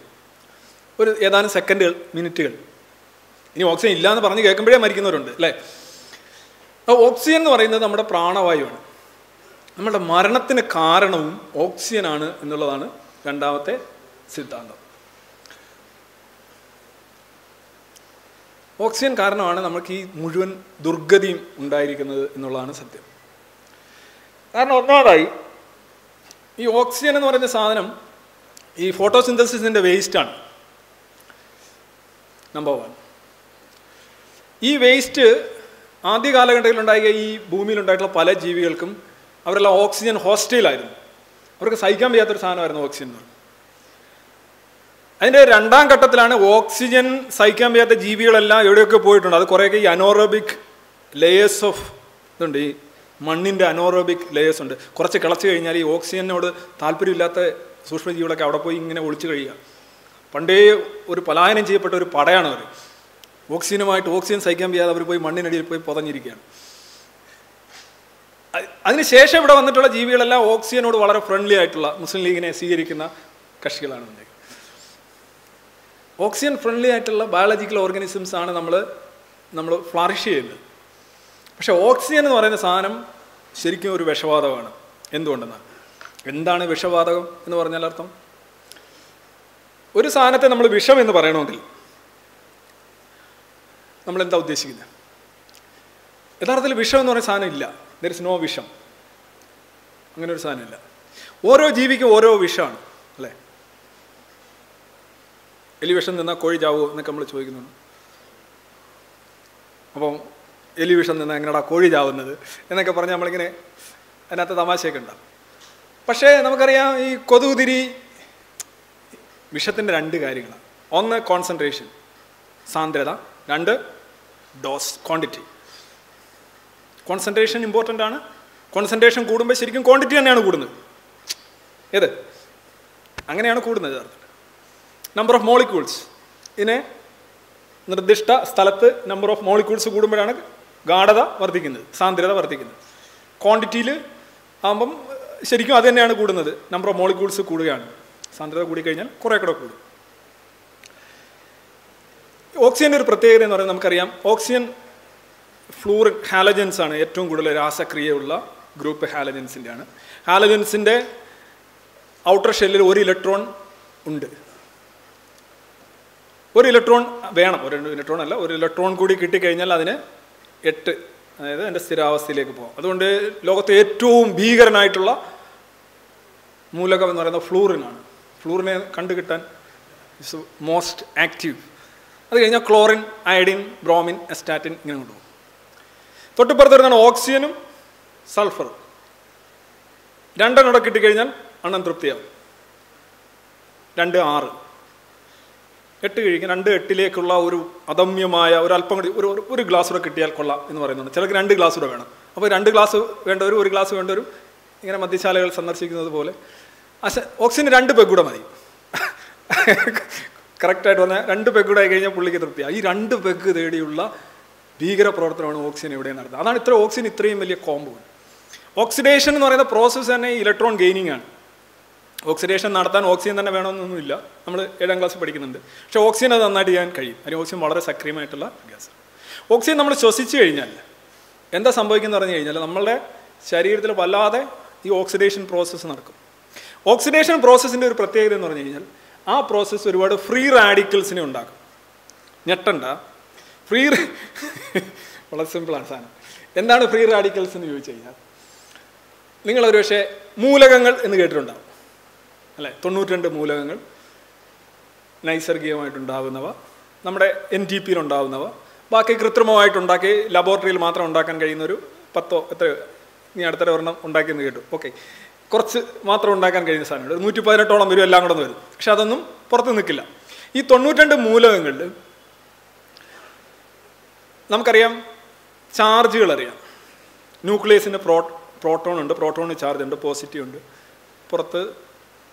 ഒരു ഏതാനും സെക്കൻഡുകൾ, മിനിറ്റുകൾ. ഇനി ഓക്സിജൻ ഇല്ല എന്ന് പറഞ്ഞ് കേൾക്കുമ്പോഴേ മരിക്കുന്നവരുണ്ട് അല്ലേ. ഓക്സിജൻ എന്ന് പറയുന്നത് നമ്മുടെ പ്രാണവായുവാണ്. നമ്മുടെ മരണത്തിന് കാരണവും ഓക്സിജനാണ് എന്നുള്ളതാണ് രണ്ടാമത്തെ സിദ്ധാന്തം. ഓക്സിജൻ കാരണമാണ് നമുക്ക് ഈ മുഴുവൻ ദുർഗതിയും ഉണ്ടായിരിക്കുന്നത് എന്നുള്ളതാണ് സത്യം. കാരണം ഒന്നാമതായി ഈ ഓക്സിജൻ എന്ന് പറയുന്ന സാധനം ഈ ഫോട്ടോസിന്തസിസിൻ്റെ വേസ്റ്റാണ്, നമ്പർ 1. ഈ വേസ്റ്റ് ആദ്യ കാലഘട്ടത്തിലുണ്ടായ ഈ ഭൂമിയിലുണ്ടായിട്ടുള്ള പല ജീവികൾക്കും അവരെല്ലാം ഓക്സിജൻ ഹോസ്റ്റൈലായിരുന്നു. അവർക്ക് സഹിക്കാൻ വയ്യാത്തൊരു സാധനമായിരുന്നു ഓക്സിജൻ എന്ന്. അതിൻ്റെ രണ്ടാം ഘട്ടത്തിലാണ് ഓക്സിജൻ സഹിക്കാൻ വയ്യാത്ത ജീവികളെല്ലാം എവിടെയൊക്കെ പോയിട്ടുണ്ട്. അത് കുറേയൊക്കെ ഈ അനോറോബിക് ലെയേഴ്സ് ഓഫ് ഇതുണ്ട്, ഈ മണ്ണിൻ്റെ അനോറോബിക് ലെയേഴ്സ് ഉണ്ട്. കുറച്ച് കിളച്ച് കഴിഞ്ഞാൽ ഈ ഓക്സിജനോട് താല്പര്യമില്ലാത്ത സൂക്ഷ്മജീവികളൊക്കെ അവിടെ പോയി ഇങ്ങനെ ഒളിച്ചു കഴിയുക. പണ്ടേ ഒരു പലായനം ചെയ്യപ്പെട്ട ഒരു പടയാണ് അവർ. ഓക്സിജനുമായിട്ട് ഓക്സിജൻ സഹിക്കാൻ വയ്യാതെ അവർ പോയി മണ്ണിനടിയിൽ പോയി പുതഞ്ഞിരിക്കുകയാണ്. അതിനുശേഷം ഇവിടെ വന്നിട്ടുള്ള ജീവികളെല്ലാം ഓക്സിജനോട് വളരെ ഫ്രണ്ട്ലി ആയിട്ടുള്ള, മുസ്ലിം ലീഗിനെ സ്വീകരിക്കുന്ന കക്ഷികളാണ് ഉണ്ടായിരുന്നത്. ഓക്സിജൻ ഫ്രണ്ട്ലി ആയിട്ടുള്ള ബയോളജിക്കൽ ഓർഗാനിസംസ് ആണ് നമ്മൾ ഫ്ലറിഷ് ചെയ്യുന്നത്. പക്ഷേ ഓക്സിജൻ എന്ന് പറയുന്ന സാധനം ശരിക്കും ഒരു വിഷവാതകമാണ്. എന്തുകൊണ്ടെന്നാൽ, എന്താണ് വിഷവാതകം എന്ന് പറഞ്ഞാൽ അർത്ഥം, ഒരു സാധനത്തെ നമ്മൾ വിഷം എന്ന് പറയണമെങ്കിൽ നമ്മളെന്താ ഉദ്ദേശിക്കുന്നത്? യഥാർത്ഥത്തിൽ വിഷം എന്ന് പറയുന്ന സാധനം ഇല്ല. ദർ ഇസ് നോ വിഷം, അങ്ങനെ ഒരു സാധനമില്ല. ഓരോ ജീവിക്കും ഓരോ വിഷമാണ് അല്ലേ? എലി വിഷം നിന്നാൽ കോഴി ചാവുമോ എന്നൊക്കെ നമ്മൾ ചോദിക്കുന്നുണ്ട്. അപ്പം എലി വിഷം നിന്നാൽ എങ്ങനെയാ കോഴി ചാവുന്നത് എന്നൊക്കെ പറഞ്ഞ് നമ്മളിങ്ങനെ അതിനകത്ത് തമാശയൊക്കെ ഉണ്ടാവും. പക്ഷേ നമുക്കറിയാം ഈ കൊതുകുതിരി വിഷത്തിൻ്റെ രണ്ട് കാര്യങ്ങളാണ്. ഒന്ന് കോൺസെൻട്രേഷൻ, സാന്ദ്രത. രണ്ട് ഡോസ്, ക്വാണ്ടിറ്റി. കോൺസെൻട്രേഷൻ ഇമ്പോർട്ടൻ്റ് ആണ്. കോൺസെൻട്രേഷൻ കൂടുമ്പോൾ ശരിക്കും ക്വാണ്ടിറ്റി തന്നെയാണ് കൂടുന്നത്. ഏത് അങ്ങനെയാണ് കൂടുന്നത്. നമ്പർ ഓഫ് മോളിക്യൂൾസ്, ഇതിനെ നിർദ്ദിഷ്ട സ്ഥലത്ത് നമ്പർ ഓഫ് മോളിക്യൂൾസ് കൂടുമ്പോഴാണ് ഗാഢത വർദ്ധിക്കുന്നത്, സാന്ദ്രത വർദ്ധിക്കുന്നത്. ക്വാണ്ടിറ്റിയിൽ ആകുമ്പം ശരിക്കും അത് തന്നെയാണ് കൂടുന്നത്, നമ്പർ ഓഫ് മോളിക്യൂൾസ് കൂടുകയാണ്. സാന്ദ്രത കൂടിക്കഴിഞ്ഞാൽ കുറേ കൂടെ കൂടും. ഓക്സിജൻ്റെ ഒരു പ്രത്യേകത എന്ന് പറയുന്നത് നമുക്കറിയാം, ഓക്സിജൻ ഫ്ലൂറിൻ ഹാലജൻസ് ആണ് ഏറ്റവും കൂടുതൽ രാസക്രിയയുള്ള ഗ്രൂപ്പ്. ഹാലജൻസിൻ്റെ ആണ്, ഹാലജൻസിൻ്റെ ഔട്ടർ ഷെല്ലിൽ ഒരു ഇലക്ട്രോൺ ഉണ്ട്. ഒരു ഇലക്ട്രോൺ വേണം, ഒരു ഇലക്ട്രോൺ അല്ല, ഒരു ഇലക്ട്രോൺ കൂടി കിട്ടിക്കഴിഞ്ഞാൽ അതിന് 8, അതായത് അതിൻ്റെ സ്ഥിരാവസ്ഥയിലേക്ക് പോകാം. അതുകൊണ്ട് ലോകത്തെ ഏറ്റവും ഭീകരനായിട്ടുള്ള മൂലകം എന്ന് പറയുന്നത് ഫ്ലൂറിനാണ്. ഫ്ലൂറിനെ കണ്ടുകിട്ടാൻ ഇറ്റ്സ് മോസ്റ്റ് ആക്റ്റീവ്. അത് കഴിഞ്ഞാൽ ക്ലോറിൻ, അയഡിൻ, ബ്രോമിൻ, എസ്റ്റാറ്റിൻ ഇങ്ങനെ കൊണ്ടുപോകും. തൊട്ടുപുറത്ത് വരുന്നതാണ് ഓക്സിജനും സൾഫറും. രണ്ടെണ്ണോടെ കിട്ടിക്കഴിഞ്ഞാൽ അണ്ണൻ തൃപ്തിയാവും. 2, 6 8 കഴിക്കും. 2, 8ലേക്കുള്ള ഒരു അദമ്യമായ ഒരു അല്പം കൂടി ഒരു ഗ്ലാസ് കൂടെ കിട്ടിയാൽ കൊള്ളാം എന്ന് പറയുന്നുണ്ട്. ചിലർക്ക് 2 ഗ്ലാസ് കൂടെ വേണം. അപ്പോൾ 2 ഗ്ലാസ് വേണ്ടവരും 1 ഗ്ലാസ് വേണ്ടവരും ഇങ്ങനെ മദ്യശാലകൾ സന്ദർശിക്കുന്നത് പോലെ ഓക്സിജന് 2 പെഗ് കൂടെ മതി. കറക്റ്റായിട്ട് പറഞ്ഞാൽ 2 പെഗ് കൂടെ ആയി കഴിഞ്ഞാൽ പുള്ളിക്ക് തൃപ്തിയാണ്. ഈ 2 പെഗ് തേടിയുള്ള ഭീകര പ്രവർത്തനമാണ് ഓക്സിജൻ ഇവിടെ നടത്തുന്നത്. അതാണ് ഓക്സിജൻ ഇത്രയും വലിയ കോംബോ. ഓക്സിഡേഷൻ എന്ന് പറയുന്ന പ്രോസസ്സ് തന്നെ ഇലക്ട്രോൺ ഗെയിനിങ് ആണ്. ഓക്സിഡേഷൻ നടത്താൻ ഓക്സിജൻ തന്നെ വേണമെന്നൊന്നുമില്ല, നമ്മൾ 7ാം ക്ലാസ്സിൽ പഠിക്കുന്നുണ്ട്. പക്ഷേ ഓക്സിജൻ അത് നന്നായിട്ട് ചെയ്യാൻ കഴിയും. അതിന് ഓക്സിജൻ വളരെ സക്രിയമായിട്ടുള്ള ഗ്യാസ്. ഓക്സിജൻ നമ്മൾ ശ്വസിച്ച് കഴിഞ്ഞാൽ എന്താ സംഭവിക്കുന്നത് പറഞ്ഞു കഴിഞ്ഞാൽ, നമ്മളുടെ ശരീരത്തിൽ വല്ലാതെ ഈ ഓക്സിഡേഷൻ പ്രോസസ്സ് നടക്കും. ഓക്സിഡേഷൻ പ്രോസസ്സിൻ്റെ ഒരു പ്രത്യേകത എന്ന് പറഞ്ഞു കഴിഞ്ഞാൽ, ആ പ്രോസസ്സ് ഒരുപാട് ഫ്രീ റാഡിക്കൽസിനെ ഉണ്ടാക്കും. ഞെട്ടണ്ട, വളരെ സിമ്പിളാണ് സാധനം. എന്താണ് ഫ്രീ റാഡിക്കൽസ് എന്ന് ചോദിച്ചു കഴിഞ്ഞാൽ, നിങ്ങളൊരു പക്ഷേ മൂലകങ്ങൾ എന്ന് കേട്ടിട്ടുണ്ടാവും അല്ലേ? 92 മൂലകങ്ങൾ നൈസർഗികമായിട്ടുണ്ടാകുന്നവ, നമ്മുടെ NTPയിലുണ്ടാകുന്നവ, ബാക്കി കൃത്രിമമായിട്ടുണ്ടാക്കി ലബോറട്ടറിയിൽ മാത്രം ഉണ്ടാക്കാൻ കഴിയുന്നൊരു 10 എത്രയോ, ഇനി അടുത്തര ഒരെണ്ണം ഉണ്ടാക്കിയെന്ന് കേട്ടു. ഓക്കെ, കുറച്ച് മാത്രം ഉണ്ടാക്കാൻ കഴിയുന്ന സാധനങ്ങൾ 118ഓളം വരും, എല്ലാം കൂടെ വരും. പക്ഷെ അതൊന്നും പുറത്ത് നിൽക്കില്ല. ഈ 92 മൂലകങ്ങളിൽ നമുക്കറിയാം ചാർജുകൾ അറിയാം. ന്യൂക്ലിയസിന് പ്രോട്ടോൺ ഉണ്ട്, പ്രോട്ടോണിന് ചാർജ് ഉണ്ട്, പോസിറ്റീവ് ഉണ്ട്. പുറത്ത്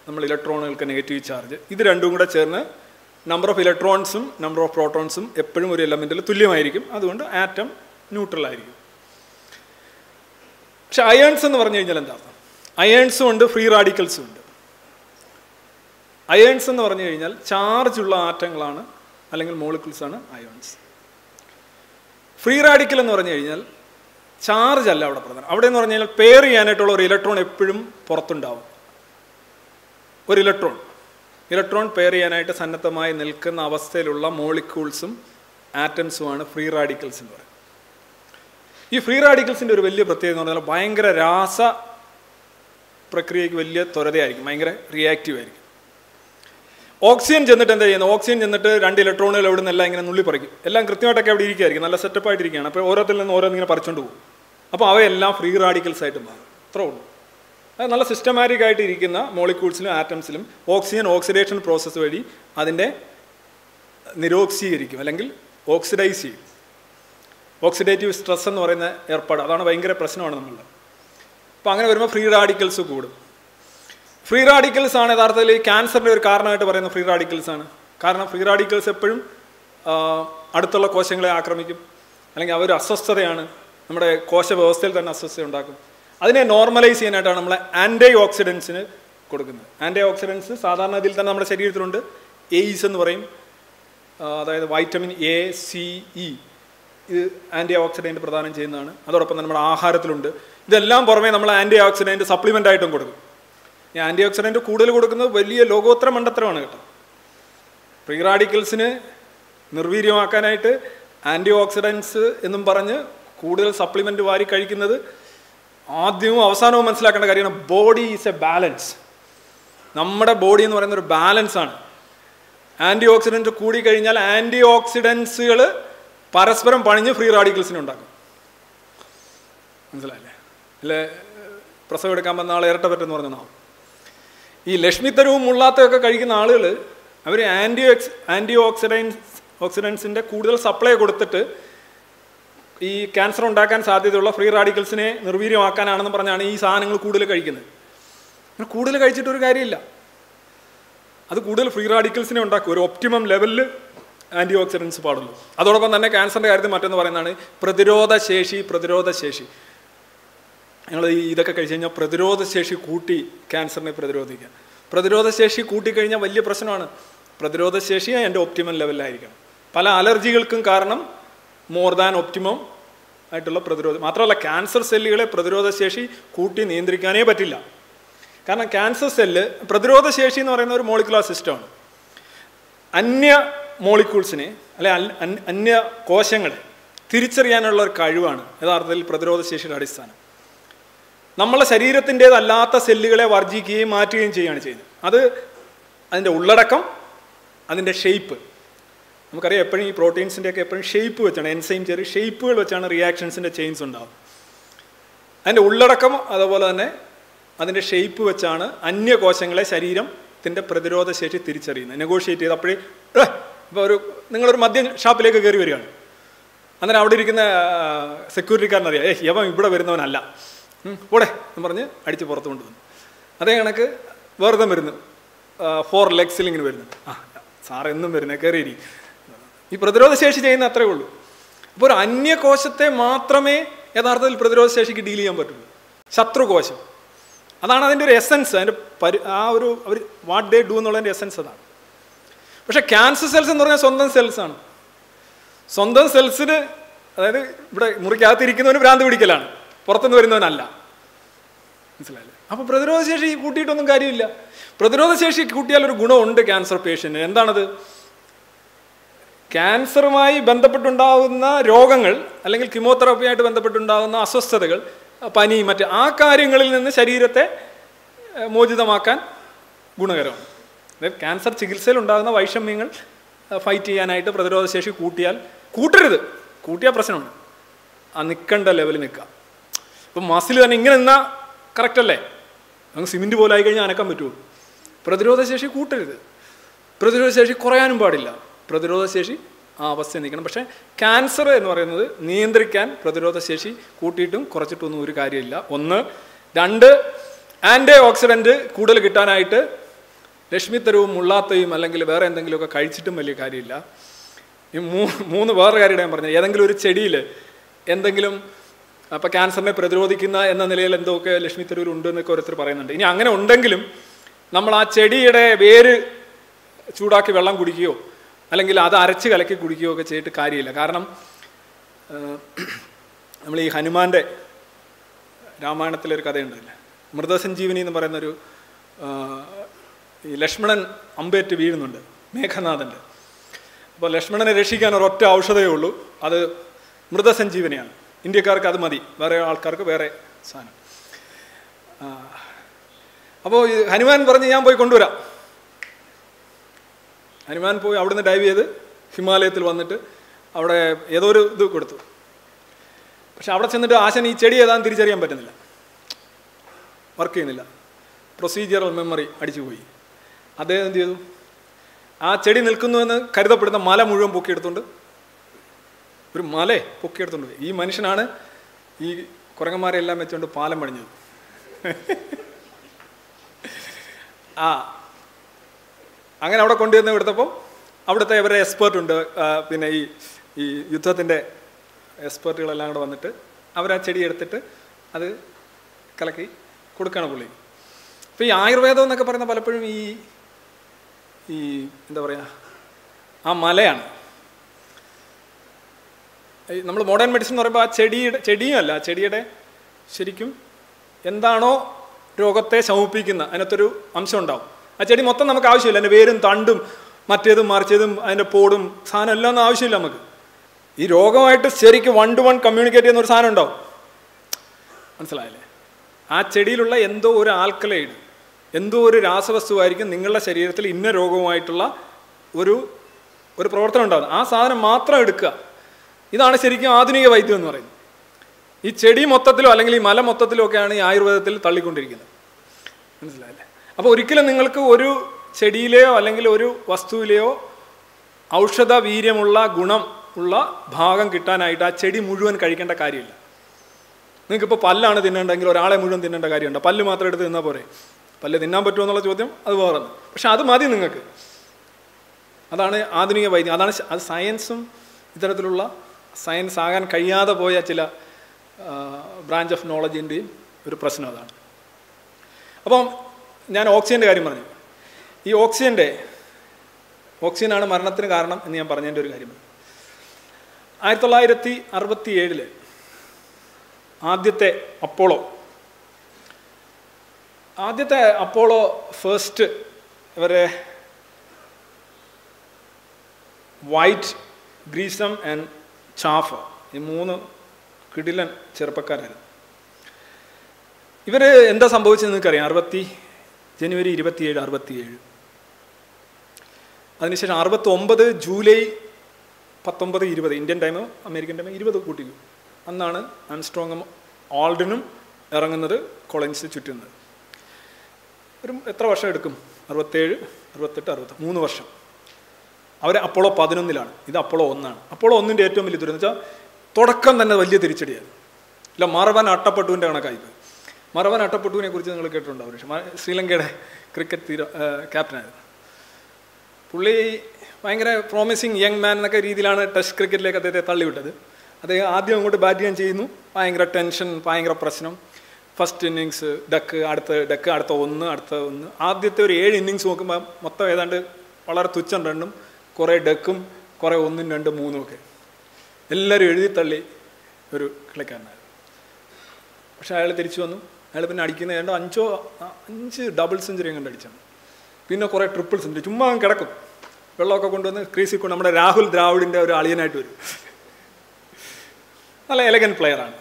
നമ്മൾ ഇലക്ട്രോണുകൾക്ക് നെഗറ്റീവ് ചാർജ്. ഇത് രണ്ടും കൂടെ ചേർന്ന് നമ്പർ ഓഫ് ഇലക്ട്രോൺസും നമ്പർ ഓഫ് പ്രോട്ടോൺസും എപ്പോഴും ഒരു എലമെൻറ്റിൽ തുല്യമായിരിക്കും. അതുകൊണ്ട് ആറ്റം ന്യൂട്രൽ ആയിരിക്കും. പക്ഷെ അയേൺസ് എന്ന് പറഞ്ഞു കഴിഞ്ഞാൽ എന്താ, അയേൺസും ഉണ്ട്, ഫ്രീ റാഡിക്കൽസും ഉണ്ട്. അയേൺസ് എന്ന് പറഞ്ഞു കഴിഞ്ഞാൽ ചാർജുള്ള ആറ്റങ്ങളാണ് അല്ലെങ്കിൽ മോളിക്യൂൾസാണ് അയേൺസ്. ഫ്രീ റാഡിക്കൽ എന്ന് പറഞ്ഞു കഴിഞ്ഞാൽ ചാർജ് അല്ല അവിടെ പ്രധാനം. അവിടെ എന്ന് പറഞ്ഞു കഴിഞ്ഞാൽ പെയർ ചെയ്യാനായിട്ടുള്ള ഒരു ഇലക്ട്രോൺ എപ്പോഴും പുറത്തുണ്ടാവും. ഒരു ഇലക്ട്രോൺ പെയർ ചെയ്യാനായിട്ട് സന്നദ്ധമായി നിൽക്കുന്ന അവസ്ഥയിലുള്ള മോളിക്യൂൾസും ആറ്റംസുമാണ് ഫ്രീ റാഡിക്കൽസ് എന്ന് പറയുന്നത്. ഈ ഫ്രീ റാഡിക്കൽസിൻ്റെ ഒരു വലിയ പ്രത്യേകത എന്ന് പറഞ്ഞാൽ ഭയങ്കര രാസ പ്രക്രിയയ്ക്ക് വലിയ ത്വരതയായിരിക്കും, ഭയങ്കര റിയാക്റ്റീവ് ആയിരിക്കും. oxygen generate and the oxygen generator and electron Lang and Nuliparki. Elang Kritika, and a set up oracle and oral in a parchundu. Upon a free radical site thrown. Another systematic molecules in atoms, oxygen oxidation process ready, Adinde Niroxy, oxidize, oxidative stress and or in the airport, Anavanger person on the Panga free radicals good. Free radicals are the cancer carnate free radicals. Karna free radicals Adala Koshangla Akramic, and our associate, number kosher hostel and associate. That's normalize antioxidants. Antioxidants are A's vitamin A, C, E. Antioxidant Pradhan Aharthund. The lump or antioxidant supplement item. Antioxidant Kudel Velia Logotram under Tronata. Free radicals in a Nurvirio Akanite, antioxidants in the Baranja, Kudel supplement to Vari Karikinada. Body is a balance. Our body is a balance. Antioxidants antioxidants parasparam free radicals in Undaka. Leshmitaru Mulataka Karikin Adel, every antioxidants in the Kudel supply good. E cancer on Dakan Sadi free radicals in a Nurvirio Akan and Pranani Sanangal Kudel Karikin. Kudel Kajitur Garilla. Other Kudel free radicals in Undakur, optimum level antioxidants. Other than the cancer, the Matan Varanani, Pradiroda Sheshi. The Kakajina, Pradiroda Sheshi Kuti, cancer ne Pradiroda. Pradiroda Sheshi Kuti Karina Valia Persona, Pradiroda Sheshi and optimum level. Pala allergical Kankarnam. More than optimum. I tell you, Matra cancer cell, Pradiroda Sheshi, Kutin, Indrikane, Batilla. Can a cancer cell, Pradiroda Sheshi or another molecular system? Anya molecules in Anya Koshangal, Thiricharian or Kaiduan, Adarthel Pradiroda Sheshi Radisana. Namala Sarirat in the Lata Cellular Varjiki, Marti and Jayanjay. Other and the Ulladakam and then the shape. Proteins in the shape with an enzyme shape with reactions in the chains on down. And Ulladakam Adavalane, and then a shape with Chana, Anya Kosangla Saridam, then the Pradero the Seti Tiricharina, negotiated a prey Madden sharp leg of Garian. And then out in the security canary, Yavam Buddha Allah. What Marne? Adiportun. I think were the Mirna 4 legs ceiling in Verna. Sar in the Mirna Caridi. If Pradero says she in a travel. But Anya Kosate, Matrame, Adarthel Pradero says she could deal number two. Shatru Kosha. Another essence and what they do not essence. But cancer cells and Sondan cells on Sondan cells, Murikati Rikin and Brandukilan, Portan Verinala. Pradero says she could eat on the Garilla. Pradero says she could tell her Guna under cancer patient and another. Cancer my Bandapatunda, Rogangal, a little chemotherapy at Bandapatunda, Associated, a Pani Mata, Akaringal in the Shadirate, Mojidamakan, Gunagaram. Then cancer, Chigilsel, and Dana, Vaisham Mingle, a fight and item, brother of the Seshi Kutial, Kutia person, Anikanda level in Nika. Masil and Ingana, character lay. Simindo like Yanakamitu. Brother of the Seshi Kutre, brother of the Seshi Korean Badilla. Pradiroda Sheshi, Avasinikan Pasha, cancer and or another, Neandrican, Pradiroda Sheshi, Kutitum, Korachitun Ricarilla, Ona, Dunder, Antioxidant, Kudal Gitanite, Leshmitaru, Mulatu, Malangilver, and then Loka Kaititum Melicarilla. You moon the war remember, Yanglu Chedile, Endangilum, Apa cancer, Pradirodikina, and then the Lelandoka, Leshmitaru, Undan, the Koratur Paranand. In Yangan Undangilum, Namala Chedi, a very Chudaki Valam Gudio. അല്ലെങ്കിൽ അത് അരച്ച് കലക്കി കുടിക്കുകയൊക്കെ ചെയ്തിട്ട് കാര്യമില്ല. കാരണം നമ്മൾ ഈ ഹനുമാന്റെ രാമായണത്തിലെ ഒരു കഥയുണ്ടല്ലോ. മൃതസഞ്ജീവനി എന്ന് പറയുന്ന ഒരു ഈ ലക്ഷ്മണൻ അമ്പേറ്റ് വീഴുന്നുണ്ട് മേഘനാഥന്റെ. അപ്പോൾ ലക്ഷ്മണനെ രക്ഷിക്കാൻ ഒരൊറ്റ ഔഷധമേ ഉള്ളൂ. അത് മൃതസഞ്ജീവനിയാണ്. ഇന്ത്യക്കാർക്ക് അത് മതി. വേറെ ആൾക്കാർക്ക് വേറെ സാധനം. അപ്പോൾ ഹനുമാൻ പറഞ്ഞു ഞാൻ പോയി കൊണ്ടുവരാം. ഹനുമാൻ പോയി അവിടെ നിന്ന് ഡൈവ് ചെയ്ത് ഹിമാലയത്തിൽ വന്നിട്ട് അവിടെ ഏതോ ഒരു ഇത് കൊടുത്തു. പക്ഷെ അവിടെ ചെന്നിട്ട് ആശൻ ഈ ചെടി ഏതാണെന്ന് തിരിച്ചറിയാൻ പറ്റുന്നില്ല, വർക്ക് ചെയ്യുന്നില്ല, പ്രൊസീജിയറൽ മെമ്മറി അടിച്ചുപോയി. അദ്ദേഹം എന്ത് ചെയ്തു, ആ ചെടി നിൽക്കുന്നുവെന്ന് കരുതപ്പെടുന്ന മല മുഴുവൻ പൊക്കിയെടുത്തുകൊണ്ട്, ഒരു മലയെ പൊക്കിയെടുത്തുകൊണ്ട് പോയി. ഈ മനുഷ്യനാണ് ഈ കുരങ്ങന്മാരെ എല്ലാം വെച്ചുകൊണ്ട് പാലം പണിഞ്ഞത്. ആ അങ്ങനെ അവിടെ കൊണ്ടുവന്ന് എടുത്തപ്പോൾ അവിടുത്തെ ഇവരുടെ എക്സ്പേർട്ടുണ്ട്, പിന്നെ ഈ ഈ യുദ്ധത്തിൻ്റെ എക്സ്പേർട്ടുകളെല്ലാം കൂടെ വന്നിട്ട് അവരാ ചെടി എടുത്തിട്ട് അത് കലക്കി കൊടുക്കുകയാണ് പുള്ളി. അപ്പോൾ ഈ ആയുർവേദം എന്നൊക്കെ പറയുന്ന പലപ്പോഴും ഈ ഈ എന്താ പറയുക, ആ മലയാണ്. നമ്മൾ മോഡേൺ മെഡിസിൻ എന്ന് പറയുമ്പോൾ ആ ചെടിയുമല്ല, ആ ചെടിയുടെ ശരിക്കും എന്താണോ രോഗത്തെ ശമിപ്പിക്കുന്ന അതിനകത്തൊരു അംശം ഉണ്ടാവും. ആ ചെടി മൊത്തം നമുക്ക് ആവശ്യമില്ല, അതിൻ്റെ വേരും തണ്ടും മറ്റേതും മറിച്ചതും അതിൻ്റെ പോടും സാധനം എല്ലാം ഒന്നും ആവശ്യമില്ല നമുക്ക്. ഈ രോഗമായിട്ട് ശരിക്കും 1-to-1 കമ്മ്യൂണിക്കേറ്റ് ചെയ്യുന്ന ഒരു സാധനം ഉണ്ടാവും, മനസ്സിലായല്ലേ? ആ ചെടിയിലുള്ള എന്തോ ഒരു ആൽക്കലൈഡ്, എന്തോ ഒരു രാസവസ്തുവായിരിക്കും നിങ്ങളുടെ ശരീരത്തിൽ ഇന്ന രോഗവുമായിട്ടുള്ള ഒരു ഒരു പ്രവർത്തനം ഉണ്ടാകുന്നത്. ആ സാധനം മാത്രം എടുക്കുക, ഇതാണ് ശരിക്കും ആധുനിക വൈദ്യം എന്ന് പറയുന്നത്. ഈ ചെടി മൊത്തത്തിലോ അല്ലെങ്കിൽ ഈ മല മൊത്തത്തിലോ ഒക്കെയാണ് ഈ ആയുർവേദത്തിൽ തള്ളിക്കൊണ്ടിരിക്കുന്നത്, മനസ്സിലായല്ലേ? അപ്പോൾ ഒരിക്കലും നിങ്ങൾക്ക് ഒരു ചെടിയിലെയോ അല്ലെങ്കിൽ ഒരു വസ്തുവിലെയോ ഔഷധ വീര്യമുള്ള ഗുണം ഉള്ള ഭാഗം കിട്ടാനായിട്ട് ആ ചെടി മുഴുവൻ കഴിക്കേണ്ട കാര്യമില്ല. നിങ്ങൾക്കിപ്പോൾ പല്ലാണ് തിന്നേണ്ടെങ്കിൽ ഒരാളെ മുഴുവൻ തിന്നേണ്ട കാര്യമുണ്ടോ? പല്ല് മാത്രം എടുത്ത് തിന്നാൽ പോരെ? പല്ല് തിന്നാൻ പറ്റുമോ എന്നുള്ള ചോദ്യം അത് വേറെന്ന്. പക്ഷെ അത് മതി നിങ്ങൾക്ക്. അതാണ് ആധുനിക വൈദ്യം. അതാണ് അത് സയൻസും ഇത്തരത്തിലുള്ള സയൻസ് ആകാൻ കഴിയാതെ പോയ ചില ബ്രാഞ്ച് ഓഫ് നോളജിൻ്റെയും ഒരു പ്രശ്നം അതാണ്. അപ്പം ഞാൻ ഓക്സിജൻ്റെ കാര്യം പറഞ്ഞു. ഈ ഓക്സിജനാണ് മരണത്തിന് കാരണം എന്ന് ഞാൻ പറഞ്ഞതിൻ്റെ ഒരു കാര്യമാണ്. 1967 ആദ്യത്തെ അപ്പോളോ ഫസ്റ്റ് ഇവരെ വൈറ്റ്, ഗ്രീസം ആൻഡ് ചാഫ്, ഈ 3 കിടിലൻ ചെറുപ്പക്കാരായിരുന്നു. ഇവർ എന്താ സംഭവിച്ചത് നിങ്ങൾക്കറിയാം. ജനുവരി 27 1967, അതിനുശേഷം 1969 ജൂലൈ 19, 20 ഇന്ത്യൻ ടൈമോ അമേരിക്കൻ ടൈമോ 20 കൂട്ടിക്കും. അന്നാണ് ആംസ്ട്രോങ്ങും ആൾഡനും ഇറങ്ങുന്നത്, കൊളൻസ് ചുറ്റുന്നത്. ഒരു എത്ര വർഷം എടുക്കും? 67, 68, 69, 3 വർഷം. അവർ അപ്പോളോ 11-ലാണ്, ഇത് അപ്പോളോ 1-ആണ്. അപ്പോളോ 1-ൻ്റെ ഏറ്റവും വലിയ ദുരന്തം വെച്ചാൽ തുടക്കം തന്നെ വലിയ തിരിച്ചടിയാണ്. ഇല്ല, മറവൻ അട്ടപ്പെട്ടുവിൻ്റെ കണക്കായിപ്പോയി. മറവൻ അട്ടപ്പെട്ടുവിനെ കുറിച്ച് നിങ്ങൾ കേട്ടിട്ടുണ്ടാവും. പക്ഷേ ശ്രീലങ്കയുടെ ക്രിക്കറ്റ് ക്യാപ്റ്റനായിരുന്നു പുള്ളി. ഭയങ്കര പ്രോമിസിങ് യങ് മാൻ എന്നൊക്കെ രീതിയിലാണ് ടെസ്റ്റ് ക്രിക്കറ്റിലേക്ക് അദ്ദേഹത്തെ തള്ളിവിട്ടത്. അദ്ദേഹം ആദ്യം അങ്ങോട്ട് ബാറ്റ് ചെയ്യാൻ ചെയ്യുന്നു, ഭയങ്കര ടെൻഷൻ, ഭയങ്കര പ്രശ്നം. ഫസ്റ്റ് ഇന്നിങ്സ് ഡക്ക്, അടുത്ത ഒന്ന്. ആദ്യത്തെ ഒരു 7 ഇന്നിങ്സ് നോക്കുമ്പോൾ മൊത്തം ഏതാണ്ട് വളരെ തുച്ഛം റണ്ണും, കുറേ ഡക്കും, കുറേ 1, 2, 3 ഒക്കെ എല്ലാവരും എഴുതിത്തള്ളി ഒരു കളിക്കാരനായിരുന്നു. പക്ഷേ അയാൾ തിരിച്ചു വന്നു. അയാൾ പിന്നെ അടിക്കുന്ന ഏതാണ്ട് 5 ഡബിൾ സെഞ്ചുറി കണ്ട് അടിച്ചാണ്. പിന്നെ കുറേ ട്രിപ്പിൾ സെഞ്ചുറി. ചുമ്മാ കിടക്കും, വെള്ളമൊക്കെ കൊണ്ടുവന്ന് ക്രീസിൽ കൊണ്ട് നമ്മുടെ രാഹുൽ ദ്രാവിഡിൻ്റെ ഒരു അളിയനായിട്ട് വരും. നല്ല എലഗൻറ്റ് പ്ലെയറാണ്.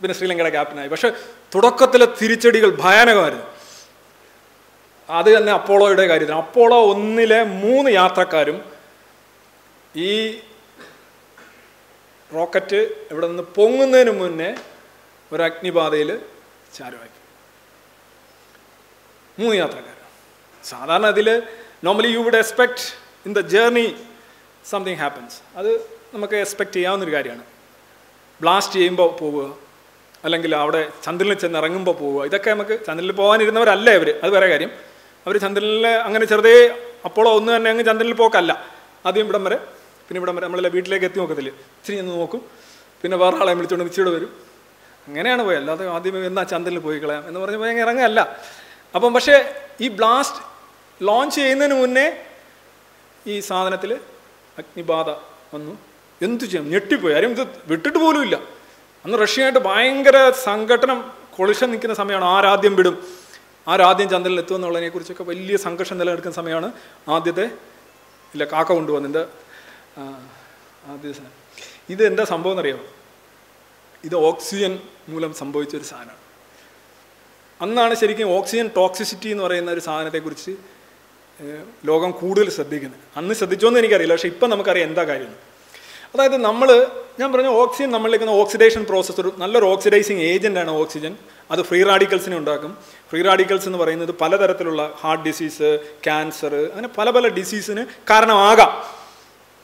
പിന്നെ ശ്രീലങ്കയുടെ ക്യാപ്റ്റനായി. പക്ഷേ തുടക്കത്തിലെ തിരിച്ചടികൾ ഭയാനകമായിരുന്നു. അത് തന്നെ അപ്പോളോയുടെ കാര്യത്തിൽ. അപ്പോളോ 1-ലെ 3 യാത്രക്കാരും ഈ റോക്കറ്റ് ഇവിടെ നിന്ന് പൊങ്ങുന്നതിന് മുന്നേ ഒരു അഗ്നിബാധയിൽ ചാരവാക്കി. 3 യാത്രക്കാർ. സാധാരണ ഇതിൽ normally you would expect in the journey something happens. അത് നമുക്ക് എക്സ്പെക്റ്റ് ചെയ്യാവുന്നൊരു കാര്യമാണ്. ബ്ലാസ്റ്റ് ചെയ്യുമ്പോൾ പോവുക, അല്ലെങ്കിൽ അവിടെ ചന്ദ്രനിൽ ചെന്ന് ഇറങ്ങുമ്പോൾ പോവുക, ഇതൊക്കെ നമുക്ക് ചന്ദ്രനിൽ പോകാനിരുന്നവരല്ല ഇവർ, അത് വേറെ കാര്യം. അവർ ചന്ദ്രനിൽ അങ്ങനെ ചെറുതേ അപ്പോളോ 1 തന്നെ അങ്ങ് ചന്ദ്രനിൽ പോക്കല്ല. ആദ്യം ഇവിടം വരെ, പിന്നെ ഇവിടം വരെ, നമ്മളെല്ലാം വീട്ടിലേക്ക് എത്തി നോക്കത്തില്ല, ഇച്ചിരി ഒന്ന് നോക്കും, പിന്നെ വേറെ ആളെ വിളിച്ചുകൊണ്ട് ഇച്ചിരി വരും, അങ്ങനെയാണ് പോയത്. അല്ലാതെ ആദ്യം എന്നാ ചന്ദ്രനിൽ പോയി കളയാം എന്ന് പറഞ്ഞപ്പോൾ അങ്ങനെ ഇറങ്ങല്ല. അപ്പം പക്ഷേ ഈ ബ്ലാസ്റ്റ് ലോഞ്ച് ചെയ്യുന്നതിന് മുന്നേ ഈ സാധനത്തിൽ അഗ്നിബാധ വന്നു. എന്തു ചെയ്യും, ഞെട്ടിപ്പോയി. ആരും ഇത് വിട്ടിട്ട് പോലും ഇല്ല. അന്ന് റഷ്യയായിട്ട് ഭയങ്കര സംഘടനം കൊളിഷൻ നിൽക്കുന്ന സമയമാണ്. ആരാദ്യം വിടും, ആരാദ്യം ചന്ദ്രനിൽ എത്തും എന്നുള്ളതിനെ കുറിച്ചൊക്കെ വലിയ സംഘർഷം നിലനിൽക്കുന്ന സമയമാണ്. ആദ്യത്തെ ഇല്ല കാക്ക കൊണ്ടുവന്നിൻ്റെ ആദ്യ സാധനം. ഇത് എന്താ സംഭവം എന്നറിയാമോ? ഇത് ഓക്സിജൻ മൂലം സംഭവിച്ചൊരു സാധനമാണ്. അന്നാണ് ശരിക്കും ഓക്സിജൻ ടോക്സിസിറ്റി എന്ന് പറയുന്ന ഒരു സാധനത്തെക്കുറിച്ച് ലോകം കൂടുതൽ ശ്രദ്ധിക്കുന്നത്. അന്ന് ശ്രദ്ധിച്ചോന്ന് എനിക്കറിയില്ല, പക്ഷേ ഇപ്പം നമുക്കറിയാം എന്താ കാര്യം. അതായത് ഞാൻ പറഞ്ഞു ഓക്സിജൻ നമ്മളിരിക്കുന്ന ഓക്സിഡേഷൻ പ്രോസസ്സ്, ഒരു നല്ലൊരു ഓക്സിഡൈസിങ് ഏജൻ്റാണ് ഓക്സിജൻ. അത് ഫ്രീ റാഡിക്കൽസിനെ ഉണ്ടാക്കും. ഫ്രീ റാഡിക്കൽസ് എന്ന് പറയുന്നത് പലതരത്തിലുള്ള ഹാർട്ട് ഡിസീസ്, ക്യാൻസർ, അങ്ങനെ പല പല ഡിസീസിന് കാരണമാകാം.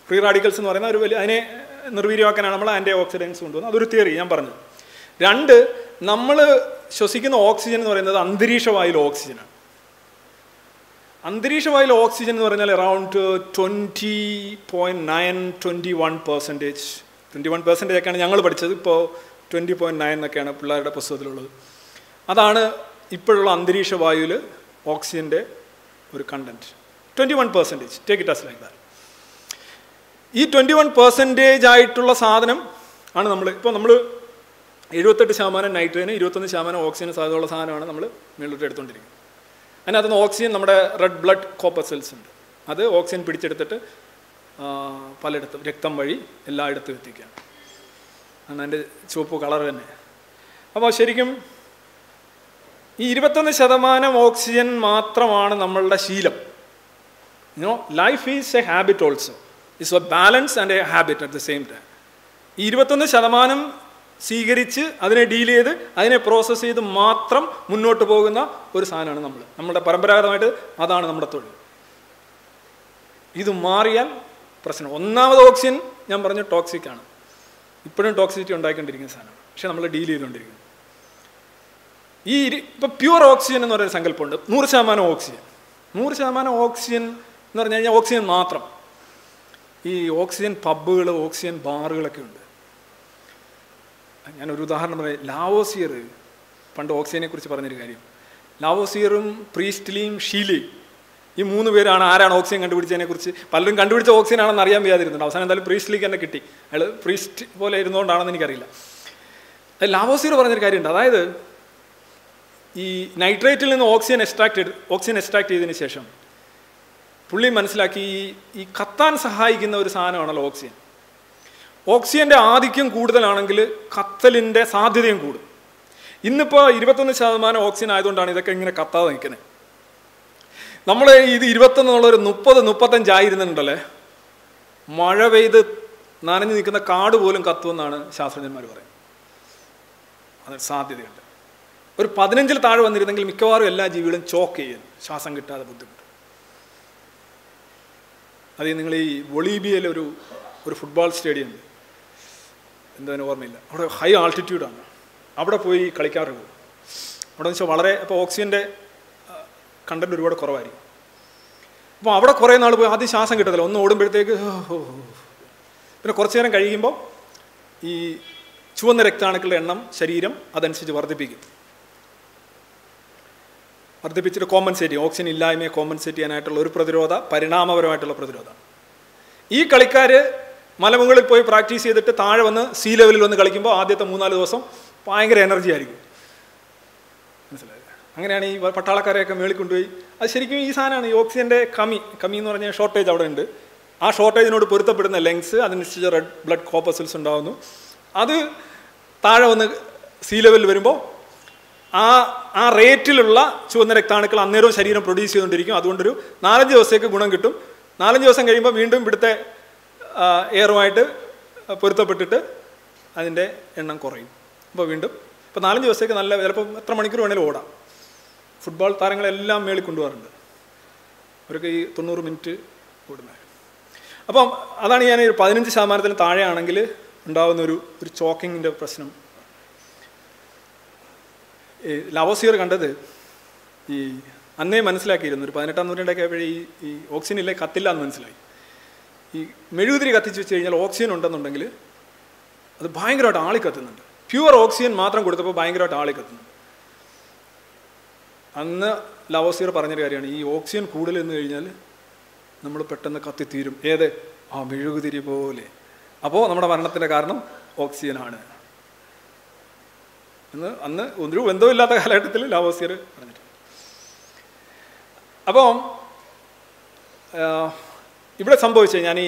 ഫ്രീ റാഡിക്കൽസ് എന്ന് പറയുന്ന ഒരു വലിയ, അതിനെ നിർവീര്യമാക്കാനാണ് നമ്മൾ ആൻറ്റി ഓക്സിഡൻസ് കൊണ്ടുവന്നത്. അതൊരു തിയറി ഞാൻ പറഞ്ഞു. രണ്ട്, നമ്മൾ ശ്വസിക്കുന്ന ഓക്സിജൻ എന്ന് പറയുന്നത് അന്തരീക്ഷവായുവിൽ ഓക്സിജനാണ്. അന്തരീക്ഷവായുവിൽ ഓക്സിജൻ എന്ന് പറഞ്ഞാൽ അറൌണ്ട് 20.9 21% 21% ഒക്കെയാണ് ഞങ്ങൾ പഠിച്ചത്. ഇപ്പോൾ 20.9 എന്നൊക്കെയാണ് പിള്ളേരുടെ പുസ്തകത്തിലുള്ളത്. അതാണ് ഇപ്പോഴുള്ള അന്തരീക്ഷ വായുവിൽ ഓക്സിജൻ്റെ ഒരു content. 21%. Take it as like that. ഈ 21% ആയിട്ടുള്ള സാധനം ആണ് നമ്മൾ ഇപ്പോൾ 78% നൈട്രജന്, 21% ഓക്സിജന് സാധ്യതയുള്ള സാധനമാണ് നമ്മൾ മേളിലോട്ട് എടുത്തുകൊണ്ടിരിക്കുന്നത്. അതിനകത്തുനിന്ന് ഓക്സിജൻ നമ്മുടെ റെഡ് ബ്ലഡ് കോപ്പർ സെൽസ് ഉണ്ട്, അത് ഓക്സിജൻ പിടിച്ചെടുത്തിട്ട് പലയിടത്തും രക്തം വഴി എല്ലായിടത്തും എത്തിക്കുകയാണ്. ആണ് അതിൻ്റെ ചുവപ്പ് കളർ തന്നെ. അപ്പോൾ ശരിക്കും ഈ 21% ഓക്സിജൻ മാത്രമാണ് നമ്മളുടെ ശീലം. You know life is a habit also, it's a balance and a habit at the same time. ഈ 21% സ്വീകരിച്ച് അതിനെ ഡീൽ ചെയ്ത് അതിനെ പ്രോസസ്സ് ചെയ്ത് മാത്രം മുന്നോട്ട് പോകുന്ന ഒരു സാധനമാണ് നമ്മുടെ പരമ്പരാഗതമായിട്ട് അതാണ് നമ്മുടെ തൊഴിൽ. ഇത് മാറിയാൽ പ്രശ്നം. ഒന്നാമത് ഓക്സിജൻ ഞാൻ പറഞ്ഞു ടോക്സിക് ആണ്, ഇപ്പോഴും ടോക്സിസിറ്റി ഉണ്ടായിക്കൊണ്ടിരിക്കുന്ന സാധനമാണ്, പക്ഷെ നമ്മൾ ഡീൽ ചെയ്തുകൊണ്ടിരിക്കുന്നു. ഇപ്പം പ്യുവർ ഓക്സിജൻ എന്ന് പറയുന്ന സങ്കല്പമുണ്ട്. 100% ഓക്സിജൻ. 100% ഓക്സിജൻ എന്ന് പറഞ്ഞു കഴിഞ്ഞാൽ ഓക്സിജൻ മാത്രം. ഈ ഓക്സിജൻ പബ്ബുകൾ, ഓക്സിജൻ ബാറുകളൊക്കെ ഉണ്ട്. ഞാനൊരു ഉദാഹരണം പറയാം. ലാവോസിയർ പണ്ട് ഓക്സിജനെ കുറിച്ച് പറഞ്ഞൊരു കാര്യം, ലാവോസിയറും പ്രീസ്റ്റ്ലിയും ഷീലിയും ഈ 3 പേരാണ് ആരാണ് ഓക്സിജൻ കണ്ടുപിടിച്ചതിനെ കുറിച്ച്. പലരും കണ്ടുപിടിച്ച ഓക്സിജൻ ആണെന്ന് അറിയാൻ വയ്യാതിരുന്നുണ്ട്. അവസാനം എന്തായാലും പ്രീസ്റ്റ്ലിക്ക് തന്നെ കിട്ടി. അയാൾ പ്രീസ്റ്റ് പോലെ ഇരുന്നുകൊണ്ടാണെന്ന് എനിക്കറിയില്ല. ലാവോസിയർ പറഞ്ഞൊരു കാര്യമുണ്ട്, അതായത് ഈ നൈട്രേറ്റിൽ നിന്ന് ഓക്സിജൻ എക്സ്ട്രാക്ട് ചെയ്തതിന് ശേഷം പുള്ളി മനസ്സിലാക്കി ഈ കത്താൻ സഹായിക്കുന്ന ഒരു സാധനമാണല്ലോ ഓക്സിജൻ. ഓക്സിജൻ്റെ ആധിക്യം കൂടുതലാണെങ്കിൽ കത്തലിൻ്റെ സാധ്യതയും കൂടും. ഇന്നിപ്പോൾ 21% ഓക്സിജൻ ആയതുകൊണ്ടാണ് ഇതൊക്കെ ഇങ്ങനെ കത്താതെ നിൽക്കുന്നത്. നമ്മൾ ഇത് 21 എന്നുള്ളൊരു 30-35 ആയിരുന്നുണ്ടല്ലേ, മഴ പെയ്ത് നനഞ്ഞു നിൽക്കുന്ന കാട് പോലും കത്തുമെന്നാണ് ശാസ്ത്രജ്ഞന്മാർ പറയുന്നത്. അത് സാധ്യതയുണ്ട്. ഒരു 15 താഴെ വന്നിരുന്നെങ്കിൽ മിക്കവാറും എല്ലാ ജീവികളും ചോക്ക് ചെയ്യുന്നു, ശ്വാസം കിട്ടാതെ ബുദ്ധിമുട്ട്. അത് നിങ്ങൾ ഈ ബൊളീബിയയിലൊരു ഫുട്ബോൾ സ്റ്റേഡിയം ഉണ്ട്, എന്തതിന് ഓർമ്മയില്ല, അവിടെ ഹൈ ആൾട്ടിറ്റ്യൂഡാണ്, അവിടെ പോയി കളിക്കാറുണ്ട്. അവിടെ എന്ന് വെച്ചാൽ വളരെ അപ്പോൾ ഓക്സിജൻ്റെ കണ്ടൻറ്റ് ഒരുപാട് കുറവായിരിക്കും. അപ്പോൾ അവിടെ കുറേ നാൾ പോയി ആദ്യം ശ്വാസം കിട്ടത്തില്ല, ഒന്ന് ഓടുമ്പോഴത്തേക്ക് പിന്നെ കുറച്ച് നേരം കഴിയുമ്പോൾ ഈ ചുവന്ന രക്താണുക്കളുടെ എണ്ണം ശരീരം അതനുസരിച്ച് വർദ്ധിപ്പിച്ചിട്ട് കോമ്പൻസേറ്റ് ചെയ്യും. ഓക്സിജൻ ഇല്ലായ്മയെ കോമ്പൻസേറ്റ് ചെയ്യാനായിട്ടുള്ള ഒരു പരിണാമപരമായിട്ടുള്ള പ്രതിരോധമാണ്. ഈ കളിക്കാർ മലമുകളിൽ പോയി പ്രാക്ടീസ് ചെയ്തിട്ട് താഴെ വന്ന് സീ ലെവലിൽ വന്ന് കളിക്കുമ്പോൾ ആദ്യത്തെ 3-4 ദിവസം ഭയങ്കര എനർജി ആയിരിക്കും. മനസ്സിലായി? അങ്ങനെയാണ് ഈ പട്ടാളക്കാരെയൊക്കെ മേളിൽ കൊണ്ടുപോയി. അത് ശരിക്കും ഈ സാധനമാണ് ഈ ഓക്സിജൻ്റെ കമ്മി എന്ന് പറഞ്ഞാൽ ഷോർട്ടേജ് അവിടെ ഉണ്ട്. ആ ഷോർട്ടേജിനോട് പൊരുത്തപ്പെടുന്ന ലങ്സ്, അതിനനുസരിച്ച് റെഡ് ബ്ലഡ് കോപ്പസൽസ് ഉണ്ടാകുന്നു. അത് താഴെ വന്ന് സീ ലെവലിൽ വരുമ്പോൾ ആ റേറ്റിലുള്ള ചുവന്ന രക്താണുക്കൾ അന്നേരവും ശരീരം പ്രൊഡ്യൂസ് ചെയ്തുകൊണ്ടിരിക്കും. അതുകൊണ്ടൊരു 4-5 ദിവസത്തേക്ക് ഗുണം കിട്ടും. 4-5 ദിവസം കഴിയുമ്പോൾ വീണ്ടും ഇവിടുത്തെ എയറുമായിട്ട് പൊരുത്തപ്പെട്ടിട്ട് അതിൻ്റെ എണ്ണം കുറയും. അപ്പോൾ വീണ്ടും ഇപ്പോൾ 4-5 ദിവസത്തേക്ക് നല്ല, ചിലപ്പോൾ എത്ര മണിക്കൂർ വേണേലും ഓടാം. ഫുട്ബോൾ താരങ്ങളെല്ലാം മേളിൽ കൊണ്ടുപോകാറുണ്ട്, അവരൊക്കെ ഈ 90 മിനിറ്റ് ഓടുന്നത്. അപ്പം അതാണ് ഞാൻ 15% താഴെയാണെങ്കിൽ ഉണ്ടാകുന്ന ഒരു ചോക്കിങ്ങിൻ്റെ പ്രശ്നം. ഈ ലവോസിയർ കണ്ടത് ഈ അന്നേ മനസ്സിലാക്കിയിരുന്നു. ഒരു 18-ാം നൂറ്റാണ്ടൊക്കെ ആയപ്പോഴേ ഈ ഓക്സിജൻ ഇല്ലേ കത്തില്ല എന്ന് മനസ്സിലായി. ഈ മെഴുകുതിരി കത്തിച്ച് വെച്ച് കഴിഞ്ഞാൽ ഓക്സിജൻ ഉണ്ടെന്നുണ്ടെങ്കിൽ അത് ഭയങ്കരമായിട്ട് ആളി കത്തുന്നുണ്ട്. പ്യുവർ ഓക്സിജൻ മാത്രം കൊടുത്തപ്പോൾ ഭയങ്കരമായിട്ട് ആളി കത്തുന്നുണ്ട്. അന്ന് ലവോസിയർ പറഞ്ഞൊരു കാര്യമാണ്, ഈ ഓക്സിജൻ കൂടുതൽ എന്ന് കഴിഞ്ഞാൽ നമ്മൾ പെട്ടെന്ന് കത്തിത്തീരും. ഏത്? ആ മെഴുകുതിരി പോലെ. അപ്പോൾ നമ്മുടെ മരണത്തിൻ്റെ കാരണം ഓക്സിജനാണ് എന്ന് അന്ന് ഒരു ബന്ധമില്ലാത്ത കാലഘട്ടത്തിൽ ലവോസിയർ പറഞ്ഞിട്ടുണ്ട്. അപ്പം ഇവിടെ സംഭവിച്ചത്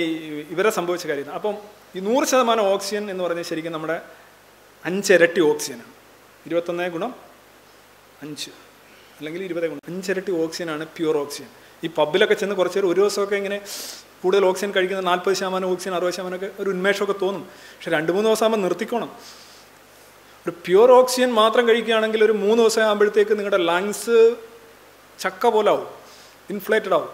ഇവരെ സംഭവിച്ച കാര്യമാണ്. അപ്പം ഈ 100% ഓക്സിജൻ എന്ന് പറഞ്ഞാൽ ശരിക്കും നമ്മുടെ 5 ഇരട്ടി ഓക്സിജനാണ്. 21 ഗുണം 5 അല്ലെങ്കിൽ 20 ഗുണം 5 ഇരട്ടി ഓക്സിജനാണ് പ്യുവർ ഓക്സിജൻ. ഈ പബ്ബിലൊക്കെ ചെന്ന് കുറച്ച് ഒരു ദിവസമൊക്കെ ഇങ്ങനെ കൂടുതൽ ഓക്സിജൻ കഴിക്കുന്ന 40% ഓക്സിജൻ 60% ഒരു ഉന്മേഷമൊക്കെ തോന്നും. പക്ഷെ 2-3 ദിവസം ആകുമ്പോൾ നിർത്തിക്കോണം. ഒരു പ്യുവർ ഓക്സിജൻ മാത്രം കഴിക്കുകയാണെങ്കിൽ ഒരു 3 ദിവസം ആകുമ്പോഴത്തേക്ക് നിങ്ങളുടെ ലങ്സ് ചക്ക പോലെ ആവും, ഇൻഫ്ലേറ്റഡ് ആവും.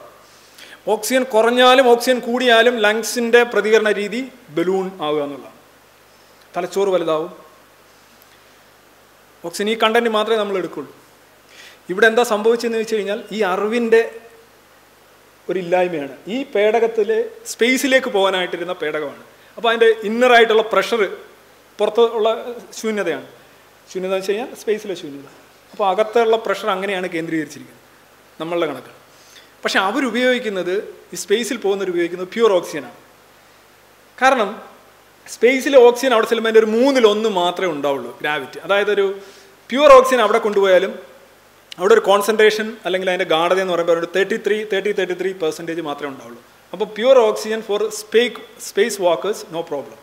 ഓക്സിജൻ കുറഞ്ഞാലും ഓക്സിജൻ കൂടിയാലും ലങ്സിൻ്റെ പ്രതികരണ രീതി ബലൂൺ ആവുക എന്നുള്ളതാണ്. തലച്ചോറ് വലുതാവും. ഓക്സിജൻ ഈ കണ്ടന്റ് മാത്രമേ നമ്മൾ എടുക്കുള്ളൂ. ഇവിടെ എന്താ സംഭവിച്ചതെന്ന് വെച്ച് കഴിഞ്ഞാൽ ഈ അറിവിൻ്റെ ഒരു ഇല്ലായ്മയാണ്. ഈ പേടകത്തിൽ സ്പേസിലേക്ക് പോകാനായിട്ടിരുന്ന പേടകമാണ്. അപ്പോൾ അതിൻ്റെ ഇന്നറായിട്ടുള്ള പ്രഷർ പുറത്ത് ഉള്ള ശൂന്യതയാണ്. ശൂന്യത എന്ന് വെച്ച് കഴിഞ്ഞാൽ സ്പേസിലെ ശൂന്യത. അപ്പോൾ അകത്തുള്ള പ്രഷർ അങ്ങനെയാണ് കേന്ദ്രീകരിച്ചിരിക്കുന്നത് നമ്മളുടെ കണക്ക്. പക്ഷെ അവരുപയോഗിക്കുന്നത് ഈ സ്പേസിൽ പോകുന്നവരുപയോഗിക്കുന്നത് പ്യുവർ ഓക്സിജനാണ്. കാരണം സ്പേസിലെ ഓക്സിജൻ അവിടെ ചെല്ലുമ്പോൾ അതിൻ്റെ ഒരു 3-1 മാത്രമേ ഉണ്ടാവുള്ളൂ ഗ്രാവിറ്റി. അതായത് ഒരു പ്യുവർ ഓക്സിജൻ അവിടെ കൊണ്ടുപോയാലും അവിടെ ഒരു കോൺസെൻട്രേഷൻ അല്ലെങ്കിൽ അതിൻ്റെ ഗാഢത എന്ന് പറയുമ്പോൾ ഒരു 33% മാത്രമേ ഉണ്ടാവുള്ളൂ. അപ്പോൾ pure oxygen for space walkers no problem.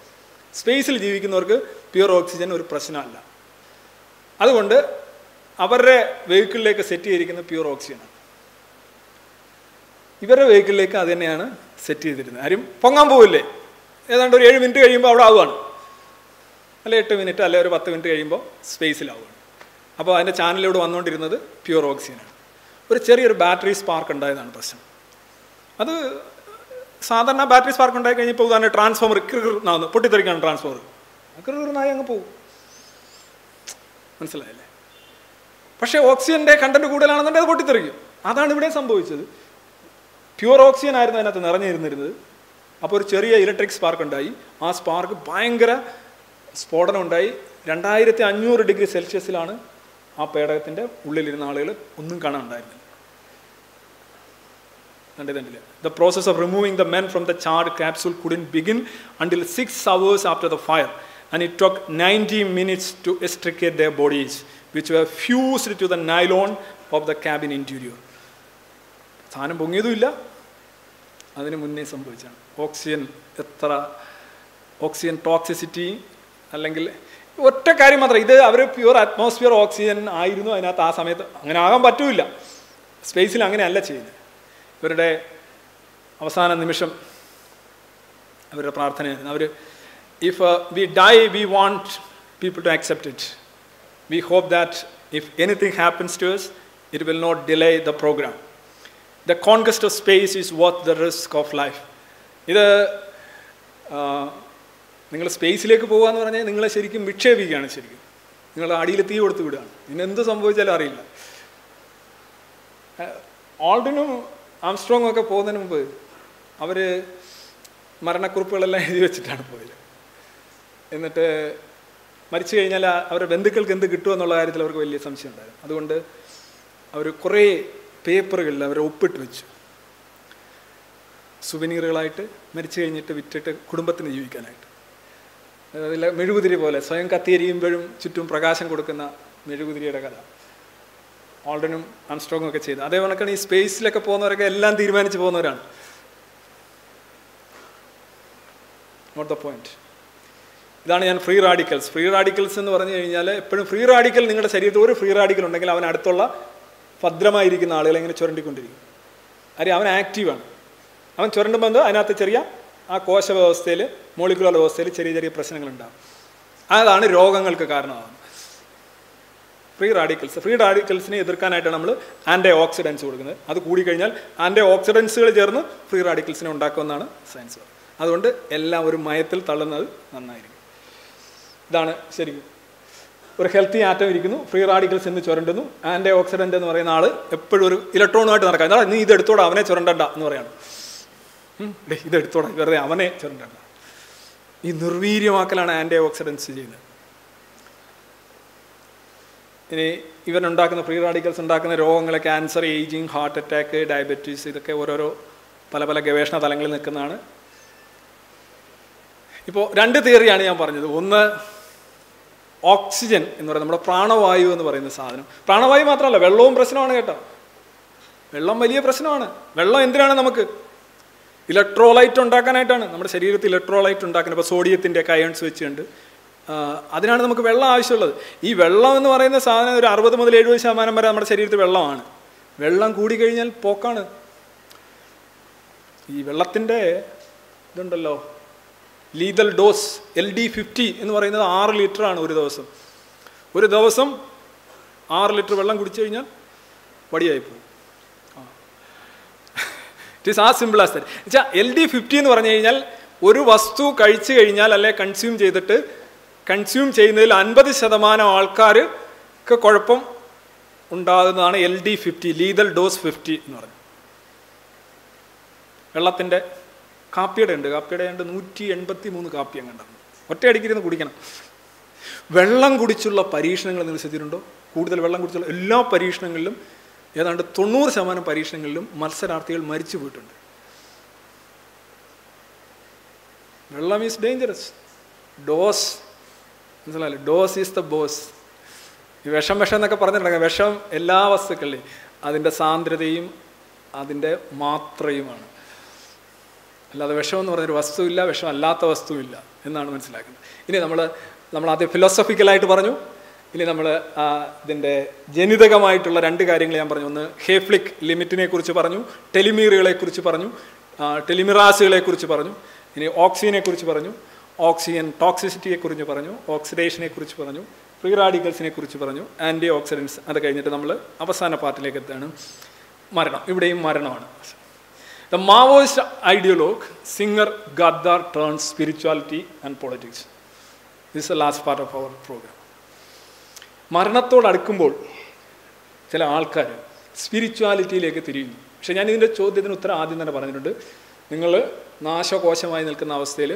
സ്പേസിൽ ജീവിക്കുന്നവർക്ക് പ്യുവർ ഓക്സിജൻ ഒരു പ്രശ്നമല്ല. അതുകൊണ്ട് അവരുടെ വെഹിക്കിളിലേക്ക് സെറ്റ് ചെയ്തിരിക്കുന്നത് പ്യുവർ ഓക്സിജനാണ്. ഇവരുടെ വെഹിക്കിളിലേക്ക് അത് തന്നെയാണ് സെറ്റ് ചെയ്തിരുന്നത്. ആരും പൊങ്ങാൻ പോവില്ലേ, ഏതാണ്ട് ഒരു 7 മിനിറ്റ് കഴിയുമ്പോൾ അവിടെ ആവുകയാണ്, അല്ലെ 8 മിനിറ്റ്, അല്ലെ ഒരു 10 മിനിറ്റ് കഴിയുമ്പോൾ സ്പേസിലാവുകയാണ്. അപ്പോൾ അതിൻ്റെ ചാനലിലൂടെ വന്നുകൊണ്ടിരുന്നത് പ്യുവർ ഓക്സിജനാണ്. ഒരു ചെറിയൊരു ബാറ്ററി സ്പാർക്ക് ഉണ്ടായതാണ് പ്രശ്നം. അത് സാധാരണ ബാറ്ററി സ്പാർക്ക് ഉണ്ടായി കഴിഞ്ഞപ്പോൾ ഉദാഹരണം ട്രാൻസ്ഫോമർ കിറുകിറുന്നാവുന്നു, പൊട്ടിത്തെറിക്കാണ് ട്രാൻസ്ഫോമർ, കിറുകിറുന്നായി അങ്ങ് പോകും. മനസ്സിലായല്ലേ? പക്ഷേ ഓക്സിജൻ്റെ കണ്ടൻറ്റ് കൂടുതലാണെന്നുണ്ടെങ്കിൽ അത് പൊട്ടിത്തെറിക്കും. അതാണ് ഇവിടെ സംഭവിച്ചത്. പ്യുവർ ഓക്സിജൻ ആയിരുന്നു അതിനകത്ത് നിറഞ്ഞിരുന്നിരുന്നത്. അപ്പോൾ ഒരു ചെറിയ ഇലക്ട്രിക് സ്പാർക്ക് ഉണ്ടായി. ആ സ്പാർക്ക് ഭയങ്കര സ്ഫോടനം ഉണ്ടായി. 2500 ഡിഗ്രി സെൽഷ്യസിലാണ് ആ പേടകത്തിൻ്റെ ഉള്ളിലിരുന്ന ആളുകൾ ഒന്നും കാണാനുണ്ടായിരുന്നില്ല. കണ്ടില്ല. The process of removing the men from the charred capsule couldn't begin until 6 hours after the fire and it took 90 minutes to extricate the bodies which were fused to the nylon of the cabin interior. സാധനം പൊങ്ങിയതുമില്ല, അതിന് മുന്നേ സംഭവിച്ചാണ്. Oxygen എത്ര oxygen toxicity അല്ലെങ്കിൽ ഒറ്റ കാര്യം മാത്രം, ഇത് അവർ പ്യുവർ അറ്റ്മോസ്ഫിയർ ഓക്സിജൻ ആയിരുന്നു അതിനകത്ത് ആ സമയത്ത്. അങ്ങനെ ആകാൻ പറ്റില്ല, സ്പേസിൽ അങ്ങനെയല്ല ചെയ്യുന്നത്. ഇവരുടെ അവസാന നിമിഷം അവരുടെ പ്രാർത്ഥനയായിരുന്നു. അവർ if we die we want people to accept it, we hope that if anything happens to us it will not delay the programme. The conquest of space is worth the risk of life. ഇത് നിങ്ങൾ സ്പേസിലേക്ക് പോകുക എന്ന് പറഞ്ഞാൽ നിങ്ങളെ ശരിക്കും വിക്ഷേപിക്കുകയാണ്, ശരിക്കും നിങ്ങൾ അടിയിൽ തീ കൊടുത്ത് വിടുകയാണ്. ഇന്നെന്ത് സംഭവിച്ചാലും അറിയില്ല. ആൾഡിനും ആംസ്ട്രോങ്ങും ഒക്കെ പോകുന്നതിന് മുമ്പ് അവർ മരണക്കുറിപ്പുകളെല്ലാം എഴുതി വെച്ചിട്ടാണ് പോയത്. എന്നിട്ട് മരിച്ചു കഴിഞ്ഞാൽ അവരുടെ ബന്ധുക്കൾക്ക് എന്ത് കിട്ടുമെന്നുള്ള കാര്യത്തിൽ അവർക്ക് വലിയ സംശയം ഉണ്ടായിരുന്നു. അതുകൊണ്ട് അവർ കുറേ പേപ്പറുകളിൽ അവരെ ഒപ്പിട്ട് വെച്ചു, സുവനീറുകളായിട്ട് മരിച്ചു കഴിഞ്ഞിട്ട് വിറ്റിട്ട് കുടുംബത്തിന് ജീവിക്കാനായിട്ട്. അതിൽ മെഴുകുതിരി പോലെ സ്വയം കത്തിയെരിയുമ്പോഴും ചുറ്റും പ്രകാശം കൊടുക്കുന്ന മെഴുകുതിരിയുടെ കഥ ആൾഡനും ആംസ്ട്രോങ്ങും ഒക്കെ ചെയ്തു. അതേ കണക്കാണ് ഈ സ്പേസിലൊക്കെ പോകുന്നവരൊക്കെ എല്ലാം തീരുമാനിച്ച് പോകുന്നവരാണ്. Not the point. ഇതാണ് ഞാൻ ഫ്രീ റാഡിക്കൽസ്. ഫ്രീ റാഡിക്കൽസ് എന്ന് പറഞ്ഞു കഴിഞ്ഞാൽ എപ്പോഴും ഫ്രീ റാഡിക്കൽ, നിങ്ങളുടെ ശരീരത്തിൽ ഒരു ഫ്രീ റാഡിക്കൽ ഉണ്ടെങ്കിൽ അവൻ അടുത്തുള്ള ഭദ്രമായിരിക്കുന്ന ആളുകളെ ഇങ്ങനെ ചുരണ്ടിക്കൊണ്ടിരിക്കും. അറിയാം, അവൻ ആക്റ്റീവാണ്. അവൻ ചുരണ്ടുമ്പോൾ എന്തോ അതിനകത്ത് ചെറിയ ആ കോശ വ്യവസ്ഥയിൽ മോളിക്കുലർ വ്യവസ്ഥയിൽ ചെറിയ ചെറിയ പ്രശ്നങ്ങളുണ്ടാകും. അതാണ് രോഗങ്ങൾക്ക് കാരണമാകുന്നത്. ഫ്രീ റാഡിക്കൽസിനെ എതിർക്കാനായിട്ടാണ് നമ്മൾ ആൻറ്റി ഓക്സിഡൻസ് കൊടുക്കുന്നത്. അത് കൂടിക്കഴിഞ്ഞാൽ ആൻറ്റി ഓക്സിഡൻസുകൾ ചേർന്ന് ഫ്രീ റാഡിക്കൽസിനെ ഉണ്ടാക്കുമെന്നാണ് സയൻസ്. അതുകൊണ്ട് എല്ലാം ഒരു മയത്തിൽ തള്ളുന്നത് നന്നായിരിക്കും. ഇതാണ് ശരിക്കും ഒരു ഹെൽത്തി ആറ്റം ഇരിക്കുന്നു, ഫ്രീ റാഡിക്കൽസ് എന്ന് ചുരണ്ടുന്നു. ആൻറ്റി ഓക്സിഡൻ്റ് എന്ന് പറയുന്ന ആൾ എപ്പോഴും ഒരു ഇലക്ട്രോണുമായിട്ട് നടക്കാം. എന്നാൽ നീ ഇതെടുത്തോടാ, അവനെ ചുരണ്ടണ്ട എന്ന് പറയാണ്. ഇതെടുത്തോടാ, വെറുതെ അവനെ ചുരണ്ടണ്ട. ഈ നിർവീര്യമാക്കലാണ് ആൻറ്റി ഓക്സിഡൻസ് ചെയ്യുന്നത്. ഇനി ഇവരുണ്ടാക്കുന്ന ഫ്രീ റാഡിക്കൽസ് ഉണ്ടാക്കുന്ന രോഗങ്ങളെ cancer, ageing, heart attack, diabetes, ഇതൊക്കെ ഓരോരോ പല പല ഗവേഷണ തലങ്ങളിൽ നിൽക്കുന്നതാണ്. ഇപ്പോൾ 2 തിയറിയാണ് ഞാൻ പറഞ്ഞത്. ഒന്ന് ഓക്സിജൻ എന്ന് പറയുന്നത് നമ്മുടെ പ്രാണവായു എന്ന് പറയുന്ന സാധനം. പ്രാണവായു മാത്രമല്ല, വെള്ളവും പ്രശ്നമാണ് കേട്ടോ. വെള്ളം വലിയ പ്രശ്നമാണ്. വെള്ളം എന്തിനാണ് നമുക്ക്? ഇലക്ട്രോലൈറ്റ് ഉണ്ടാക്കാനായിട്ടാണ്. നമ്മുടെ ശരീരത്തിൽ ഇലക്ട്രോലൈറ്റ് ഉണ്ടാക്കുന്നത് ഇപ്പോൾ സോഡിയത്തിൻ്റെ അയൺസ് വെച്ചുണ്ട്. അതിനാണ് നമുക്ക് വെള്ളം ആവശ്യമുള്ളത്. ഈ വെള്ളം എന്ന് പറയുന്ന സാധനം ഒരു 60 മുതൽ 70% വരെ നമ്മുടെ ശരീരത്തിൽ വെള്ളമാണ്. വെള്ളം കൂടിക്കഴിഞ്ഞാൽ പോക്കാണ്. ഈ വെള്ളത്തിൻ്റെ ഇതുണ്ടല്ലോ ലീതൽ ഡോസ് LD50 എന്ന് പറയുന്നത് 6 ലിറ്ററാണ് ഒരു ദിവസം. ഒരു ദിവസം 6 ലിറ്റർ വെള്ളം കുടിച്ചു കഴിഞ്ഞാൽ വടിയായിപ്പോയി. ഇറ്റ് ഈസ് ആ സിമ്പിൾ ആസ് ദാറ്റ്. എന്നുവെച്ചാൽ LD50 എന്ന് പറഞ്ഞു കഴിഞ്ഞാൽ ഒരു വസ്തു കഴിച്ചു കഴിഞ്ഞാൽ അല്ലെ കൺസ്യൂം ചെയ്തിട്ട് കൺസ്യൂം ചെയ്യുന്നതിൽ 50% ആൾക്കാർക്ക് കുഴപ്പം ഉണ്ടാകുന്നതാണ് LD50 ലീതൽ ഡോസ് 50 എന്ന് പറഞ്ഞു. വെള്ളത്തിൻ്റെ കാപ്പിയുടെ ഉണ്ട്, കാപ്പിയുടെ ഉണ്ട് 183 കാപ്പി അങ്ങോട്ടാണ് ഒറ്റയടിക്കിരുന്ന് കുടിക്കണം. വെള്ളം കുടിച്ചുള്ള പരീക്ഷണങ്ങൾ നിങ്ങൾ ശ്രദ്ധിച്ചിട്ടുണ്ടോ? കൂടുതൽ വെള്ളം കുടിച്ചുള്ള എല്ലാ പരീക്ഷണങ്ങളിലും ഏതാണ്ട് 90% പരീക്ഷണങ്ങളിലും മത്സരാർത്ഥികൾ മരിച്ചു പോയിട്ടുണ്ട്. വെള്ളം ഈസ് ഡേഞ്ചറസ്. ഡോസ് മനസ്സിലായില്ലേ? Dose is the boss. ഈ വിഷം എന്നൊക്കെ പറഞ്ഞിട്ടുണ്ടെങ്കിൽ വിഷം എല്ലാ വസ്തുക്കളിലും അതിൻ്റെ സാന്ദ്രതയും അതിൻ്റെ മാത്രയുമാണ്. അല്ലാതെ വിഷമെന്ന് പറഞ്ഞൊരു വസ്തുവില്ല, വിഷം അല്ലാത്ത വസ്തുവില്ല എന്നാണ് മനസ്സിലാക്കുന്നത്. ഇനി നമ്മൾ ആദ്യം ഫിലോസഫിക്കലായിട്ട് പറഞ്ഞു, ഇനി നമ്മൾ ഇതിൻ്റെ ജനിതകമായിട്ടുള്ള 2 കാര്യങ്ങൾ ഞാൻ പറഞ്ഞു. ഒന്ന് ഹേഫ്ലിക് ലിമിറ്റിനെ കുറിച്ച് പറഞ്ഞു, ടെലിമീറുകളെക്കുറിച്ച് പറഞ്ഞു, ടെലിമിറാസുകളെക്കുറിച്ച് പറഞ്ഞു. ഇനി ഓക്സിജനെ കുറിച്ച് പറഞ്ഞു, ഓക്സിജൻ ടോക്സിസിറ്റിയെക്കുറിച്ച് പറഞ്ഞു, ഓക്സിഡേഷനെ കുറിച്ച് പറഞ്ഞു, ഫ്രീ റാഡിക്കൽസിനെ കുറിച്ച് പറഞ്ഞു, ആൻറ്റി ഓക്സിഡൻസ്. അത് കഴിഞ്ഞിട്ട് നമ്മൾ അവസാന പാർട്ടിലേക്ക് എത്താണ്, മരണം. ഇവിടെയും മരണമാണ്. The Maoist ideologue, singer Gaddar turns spirituality and politics. This is the last part of our program. മരണത്തോടടുക്കുമ്പോൾ ചില ആൾക്കാർ സ്പിരിച്വാലിറ്റിയിലേക്ക് തിരിയുന്നു. പക്ഷെ ഞാൻ ഇതിൻ്റെ ചോദ്യത്തിന് ഉത്തരം ആദ്യം തന്നെ പറഞ്ഞിട്ടുണ്ട്. നിങ്ങൾ നാശകോശമായി നിൽക്കുന്ന അവസ്ഥയിൽ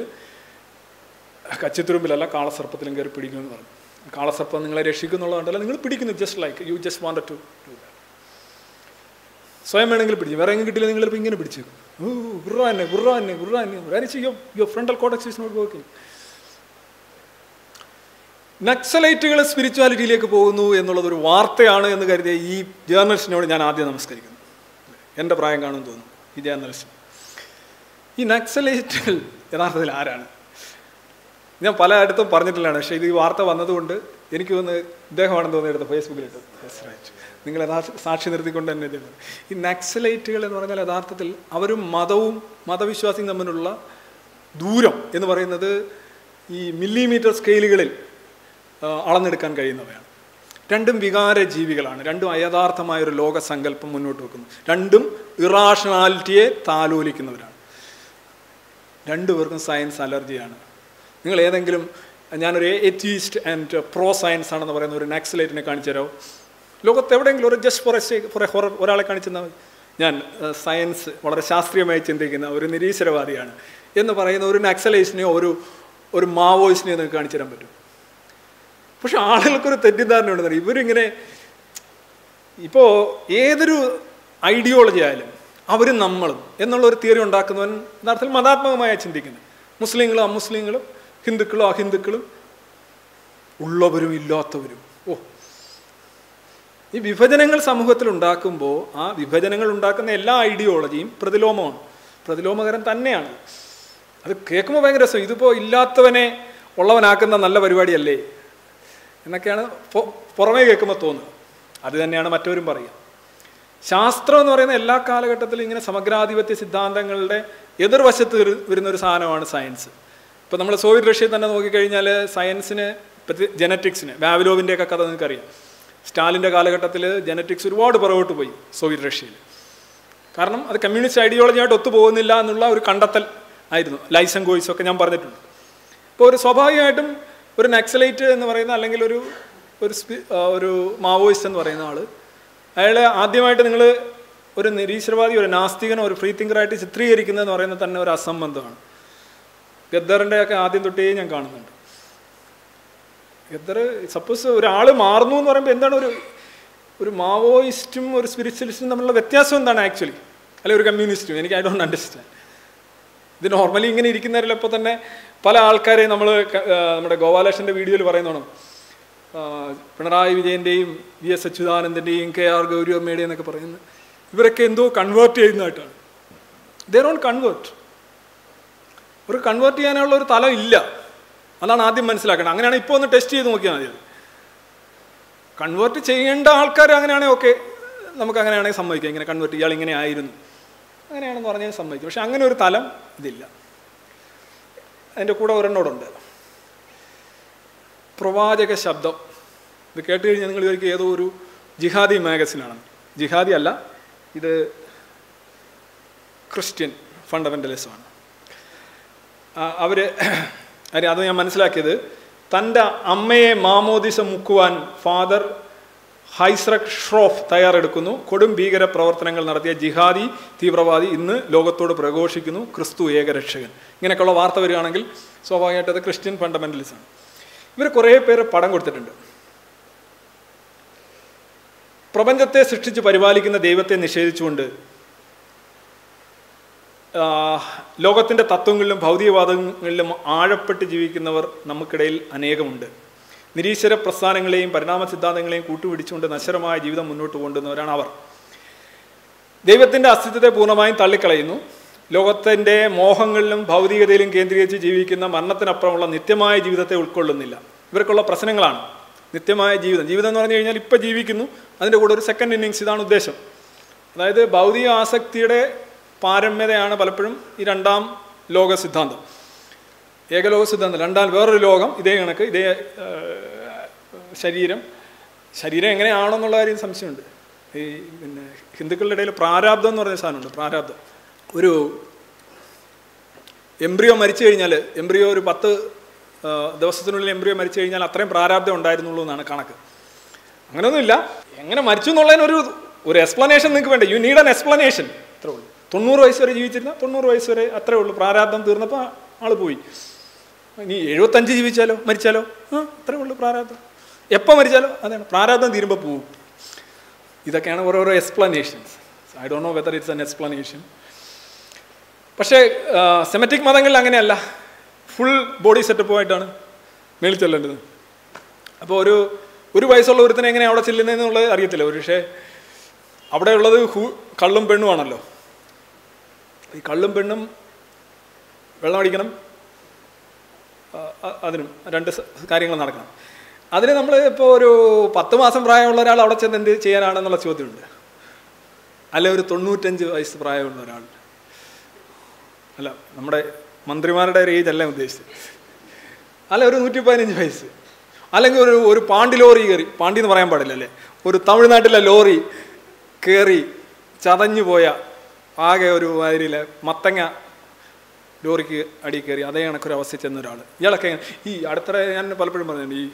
കച്ചിത്തുരുമ്പിലല്ല കാളസർപ്പത്തിലും കയറി പിടിക്കുമെന്ന് പറഞ്ഞു. കാളസർപ്പം നിങ്ങളെ രക്ഷിക്കുന്നുള്ളതുകൊണ്ടല്ല നിങ്ങൾ പിടിക്കുന്നു. Just like you just want to do that. സ്വയം വേണമെങ്കിൽ പിടിച്ചു, വേറെ എങ്ങനെ കിട്ടില്ല നിങ്ങൾ ഇപ്പം ഇങ്ങനെ പിടിച്ചു your frontal cortex is not working. നക്സലൈറ്റുകൾ സ്പിരിച്വാലിറ്റിയിലേക്ക് പോകുന്നു എന്നുള്ളതൊരു വാർത്തയാണ് എന്ന് കരുതിയ ഈ ജേർണലിസ്റ്റിനോട് ഞാൻ ആദ്യം നമസ്കരിക്കുന്നു. എൻ്റെ പ്രായം കാണുമെന്ന് തോന്നുന്നു ഈ ജേർണലിസ്റ്റിന്. ഈ നക്സലൈറ്റുകൾ യഥാർത്ഥത്തിൽ ആരാണ്? ഞാൻ പലയിടത്തും പറഞ്ഞിട്ടില്ലാണ്, പക്ഷേ ഇത് ഈ വാർത്ത വന്നതുകൊണ്ട് എനിക്ക് തോന്നുന്നു ഇദ്ദേഹമാണെന്ന് തോന്നിയെടുത്ത് ഫേസ്ബുക്കിലിട്ട് നിങ്ങൾ യഥാർത്ഥ സാക്ഷി നിർത്തിക്കൊണ്ട് തന്നെ ഇദ്ദേഹം. ഈ നക്സലൈറ്റുകൾ എന്ന് പറഞ്ഞാൽ യഥാർത്ഥത്തിൽ അവരും മതവും മതവിശ്വാസിയും തമ്മിലുള്ള ദൂരം എന്ന് പറയുന്നത് ഈ മില്ലിമീറ്റർ സ്കെയിലുകളിൽ അളന്നെടുക്കാൻ കഴിയുന്നവയാണ്. രണ്ടും വികാര ജീവികളാണ്. രണ്ടും അയഥാർത്ഥമായൊരു ലോകസങ്കല്പം മുന്നോട്ട് വെക്കുന്നു. രണ്ടും ഇറാഷണാലിറ്റിയെ താലോലിക്കുന്നവരാണ്. രണ്ടുപേർക്കും സയൻസ് അലർജിയാണ്. നിങ്ങൾ ഏതെങ്കിലും ഞാനൊരു എത്തിസ്റ്റ് ആൻഡ് പ്രോ സയൻസ് ആണെന്ന് പറയുന്ന ഒരു നക്സലൈറ്റിനെ കാണിച്ചു തരാമോ? ലോകത്ത് എവിടെയെങ്കിലും ഒരു ജസ്റ്റ് ഫോർ ഒരാളെ കാണിച്ചു തന്നാൽ മതി. ഞാൻ സയൻസ് വളരെ ശാസ്ത്രീയമായി ചിന്തിക്കുന്ന ഒരു നിരീശ്വരവാദിയാണ് എന്ന് പറയുന്ന ഒരു നക്സലൈറ്റിനെയോ ഒരു മാവോയിസ്റ്റിനെയോ നിങ്ങൾക്ക് കാണിച്ചു തരാൻ പറ്റും. പക്ഷെ ആളുകൾക്കൊരു തെറ്റിദ്ധാരണ ഉണ്ടെന്ന് പറയും. ഇവരിങ്ങനെ ഇപ്പോൾ ഏതൊരു ഐഡിയോളജി ആയാലും അവരും നമ്മളും എന്നുള്ളൊരു തിയറി ഉണ്ടാക്കുന്നവൻ യഥാർത്ഥത്തിൽ മതാത്മകമായ ചിന്തിക്കുന്നത്. മുസ്ലിങ്ങളും അമുസ്ലിങ്ങളും ഹിന്ദുക്കളും അഹിന്ദുക്കളും ഉള്ളവരും ഇല്ലാത്തവരും. ഓ, ഈ വിഭജനങ്ങൾ സമൂഹത്തിൽ ഉണ്ടാക്കുമ്പോൾ ആ വിഭജനങ്ങൾ ഉണ്ടാക്കുന്ന എല്ലാ ഐഡിയോളജിയും പ്രതിലോമമാണ്, പ്രതിലോമകരം തന്നെയാണ്. അത് കേൾക്കുമ്പോൾ ഭയങ്കര രസം. ഇതിപ്പോൾ ഇല്ലാത്തവനെ ഉള്ളവനാക്കുന്ന നല്ല പരിപാടിയല്ലേ എന്നൊക്കെയാണ് പുറമേ കേൾക്കുമ്പോൾ തോന്നുന്നത്. അത് തന്നെയാണ് മറ്റവരും പറയുക. ശാസ്ത്രം എന്ന് പറയുന്ന എല്ലാ കാലഘട്ടത്തിലും ഇങ്ങനെ സമഗ്രാധിപത്യ സിദ്ധാന്തങ്ങളുടെ എതിർവശത്ത് വരുന്നൊരു സാധനമാണ് സയൻസ്. ഇപ്പോൾ നമ്മൾ സോവിയറ്റ് റഷ്യയിൽ തന്നെ നോക്കിക്കഴിഞ്ഞാൽ സയൻസിന് ജനറ്റിക്സിന് വാവ്ലോവിൻ്റെയൊക്കെ കഥ നിങ്ങൾക്കറിയാം. സ്റ്റാലിൻ്റെ കാലഘട്ടത്തിൽ ജനറ്റിക്സ് ഒരുപാട് പുറകോട്ട് പോയി സോവിയറ്റ് റഷ്യയിൽ. കാരണം അത് കമ്മ്യൂണിസ്റ്റ് ഐഡിയോളജിയായിട്ട് ഒത്തുപോകുന്നില്ല എന്നുള്ള ഒരു കണ്ടെത്തൽ ആയിരുന്നു. ലൈസൻ ഗോയിസൊക്കെ ഞാൻ പറഞ്ഞിട്ടുണ്ട്. അപ്പോൾ ഒരു സ്വാഭാവികമായിട്ടും ഒരു നക്സലൈറ്റ് എന്ന് പറയുന്ന അല്ലെങ്കിൽ ഒരു മാവോയിസ്റ്റ് എന്ന് പറയുന്ന ആൾ, അയാളെ ആദ്യമായിട്ട് നിങ്ങൾ ഒരു നിരീശ്വരവാദി, ഒരു നാസ്തികനോ ഒരു ഫ്രീ തിങ്കറായിട്ട് ചിത്രീകരിക്കുന്നതെന്ന് പറയുന്നത് തന്നെ ഒരു അസംബന്ധമാണ്. ഗദ്ദറിൻ്റെയൊക്കെ ആദ്യം തൊട്ടേ ഞാൻ കാണുന്നുണ്ട്. ഗദ്ദർ സപ്പോസ് ഒരാൾ മാറുന്നു എന്ന് പറയുമ്പോൾ എന്താണ് ഒരു മാവോയിസ്റ്റും ഒരു സ്പിരിച്വലിസ്റ്റും തമ്മിലുള്ള വ്യത്യാസം എന്താണ് ആക്ച്വലി? അല്ലെ ഒരു കമ്മ്യൂണിസ്റ്റും? എനിക്ക് ഐ ഡോണ്ട് അണ്ടർസ്റ്റാൻഡ്. ഇത് നോർമലി ഇങ്ങനെ ഇരിക്കുന്നവരിൽ ഇപ്പോൾ തന്നെ പല ആൾക്കാരെയും നമ്മുടെ ഗോപാലകൃഷ്ണൻ്റെ വീഡിയോയിൽ പറയുന്നതാണ് പിണറായി വിജയൻ്റെയും VS അച്യുതാനന്ദൻ്റെയും KR ഗൗരിയമ്മയുടെയും എന്നൊക്കെ പറയുന്നത് ഇവരൊക്കെ എന്തോ കൺവേർട്ട് ചെയ്യുന്നതായിട്ടാണ്. They don't convert. ഒരു കൺവേർട്ട് ചെയ്യാനുള്ള ഒരു തലം ഇല്ല. അതാണ് ആദ്യം മനസ്സിലാക്കേണ്ടത്. അങ്ങനെയാണ് ഇപ്പോൾ ഒന്ന് ടെസ്റ്റ് ചെയ്ത് നോക്കിയാൽ മതി. കൺവേർട്ട് ചെയ്യേണ്ട ആൾക്കാർ അങ്ങനെയാണെങ്കിൽ ഓക്കെ, നമുക്ക് അങ്ങനെയാണെങ്കിൽ സമ്മതിക്കാം, ഇങ്ങനെ കൺവേർട്ട് ഇയാൾ ഇങ്ങനെ ആയിരുന്നു. അങ്ങനെയാണെന്ന് പറഞ്ഞാൽ സമ്മതിക്കും. പക്ഷെ അങ്ങനെ ഒരു തലം ഇതില്ല. അതിൻ്റെ കൂടെ ഒരെണ്ണോടുണ്ട്, പ്രവാചക ശബ്ദം. ഇത് കേട്ട് കഴിഞ്ഞാൽ നിങ്ങൾ ഇവർക്ക് ഏതോ ഒരു ജിഹാദി മാഗസിനാണ്. ജിഹാദി അല്ല, ഇത് ക്രിസ്ത്യൻ ഫണ്ടമെൻ്റലിസമാണ്. അവർ അത് ഞാൻ മനസ്സിലാക്കിയത് തൻ്റെ അമ്മയെ മാമോദിസം മുക്കുവാൻ ഫാദർ ഹൈസ്രക് ഷ്രോഫ് തയ്യാറെടുക്കുന്നു. കൊടും ഭീകര പ്രവർത്തനങ്ങൾ നടത്തിയ ജിഹാദി തീവ്രവാദി ഇന്ന് ലോകത്തോട് പ്രഘോഷിക്കുന്നു ക്രിസ്തു ഏകരക്ഷകൻ. ഇങ്ങനെയൊക്കെയുള്ള വാർത്ത വരികയാണെങ്കിൽ സ്വാഭാവികമായിട്ട് അത് ക്രിസ്ത്യൻ ഫണ്ടമെൻ്റലിസമാണ്. ഇവർ കുറേ പേര് പടം കൊടുത്തിട്ടുണ്ട്. പ്രപഞ്ചത്തെ സൃഷ്ടിച്ച് പരിപാലിക്കുന്ന ദൈവത്തെ നിഷേധിച്ചുകൊണ്ട് ലോകത്തിൻ്റെ തത്വങ്ങളിലും ഭൗതികവാദങ്ങളിലും ആഴപ്പെട്ട് ജീവിക്കുന്നവർ നമുക്കിടയിൽ അനേകമുണ്ട്. നിരീശ്വര പ്രസ്ഥാനങ്ങളെയും പരിണാമ സിദ്ധാന്തങ്ങളെയും കൂട്ടുപിടിച്ചുകൊണ്ട് നശ്വരമായ ജീവിതം മുന്നോട്ട് കൊണ്ടുവന്നവരാണ് അവർ. ദൈവത്തിൻ്റെ അസ്തിത്വത്തെ പൂർണ്ണമായും തള്ളിക്കളയുന്നു. ലോകത്തിൻ്റെ മോഹങ്ങളിലും ഭൗതികതയിലും കേന്ദ്രീകരിച്ച് ജീവിക്കുന്ന മരണത്തിനപ്പുറമുള്ള നിത്യമായ ജീവിതത്തെ ഉൾക്കൊള്ളുന്നില്ല. ഇവർക്കുള്ള പ്രശ്നങ്ങളാണ് നിത്യമായ ജീവിതം. ജീവിതം എന്ന് പറഞ്ഞു കഴിഞ്ഞാൽ ഇപ്പോൾ ജീവിക്കുന്നു, അതിൻ്റെ കൂടെ ഒരു സെക്കൻഡ് ഇന്നിങ്സ്, ഇതാണ് ഉദ്ദേശം. അതായത് ഭൗതിക ആസക്തിയുടെ പാരമ്യതയാണ് പലപ്പോഴും ഈ രണ്ടാം ലോക സിദ്ധാന്തം, ഏകലോക സിദ്ധാന്തം. രണ്ടാം വേറൊരു ലോകം, ഇതേ കണക്ക്, ഇതേ ശരീരം. ശരീരം എങ്ങനെയാണെന്നുള്ള കാര്യം സംശയമുണ്ട്. ഈ പിന്നെ ഹിന്ദുക്കളുടെ ഇടയിൽ പ്രാരാബ്ദം എന്ന് പറഞ്ഞ സാധനമുണ്ട്. പ്രാരാബ്ദം, ഒരു എംബ്രിയോ മരിച്ചു കഴിഞ്ഞാൽ, എംബ്രിയോ ഒരു 10 ദിവസത്തിനുള്ളിൽ എംബ്രിയോ മരിച്ചു കഴിഞ്ഞാൽ അത്രയും പ്രാരാബ്ദം ഉണ്ടായിരുന്നുള്ളൂ എന്നാണ് കണക്ക്. അങ്ങനെയൊന്നുമില്ല. എങ്ങനെ മരിച്ചു എന്നുള്ളതിനൊരു ഒരു എക്സ്പ്ലനേഷൻ നിങ്ങൾക്ക് വേണ്ട. You need an explanation. അത്രേ ഉള്ളൂ. 90 വയസ്സ് വരെ ജീവിച്ചിരുന്ന 90 വയസ്സ് വരെ, അത്രേ ഉള്ളൂ. പ്രാരാബ്ദം തീർന്നപ്പോൾ ആൾ പോയി. ഇനി 75 ജീവിച്ചാലോ മരിച്ചാലോ, അത്രേ ഉള്ളൂ പ്രാരാബ്ദം. എപ്പോൾ മരിച്ചാലോ അതാണ് പ്രാരാബ്ദം തീരുമ്പോൾ പോവും. ഇതൊക്കെയാണ് ഓരോരോ explanations. I don't know whether it's an explanation. പക്ഷേ സെമറ്റിക് മതങ്ങളിൽ അങ്ങനെയല്ല. ഫുൾ ബോഡി സെറ്റപ്പുമായിട്ടാണ് മേളിൽ ചെല്ലേണ്ടത്. അപ്പോൾ ഒരു വയസ്സുള്ള ഒരുത്തനെ എങ്ങനെ അവിടെ ചെല്ലുന്നതെന്നുള്ളത് അറിയത്തില്ല. ഒരു പക്ഷേ അവിടെയുള്ളത് കള്ളും പെണ്ണുമാണല്ലോ. ഈ കള്ളും പെണ്ണും വെള്ളം അടിക്കണം, അതിനും രണ്ട് കാര്യങ്ങൾ നടക്കണം. അതിന് നമ്മൾ ഇപ്പോൾ ഒരു 10 മാസം പ്രായമുള്ള ഒരാൾ അവിടെ ചെന്ന് എന്ത് ചെയ്യാനാണെന്നുള്ള ചോദ്യമുണ്ട്. അല്ലെ ഒരു 95 വയസ്സ് പ്രായമുള്ള ഒരാൾ, അല്ല നമ്മുടെ മന്ത്രിമാരുടെ ഒരു ഏജ് അല്ല ഉദ്ദേശിച്ചത്, അല്ല ഒരു 115 വയസ്സ്, അല്ലെങ്കിൽ ഒരു പാണ്ടി ലോറി കയറി, പാണ്ടി എന്ന് പറയാൻ പാടില്ല അല്ലേ, ഒരു തമിഴ്നാട്ടിലെ ലോറി കയറി ചതഞ്ഞു പോയ, ആകെ ഒരു മാതിരിയിലെ മത്തങ്ങ ലോറിക്ക് അടി കയറി അതേ കണക്കൊരവസ്ഥയിൽ ചെന്നൊരാൾ. ഇയാളൊക്കെ ഈ അടുത്തിടെ ഞാൻ പലപ്പോഴും പറഞ്ഞിട്ടുണ്ട്, ഈ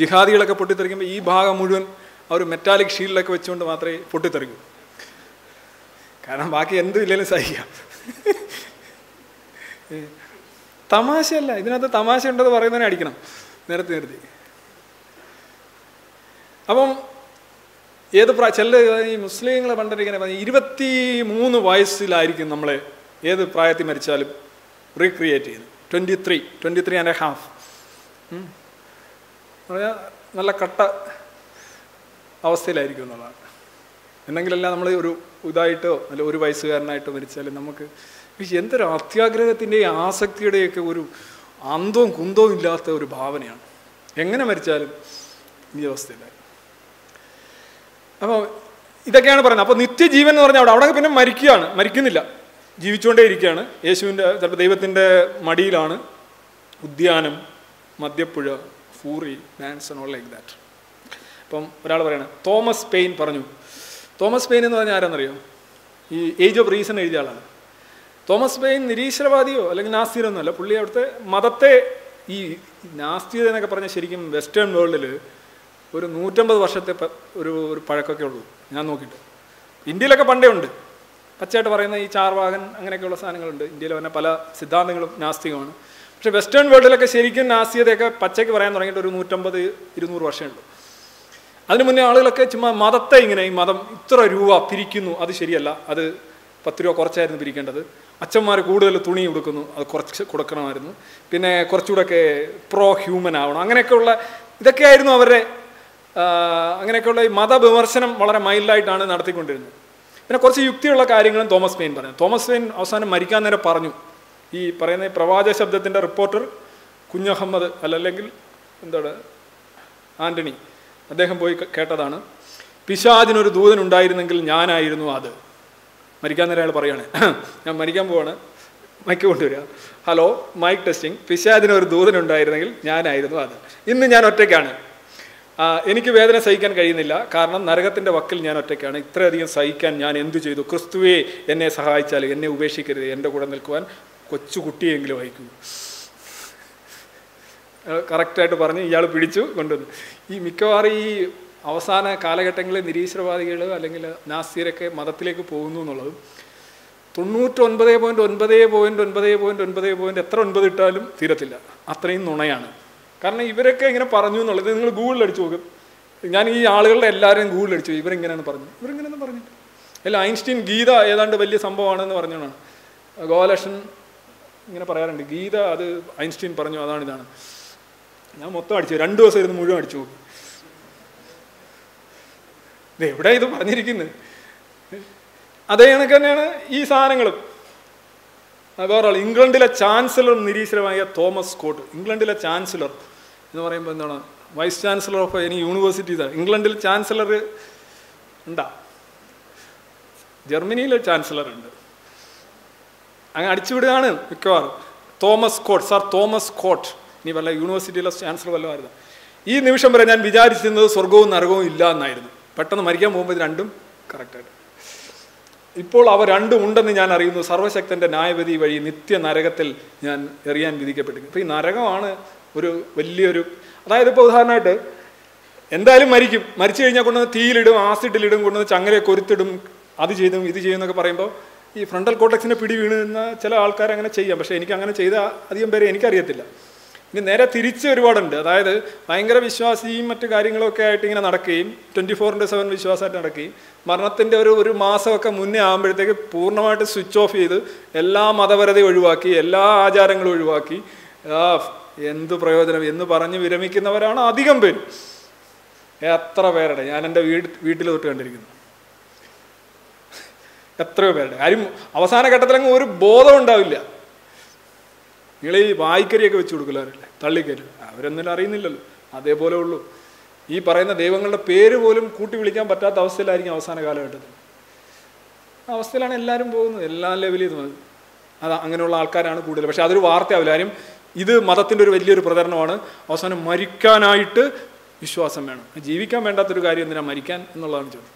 ജിഹാദികളൊക്കെ പൊട്ടിത്തെറിക്കുമ്പോൾ ഈ ഭാഗം മുഴുവൻ അവർ മെറ്റാലിക് ഷീൽഡൊക്കെ വെച്ചുകൊണ്ട് മാത്രമേ പൊട്ടിത്തെറിക്കൂ. കാരണം ബാക്കി എന്തും ഇല്ലെങ്കിലും സഹിക്കാം. തമാശയല്ല, ഇതിനകത്ത് തമാശ ഉണ്ടെന്ന് പറയുന്നതിനെ അടിക്കണം നിരത്തി. അപ്പം ഏത് ഈ മുസ്ലിങ്ങളെ പണ്ടിരിക്കാൻ പറഞ്ഞാൽ 23 വയസ്സിലായിരിക്കും നമ്മളെ ഏത് പ്രായത്തിൽ മരിച്ചാലും റീക്രിയേറ്റ് ചെയ്യുന്നത്. 23 ആൻഡ് എ ഹാഫ് പറഞ്ഞാൽ നല്ല കട്ട അവസ്ഥയിലായിരിക്കും എന്നുള്ളതാണ്. എന്നെങ്കിലല്ല നമ്മൾ ഒരു ഇതായിട്ടോ അല്ല ഒരു വയസ്സുകാരനായിട്ടോ മരിച്ചാലും നമുക്ക് എന്തൊരു അത്യാഗ്രഹത്തിൻ്റെയും ആസക്തിയുടെയൊക്കെ ഒരു അന്തവും കുന്തവും ഇല്ലാത്ത ഒരു ഭാവനയാണ്. എങ്ങനെ മരിച്ചാലും ഈ അവസ്ഥയിലായി. അപ്പോൾ ഇതൊക്കെയാണ് പറയുന്നത്. അപ്പോൾ നിത്യജീവൻ എന്ന് പറഞ്ഞാൽ അവിടെ പിന്നെ മരിക്കുകയാണ്, മരിക്കുന്നില്ല, ജീവിച്ചുകൊണ്ടേ ഇരിക്കുകയാണ്. യേശുവിൻ്റെ ചിലപ്പോൾ ദൈവത്തിൻ്റെ മടിയിലാണ്, ഉദ്യാനം, മദ്യപ്പുഴ, ഫൂറി, dance and all like that. അപ്പം ഒരാൾ പറയണം, തോമസ് പെയിൻ പറഞ്ഞു. തോമസ് പെയിൻ എന്ന് പറഞ്ഞാൽ ആരാന്നറിയോ? ഈ ഏജ് ഓഫ് റീസൺ എഴുതിയ ആളാണ്. തോമസ് പെയിൻ നിരീശ്വരവാദിയോ അല്ലെങ്കിൽ നാസ്തികനൊന്നുമല്ല. പുള്ളി അവിടുത്തെ മതത്തെ, ഈ നാസ്തികത എന്നൊക്കെ പറഞ്ഞാൽ ശരിക്കും വെസ്റ്റേൺ വേൾഡിൽ ഒരു 150 വർഷത്തെ ഒരു പഴക്കമൊക്കെ ഉള്ളൂ ഞാൻ നോക്കിയിട്ട്. ഇന്ത്യയിലൊക്കെ പണ്ടേ ഉണ്ട്, പച്ചയായിട്ട് പറയുന്ന ഈ ചാർവാകൻ അങ്ങനെയൊക്കെയുള്ള സാധനങ്ങളുണ്ട്. ഇന്ത്യയിൽ തന്നെ പല സിദ്ധാന്തങ്ങളും നാസ്തികമാണ്. പക്ഷേ വെസ്റ്റേൺ വേൾഡിലൊക്കെ ശരിക്കും നാസ്തികതയൊക്കെ പച്ചയ്ക്ക് പറയാൻ തുടങ്ങിയിട്ട് ഒരു 150-200 വർഷമേ ഉള്ളൂ. അതിന് മുന്നേ ആളുകളൊക്കെ ചുമ്മാ മതത്തെ ഇങ്ങനെ, ഈ മതം ഇത്ര രൂപ പിരിക്കുന്നു, അത് ശരിയല്ല, അത് 10 രൂപ കുറച്ചായിരുന്നു പിരിക്കേണ്ടത്, അച്ഛന്മാർ കൂടുതൽ തുണി കൊടുക്കുന്നു, അത് കുറച്ച് കൊടുക്കണമായിരുന്നു, പിന്നെ കുറച്ചുകൂടെയൊക്കെ പ്രോ ഹ്യൂമൻ ആവണം, അങ്ങനെയൊക്കെയുള്ള ഇതൊക്കെയായിരുന്നു അവരുടെ. അങ്ങനെയൊക്കെയുള്ള ഈ മതവിമർശനം വളരെ മൈൽഡായിട്ടാണ് നടത്തിക്കൊണ്ടിരുന്നത്. പിന്നെ കുറച്ച് യുക്തിയുള്ള കാര്യങ്ങളും തോമസ് പെയിൻ പറഞ്ഞു. തോമസ് പെയിൻ അവസാനം മരിക്കാൻ നേരെ പറഞ്ഞു, ഈ പറയുന്ന പ്രവാചക ശബ്ദത്തിൻ്റെ റിപ്പോർട്ടർ കുഞ്ഞഹമ്മദ് അല്ലെങ്കിൽ എന്താണ് ആൻ്റണി, അദ്ദേഹം പോയി കേട്ടതാണ്, പിശാചിനൊരു ദൂതനുണ്ടായിരുന്നെങ്കിൽ ഞാനായിരുന്നു അത്. മരിക്കാൻ നേരം അയാൾ പറയുകയാണ്, ഞാൻ മരിക്കാൻ പോവാണ്, മൈക്ക് കൊണ്ടുവരിക, ഹലോ മൈക്ക് ടെസ്റ്റിംഗ്, പിശാചിനൊരു ദൂതനുണ്ടായിരുന്നെങ്കിൽ ഞാനായിരുന്നു അത്, ഇന്ന് ഞാൻ ഒറ്റയ്ക്കാണ്, എനിക്ക് വേദന സഹിക്കാൻ കഴിയുന്നില്ല, കാരണം നരകത്തിൻ്റെ വക്കിൽ ഞാൻ ഒറ്റയ്ക്കാണ്, ഇത്രയധികം സഹിക്കാൻ ഞാൻ എന്തു ചെയ്തു, ക്രിസ്തുവേ എന്നെ സഹായിച്ചാൽ, എന്നെ ഉപേക്ഷിക്കരുത്, എൻ്റെ കൂടെ നിൽക്കുവാൻ കൊച്ചുകുട്ടിയെങ്കിലും അയക്കൂ. കറക്റ്റായിട്ട് പറഞ്ഞ് ഇയാൾ പിടിച്ചു കൊണ്ടുവന്നു. ഈ മിക്കവാറും ഈ അവസാന കാലഘട്ടങ്ങളിൽ നിരീശ്വരവാദികൾ അല്ലെങ്കിൽ നാസ്തികരൊക്കെ മതത്തിലേക്ക് പോകുന്നു എന്നുള്ളത് 99.9.9.9.9 എത്ര 9 ഇട്ടാലും തീരത്തില്ല, അത്രയും നുണയാണ്. കാരണം ഇവരൊക്കെ ഇങ്ങനെ പറഞ്ഞു എന്നുള്ളത് നിങ്ങൾ ഗൂഗിളിൽ അടിച്ചു നോക്കും. ഞാൻ ഈ ആളുകളുടെ എല്ലാവരെയും ഗൂഗിളിൽ അടിച്ചു നോക്കും, ഇവരെങ്ങനെയാണ് പറഞ്ഞു, ഇവരെങ്ങനെയാണെന്ന് പറഞ്ഞിട്ട് അല്ല. ഐൻസ്റ്റീൻ ഗീത ഏതാണ്ട് വലിയ സംഭവമാണെന്ന് പറഞ്ഞതാണ്. ഗോലക്ഷൻ ഇങ്ങനെ പറയാറുണ്ട്, ഗീത അത് ഐൻസ്റ്റീൻ പറഞ്ഞു, അതാണിതാണ്. ഞാൻ മൊത്തം അടിച്ചു, 2 ദിവസം ഇരുന്ന് മുഴുവൻ അടിച്ചു നോക്കും, എവിടെ ഇത് പറഞ്ഞിരിക്കുന്നത്. അതേ കണക്ക് തന്നെയാണ് ഈ സാധനങ്ങളും. വേറൊരാൾ, ഇംഗ്ലണ്ടിലെ ചാൻസലർ നിരീശ്വരമായ തോമസ് സ്കോട്ട്, ഇംഗ്ലണ്ടിലെ ചാൻസലർ എന്ന് പറയുമ്പോൾ എന്താണ്, വൈസ് ചാൻസലർ ഓഫ് എനി യൂണിവേഴ്സിറ്റീസാണ്. ഇംഗ്ലണ്ടിൽ ചാൻസലർ ഉണ്ടാ, ജർമ്മനിയിലെ ചാൻസലറുണ്ട്, അങ്ങനെ അടിച്ചുവിടുകയാണ് മിക്കവാറും. Thomas Scott, sir Thomas Scott, ഇനി വല്ല യൂണിവേഴ്സിറ്റിയിലെ ചാൻസലർ വല്ലതായിരുന്നു. ഈ നിമിഷം വരെ ഞാൻ വിചാരിച്ചിരുന്നത് സ്വർഗവും നരകവും ഇല്ല എന്നായിരുന്നു, പെട്ടെന്ന് മരിക്കാൻ പോകുമ്പോൾ ഇത് രണ്ടും കറക്റ്റായിട്ട്, ഇപ്പോൾ അവ രണ്ടും ഉണ്ടെന്ന് ഞാൻ അറിയുന്നു, സർവശക്തൻ്റെ ന്യായവിധി വഴി നിത്യ നരകത്തിൽ ഞാൻ എറിയാൻ വിധിക്കപ്പെട്ടു. ഇപ്പോൾ ഈ നരകമാണ് ഒരു വലിയൊരു, അതായത് ഇപ്പോൾ ഉദാഹരണമായിട്ട് എന്തായാലും മരിക്കും, മരിച്ചു കഴിഞ്ഞാൽ കൊണ്ടുവന്ന് തീയിലിടും, ആസിഡിലിടും, കൊണ്ടുവന്ന് ചങ്ങലയെ കൊരുത്തിടും, അത് ചെയ്തും ഇത് ചെയ്യുമെന്നൊക്കെ പറയുമ്പോൾ ഈ ഫ്രണ്ടൽ കോർട്ടക്സിൻ്റെ പിടി വീണുന്ന ചില ആൾക്കാർ അങ്ങനെ ചെയ്യാം. പക്ഷേ എനിക്ക് അങ്ങനെ ചെയ്ത അധികം പേരെ എനിക്കറിയത്തില്ല. ഇനി നേരെ തിരിച്ച് ഒരുപാടുണ്ട്, അതായത് ഭയങ്കര വിശ്വാസിയും മറ്റു കാര്യങ്ങളൊക്കെ ആയിട്ട് ഇങ്ങനെ നടക്കുകയും 24/7 വിശ്വാസമായിട്ട് നടക്കുകയും മരണത്തിൻ്റെ ഒരു മാസമൊക്കെ മുന്നേ ആകുമ്പോഴത്തേക്ക് പൂർണ്ണമായിട്ട് സ്വിച്ച് ഓഫ് ചെയ്ത് എല്ലാ മതപരതയും ഒഴിവാക്കി എല്ലാ ആചാരങ്ങളും ഒഴിവാക്കി എന്ത് പ്രയോജനം എന്ന് പറഞ്ഞ് വിരമിക്കുന്നവരാണ് അധികം പേര്. എത്ര പേരുടെ ഞാൻ എൻ്റെ വീട്ടിൽ തൊട്ട് കണ്ടിരിക്കുന്നു, എത്രയോ പേരുടെ കാര്യം അവസാന ഘട്ടത്തിലങ്ങ് ഒരു ബോധം ഉണ്ടാവില്ല. നിങ്ങൾ ഈ വായിക്കരിയൊക്കെ വെച്ച് കൊടുക്കലാറില്ലേ, തള്ളിക്കരി, അവരൊന്നും അറിയുന്നില്ലല്ലോ, അതേപോലെ ഉള്ളൂ. ഈ പറയുന്ന ദൈവങ്ങളുടെ പേര് പോലും കൂട്ടി വിളിക്കാൻ പറ്റാത്ത അവസ്ഥയിലായിരിക്കും അവസാന കാലഘട്ടത്തിൽ. ആ അവസ്ഥയിലാണ് എല്ലാവരും പോകുന്നത്, എല്ലാ ലെവലിൽ നിന്ന്. അത് അങ്ങനെയുള്ള ആൾക്കാരാണ് കൂടുതൽ. പക്ഷെ അതൊരു വാർത്തയാവില്ല, കാര്യം ഇത് മതത്തിൻ്റെ ഒരു വലിയൊരു പ്രചരണമാണ്. അവസാനം മരിക്കാനായിട്ട് വിശ്വാസം വേണം, ജീവിക്കാൻ വേണ്ടാത്തൊരു കാര്യം എന്തിനാ മരിക്കാൻ എന്നുള്ളതാണ് ചോദ്യം.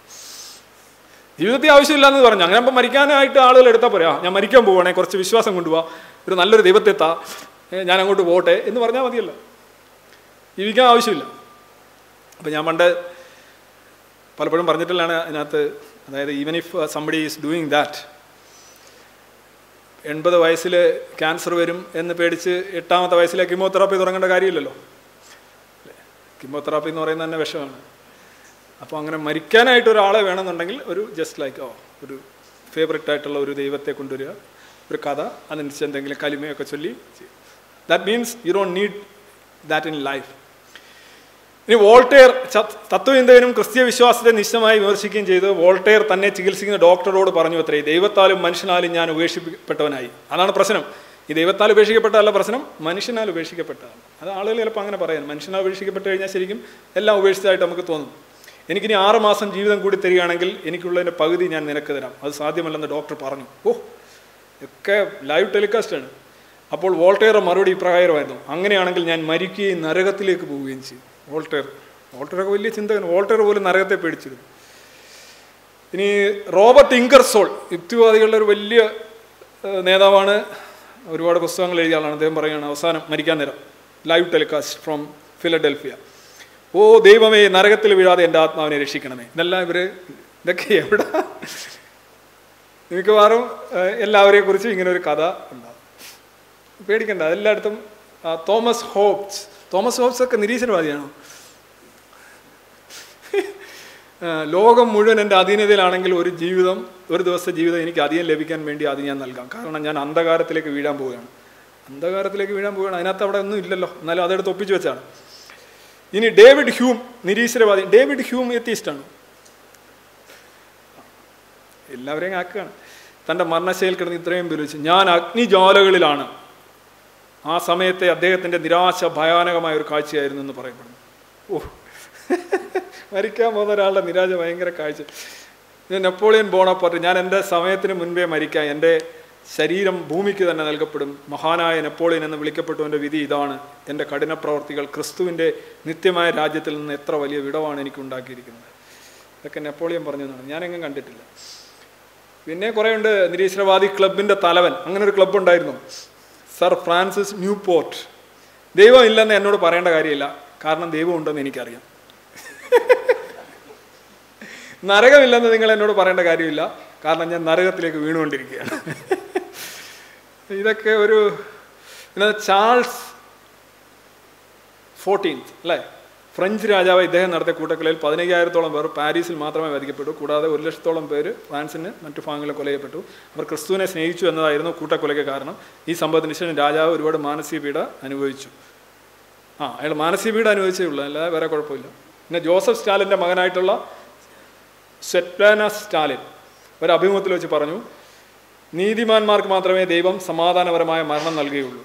ജീവിതത്തിൽ ആവശ്യമില്ലാന്ന് പറഞ്ഞു, അങ്ങനെ അപ്പം മരിക്കാനായിട്ട് ആളുകൾ എടുത്താൽ പോരാ, ഞാൻ മരിക്കാൻ പോവുകയാണെ കുറച്ച് വിശ്വാസം കൊണ്ടുപോവാ, ഒരു നല്ലൊരു ദൈവത്തെത്താ, ഞാൻ അങ്ങോട്ട് പോട്ടെ എന്ന് പറഞ്ഞാൽ മതിയല്ല, ജീവിക്കാൻ ആവശ്യമില്ല. അപ്പം ഞാൻ പണ്ട് പലപ്പോഴും പറഞ്ഞിട്ടുള്ളതാണ് അതിനകത്ത്, അതായത് even if somebody is doing that, 80 വയസ്സിൽ ക്യാൻസർ വരും എന്ന് പേടിച്ച് 8-ാമത്തെ വയസ്സിലെ കീമോതെറാപ്പി തുടങ്ങേണ്ട കാര്യമില്ലല്ലോ. കീമോതെറാപ്പി എന്ന് പറയുന്നത് തന്നെ വിഷമാണ്. അപ്പോൾ അങ്ങനെ മരിക്കാനായിട്ട് ഒരാളെ വേണമെന്നുണ്ടെങ്കിൽ ഒരു ജസ്റ്റ് ലൈക്ക് ഒരു ഫേവറേറ്റ് ആയിട്ടുള്ള ഒരു ദൈവത്തെ കൊണ്ടുവരിക, ഒരു കഥ, അതനുസരിച്ച് എന്തെങ്കിലും കലിമയൊക്കെ ചൊല്ലി. That means you don't need that in life. ഇനി വോൾട്ടേർ തത്വചിന്തകനും ക്രിസ്തീയ വിശ്വാസത്തെ നിശ്ചയമായി വിമർശിക്കുകയും ചെയ്ത് വോൾട്ടേർ തന്നെ ചികിത്സിക്കുന്ന ഡോക്ടറോട് പറഞ്ഞു അത്രേ, ദൈവത്താലും മനുഷ്യനാലും ഞാൻ ഉപേക്ഷിക്കപ്പെട്ടവനായി. അതാണ് പ്രശ്നം. ഈ ദൈവത്താൽ ഉപേക്ഷിക്കപ്പെട്ടതല്ല പ്രശ്നം, മനുഷ്യനാൽ ഉപേക്ഷിക്കപ്പെട്ടതാണ്. അത് ആളുകൾ ചിലപ്പോൾ അങ്ങനെ പറയാൻ, മനുഷ്യനാൽ ഉപേക്ഷിക്കപ്പെട്ട് കഴിഞ്ഞാൽ ശരിക്കും എല്ലാം ഉപേക്ഷിച്ചതായിട്ട് നമുക്ക് തോന്നും. എനിക്കിനി 6 മാസം ജീവിതം കൂടി തരികയാണെങ്കിൽ എനിക്കുള്ളതിൻ്റെ പകുതി ഞാൻ നിനക്ക് തരാം, അത് സാധ്യമല്ലെന്ന് ഡോക്ടർ പറഞ്ഞു. ഒക്കെ ലൈവ് ടെലികാസ്റ്റാണ്. അപ്പോൾ വോൾട്ടേറെ മറുപടി ഇപ്രകാരമായിരുന്നു, അങ്ങനെയാണെങ്കിൽ ഞാൻ മരിക്കുകയും നരകത്തിലേക്ക് പോവുകയും ചെയ്യും. വോൾട്ടേറൊക്കെ വലിയ ചിന്തകൻ, വോൾട്ടേർ പോലും നരകത്തെ പേടിച്ചിരുന്നു. ഇനി റോബർട്ട് ഇംഗർസോൾ, യുക്തിവാദികളുടെ ഒരു വലിയ നേതാവാണ്, ഒരുപാട് പുസ്തകങ്ങൾ എഴുതിയ ആളാണ്. അദ്ദേഹം പറയുകയാണ് അവസാനം മരിക്കാൻ നേരം, ലൈവ് ടെലികാസ്റ്റ് ഫ്രോം ഫിലഡൽഫിയ, ഓ ദൈവമേ നരകത്തിൽ വീഴാതെ എൻ്റെ ആത്മാവിനെ രക്ഷിക്കണമേ. ഇതെല്ലാം ഇതൊക്കെ എവിടെ മിക്കവാറും എല്ലാവരെയും കുറിച്ച് ഇങ്ങനൊരു കഥ ഉണ്ടാകും. പേടിക്കണ്ട, എല്ലായിടത്തും. തോമസ് ഹോബ്സ് ഒക്കെ നിരീശ്വരവാദിയാണോ? ലോകം മുഴുവൻ എൻ്റെ അധീനതയിലാണെങ്കിൽ ഒരു ദിവസത്തെ ജീവിതം എനിക്ക് അധികം ലഭിക്കാൻ വേണ്ടി അത് ഞാൻ നൽകാം, കാരണം ഞാൻ അന്ധകാരത്തിലേക്ക് വീഴാൻ പോവുകയാണ്. അതിനകത്ത് അവിടെ ഒന്നും ഇല്ലല്ലോ, എന്നാലും അതെടുത്ത് ഒപ്പിച്ചു വെച്ചാണ്. ഇനി ഡേവിഡ് ഹ്യൂം നിരീശ്വരവാദി, ഡേവിഡ് ഹ്യൂം എത്തിയിഷ്ടാണ്, എല്ലാവരെയും ആക്കുകയാണ്. തൻ്റെ മരണശൈലിയിൽ കിടന്ന് ഇത്രയും പേര് വെച്ച് ഞാൻ അഗ്നിജ്വാലകളിലാണ്, ആ സമയത്തെ അദ്ദേഹത്തിൻ്റെ നിരാശ ഭയാനകമായ ഒരു കാഴ്ചയായിരുന്നു എന്ന് പറയപ്പെടുന്നു. മരിക്കാൻ പോകുന്ന ഒരാളുടെ നിരാശ ഭയങ്കര കാഴ്ച. Napoleon Bonaparte, Nyan and the Sametri Munbe America, and the Sariram Bumiki and Alcaputum, Mahana, Napoleon and the Vilkapatunda Vidi Dana, and the Kadena Protical Christu in the Nitimai Rajatil Netra Valley Vidova and Nikunda Kirikan. Like a Napoleon Bernana, Yanang and Titilla. We never end the Nisravadi club in the Talavan, Angan club on Diagonal, Sir Francis Newport. They were in London and not a parent Garilla, Karnan, they won't do any carrier. Narega will learn the thing and not a parent Garilla, Karnan and Narega take a window and take a Charles XIV, like French Raja, then at the Kutakel, Padaniga, Tolomber, Paris, Matama, Vadicapetu, Kuda, the Ulish Tolomber, France, Mantufanga Colepetu, but Christun as nature and the Ireno Kuta Colega Karna, is somebody in Raja, who wrote Manasi Vida and Uichu. Ah, and Manasi Vida and Uichula, Veracopola. Now Joseph Stalin, the Maganaitola, Setplana Stalin, but Abimutlochi Paranu, Nidiman Mark Matrame, Devam, Samada, and Avamaya Marman Algiulu.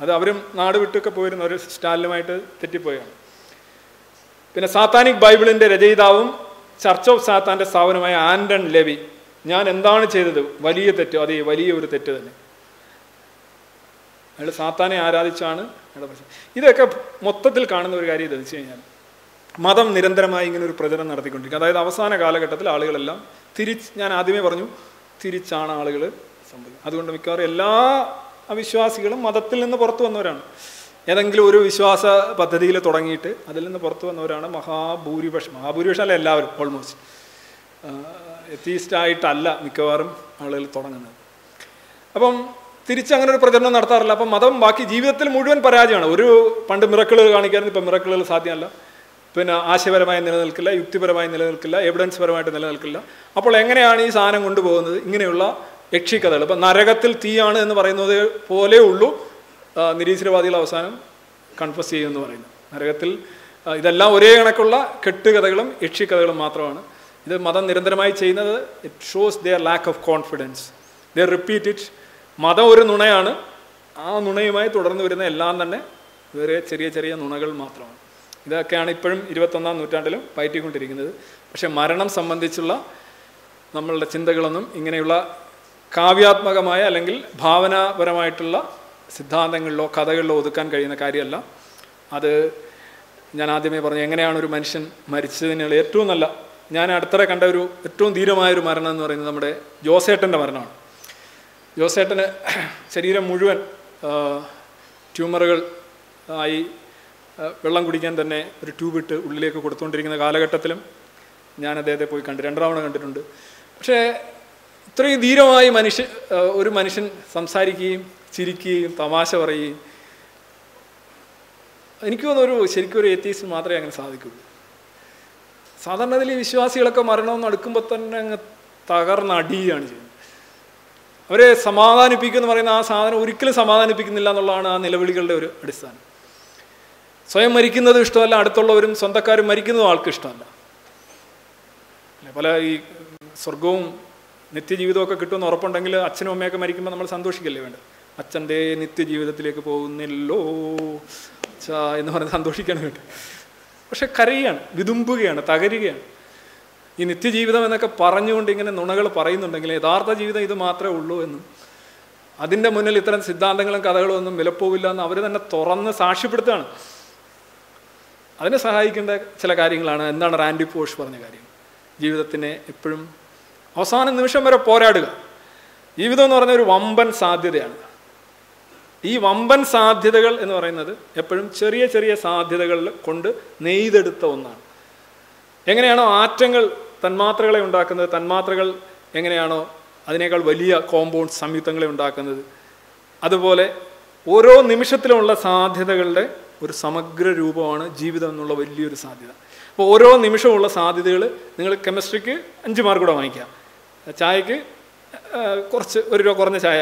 At the Abrim Nadu took a poet in the Stalinite, Tetipoya. In a Satanic Bible in the Rajidavum, Church of Satan, the Savanamai, and Anton Levy, Yan and Dana Chedu, Vali the Todi, Vali with the Tetan. And a Satani Aradichana, either cup Motatil Kanan or Gari the China. Madam Nirendra Mayan, President of the country, Avasana Galagatal, Aligala, Tirich and Adime Varnu, Tirichana Aligala, something. Adunamikara, Avishwasigal, Madatil in the Porto and Noran. Yangluru Vishwasa, Patadila Torangite, Adelina Porto, Norana, Maha, Burivash, Mahaburishal, allowed almost. Atheist Talla, Mikaram, Adel Torangana. Upon Tirichanga President Narthar Lapa, Madame Baki, Jivatil Mudu and Parajan, Uru, Pandamiracular, Ganikan, Pamiracular Sadiala, Pena Ashevera in the Lalkilla, Yuktivera in the Lalkilla, Evidence Vermata in the Lalkilla, Apolangani, Sana Mundu, Ingenula, Exchicalapa, Naragatil, Tiana, and the Varano, Pole Ulu. Nirisravadi Lausanum, confess in the Varina. Naragatil, the Lauranacola, Ketugadalam, Etchikadalam Matrana, the Madan Nirandramai China, it shows their lack of confidence. They repeat it. Mada Uranunayana, Ah Nunaimai, Todan Urina, Landane, Vere Cheria Cheria Nunagal Matron. The Canipum, Ivatana Nutantalum, Paitikun Tigana, Maranam Samandicula, Namal Chindagalanum, Ingenula, Kaviat Magamaya, Langil, Bhavana Varamaitula. സിദ്ധാന്തങ്ങളിലോ കഥകളിലോ ഒതുക്കാൻ കഴിയുന്ന കാര്യമല്ല അത്. ഞാൻ ആദ്യമേ പറഞ്ഞു എങ്ങനെയാണ് ഒരു മനുഷ്യൻ മരിച്ചതിനുള്ള ഏറ്റവും നല്ല ഞാൻ അടുത്തറെ കണ്ട ഒരു ഏറ്റവും ധീരമായ ഒരു മരണം എന്ന് പറയുന്നത് നമ്മുടെ ജോസേട്ടൻ്റെ മരണമാണ്. ജോസേട്ടന് ശരീരം മുഴുവൻ ട്യൂമറുകൾ ആയി വെള്ളം കുടിക്കാൻ തന്നെ ഒരു ട്യൂബ് ഇട്ട് ഉള്ളിലേക്ക് കൊടുത്തുകൊണ്ടിരിക്കുന്ന കാലഘട്ടത്തിലും ഞാൻ അദ്ദേഹത്തെ പോയി കണ്ടു. 2 തവണ കണ്ടിട്ടുണ്ട്. പക്ഷേ ഇത്രയും ധീരമായി ഒരു മനുഷ്യൻ സംസാരിക്കുകയും Chiriki, Tamashavari. Anikono, Shirikuri, atheist, Matra and Sadiku. Southern Vishwasilaka Marano, Nakumbatan, Tagarna D and Jim. Where Samadani Pikan Marana, Sana, Urical Samadani Pikinilana, and the level of Edison. So I American the Stola, Adatolovim, Santakari, American Alkistana. Nepala Sorgum, Nitijudoka Kitun, or Pondangla, Achino make American Sandoshikal. Achande, Nitijivatileco, Nillo, Cha, in the Sandoshikan. What's a Korean, Vidumbugan, a Tagarigan? In Nitijiva, like a Paranu, Dingan, and Nonagal Parin, and the Arta Jiva, the Matra Ulu, Adinda Munilitran, Siddhangal, and Kadalo, and Melapovilla, and other than a Toran, the Sarshipitan. Other Sahaikin, the Chelakaring Lana, and then Randy Pausch for Negari. Jivatine, Eprim. Osan and the Mishamara Poradiga. Even though there is Wamban Sadhya. These Wamban Sadhyagal in Oranada, a perum cheria cheria Sadhyagal Kunda, neither the Tona. Engano, Artangle, Tanmatragal and Dakanda, Tanmatragal, Engano, Adenegal Valia, compound, Samutangal and Dakanda. Adavole, Oro Nimishatilla Sadhyagalde, or Samagra Ruba on Jivida Nula Villu Sadhya. Oro Nimishola Sadhyagal, Ningle chemistry and Jimargoda Maika. കുറച്ച് ഒരു കുറഞ്ഞ ചായ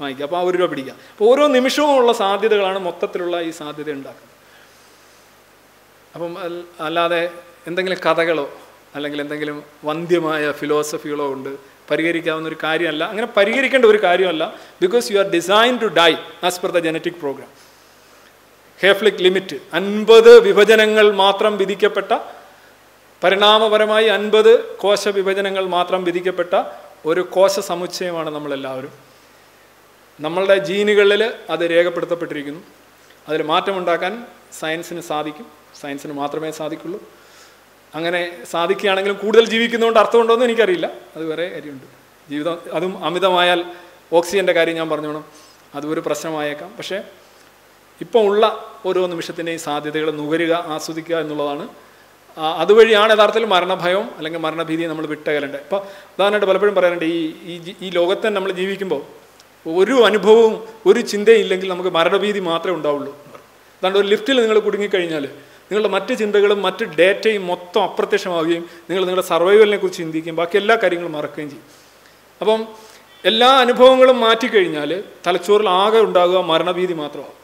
വാങ്ങിക്കുക. അപ്പോൾ ആ ഒരു രൂപ പിടിക്കുക. അപ്പോൾ ഓരോ നിമിഷവും ഉള്ള സാധ്യതകളാണ് മൊത്തത്തിലുള്ള ഈ സാധ്യത ഉണ്ടാക്കുന്നത്. അപ്പം അല്ലാതെ എന്തെങ്കിലും കഥകളോ അല്ലെങ്കിൽ എന്തെങ്കിലും വന്ധ്യമായ ഫിലോസഫികളോ ഉണ്ട് പരിഹരിക്കാവുന്ന ഒരു കാര്യമല്ല. അങ്ങനെ പരിഹരിക്കേണ്ട ഒരു കാര്യമല്ല. Because you are design to die as per the genetic programme. Hayflick limit 50 വിഭജനങ്ങൾ മാത്രം വിധിക്കപ്പെട്ട പരിണാമപരമായി 50 കോശവിഭജനങ്ങൾ മാത്രം വിധിക്കപ്പെട്ട ഒരു കോശ സമുച്ചയമാണ് നമ്മളെല്ലാവരും. നമ്മളുടെ ജീനുകളിൽ അത് രേഖപ്പെടുത്തപ്പെട്ടിരിക്കുന്നു. അതിൽ മാറ്റമുണ്ടാക്കാൻ സയൻസിന് സാധിക്കും, സയൻസിന് മാത്രമേ സാധിക്കുള്ളൂ. അങ്ങനെ സാധിക്കുകയാണെങ്കിലും കൂടുതൽ ജീവിക്കുന്നതുകൊണ്ട് അർത്ഥമുണ്ടോ എന്ന് എനിക്കറിയില്ല, അത് വേറെ കാര്യമുണ്ട്. ജീവിതം അതും അമിതമായാൽ ഓക്സിജൻ്റെ കാര്യം ഞാൻ പറഞ്ഞോണം, അതും ഒരു പ്രശ്നമായേക്കാം. പക്ഷേ ഇപ്പോൾ ഉള്ള ഓരോ നിമിഷത്തിൻ്റെയും സാധ്യതകൾ നുകരുക, ആസ്വദിക്കുക എന്നുള്ളതാണ്. അതുവഴിയാണ് യഥാർത്ഥത്തിൽ മരണഭയവും അല്ലെങ്കിൽ മരണഭീതിയും നമ്മൾ വിട്ടകലേണ്ടത്. ഇപ്പോൾ ഉദാഹരണമായിട്ട് പലപ്പോഴും പറയാറുണ്ട്, ഈ ലോകത്തിൽ നമ്മൾ ജീവിക്കുമ്പോൾ ഒരു അനുഭവവും ഒരു ചിന്തയും ഇല്ലെങ്കിൽ നമുക്ക് മരണഭീതി മാത്രമേ ഉണ്ടാവുള്ളൂ. അതാണ്ട് ഒരു ലിഫ്റ്റിൽ നിങ്ങൾ കുടുങ്ങിക്കഴിഞ്ഞാൽ നിങ്ങളുടെ മറ്റ് ചിന്തകളും മറ്റ് ഡേറ്റയും മൊത്തം അപ്രത്യക്ഷമാവുകയും നിങ്ങൾ നിങ്ങളുടെ സർവൈവലിനെ കുറിച്ച് ചിന്തിക്കുകയും ബാക്കി എല്ലാ കാര്യങ്ങളും മറക്കുകയും ചെയ്യും. അപ്പം എല്ലാ അനുഭവങ്ങളും മാറ്റിക്കഴിഞ്ഞാൽ തലച്ചോറിൽ ആകെ ഉണ്ടാകുക മരണഭീതി മാത്രമാണ്.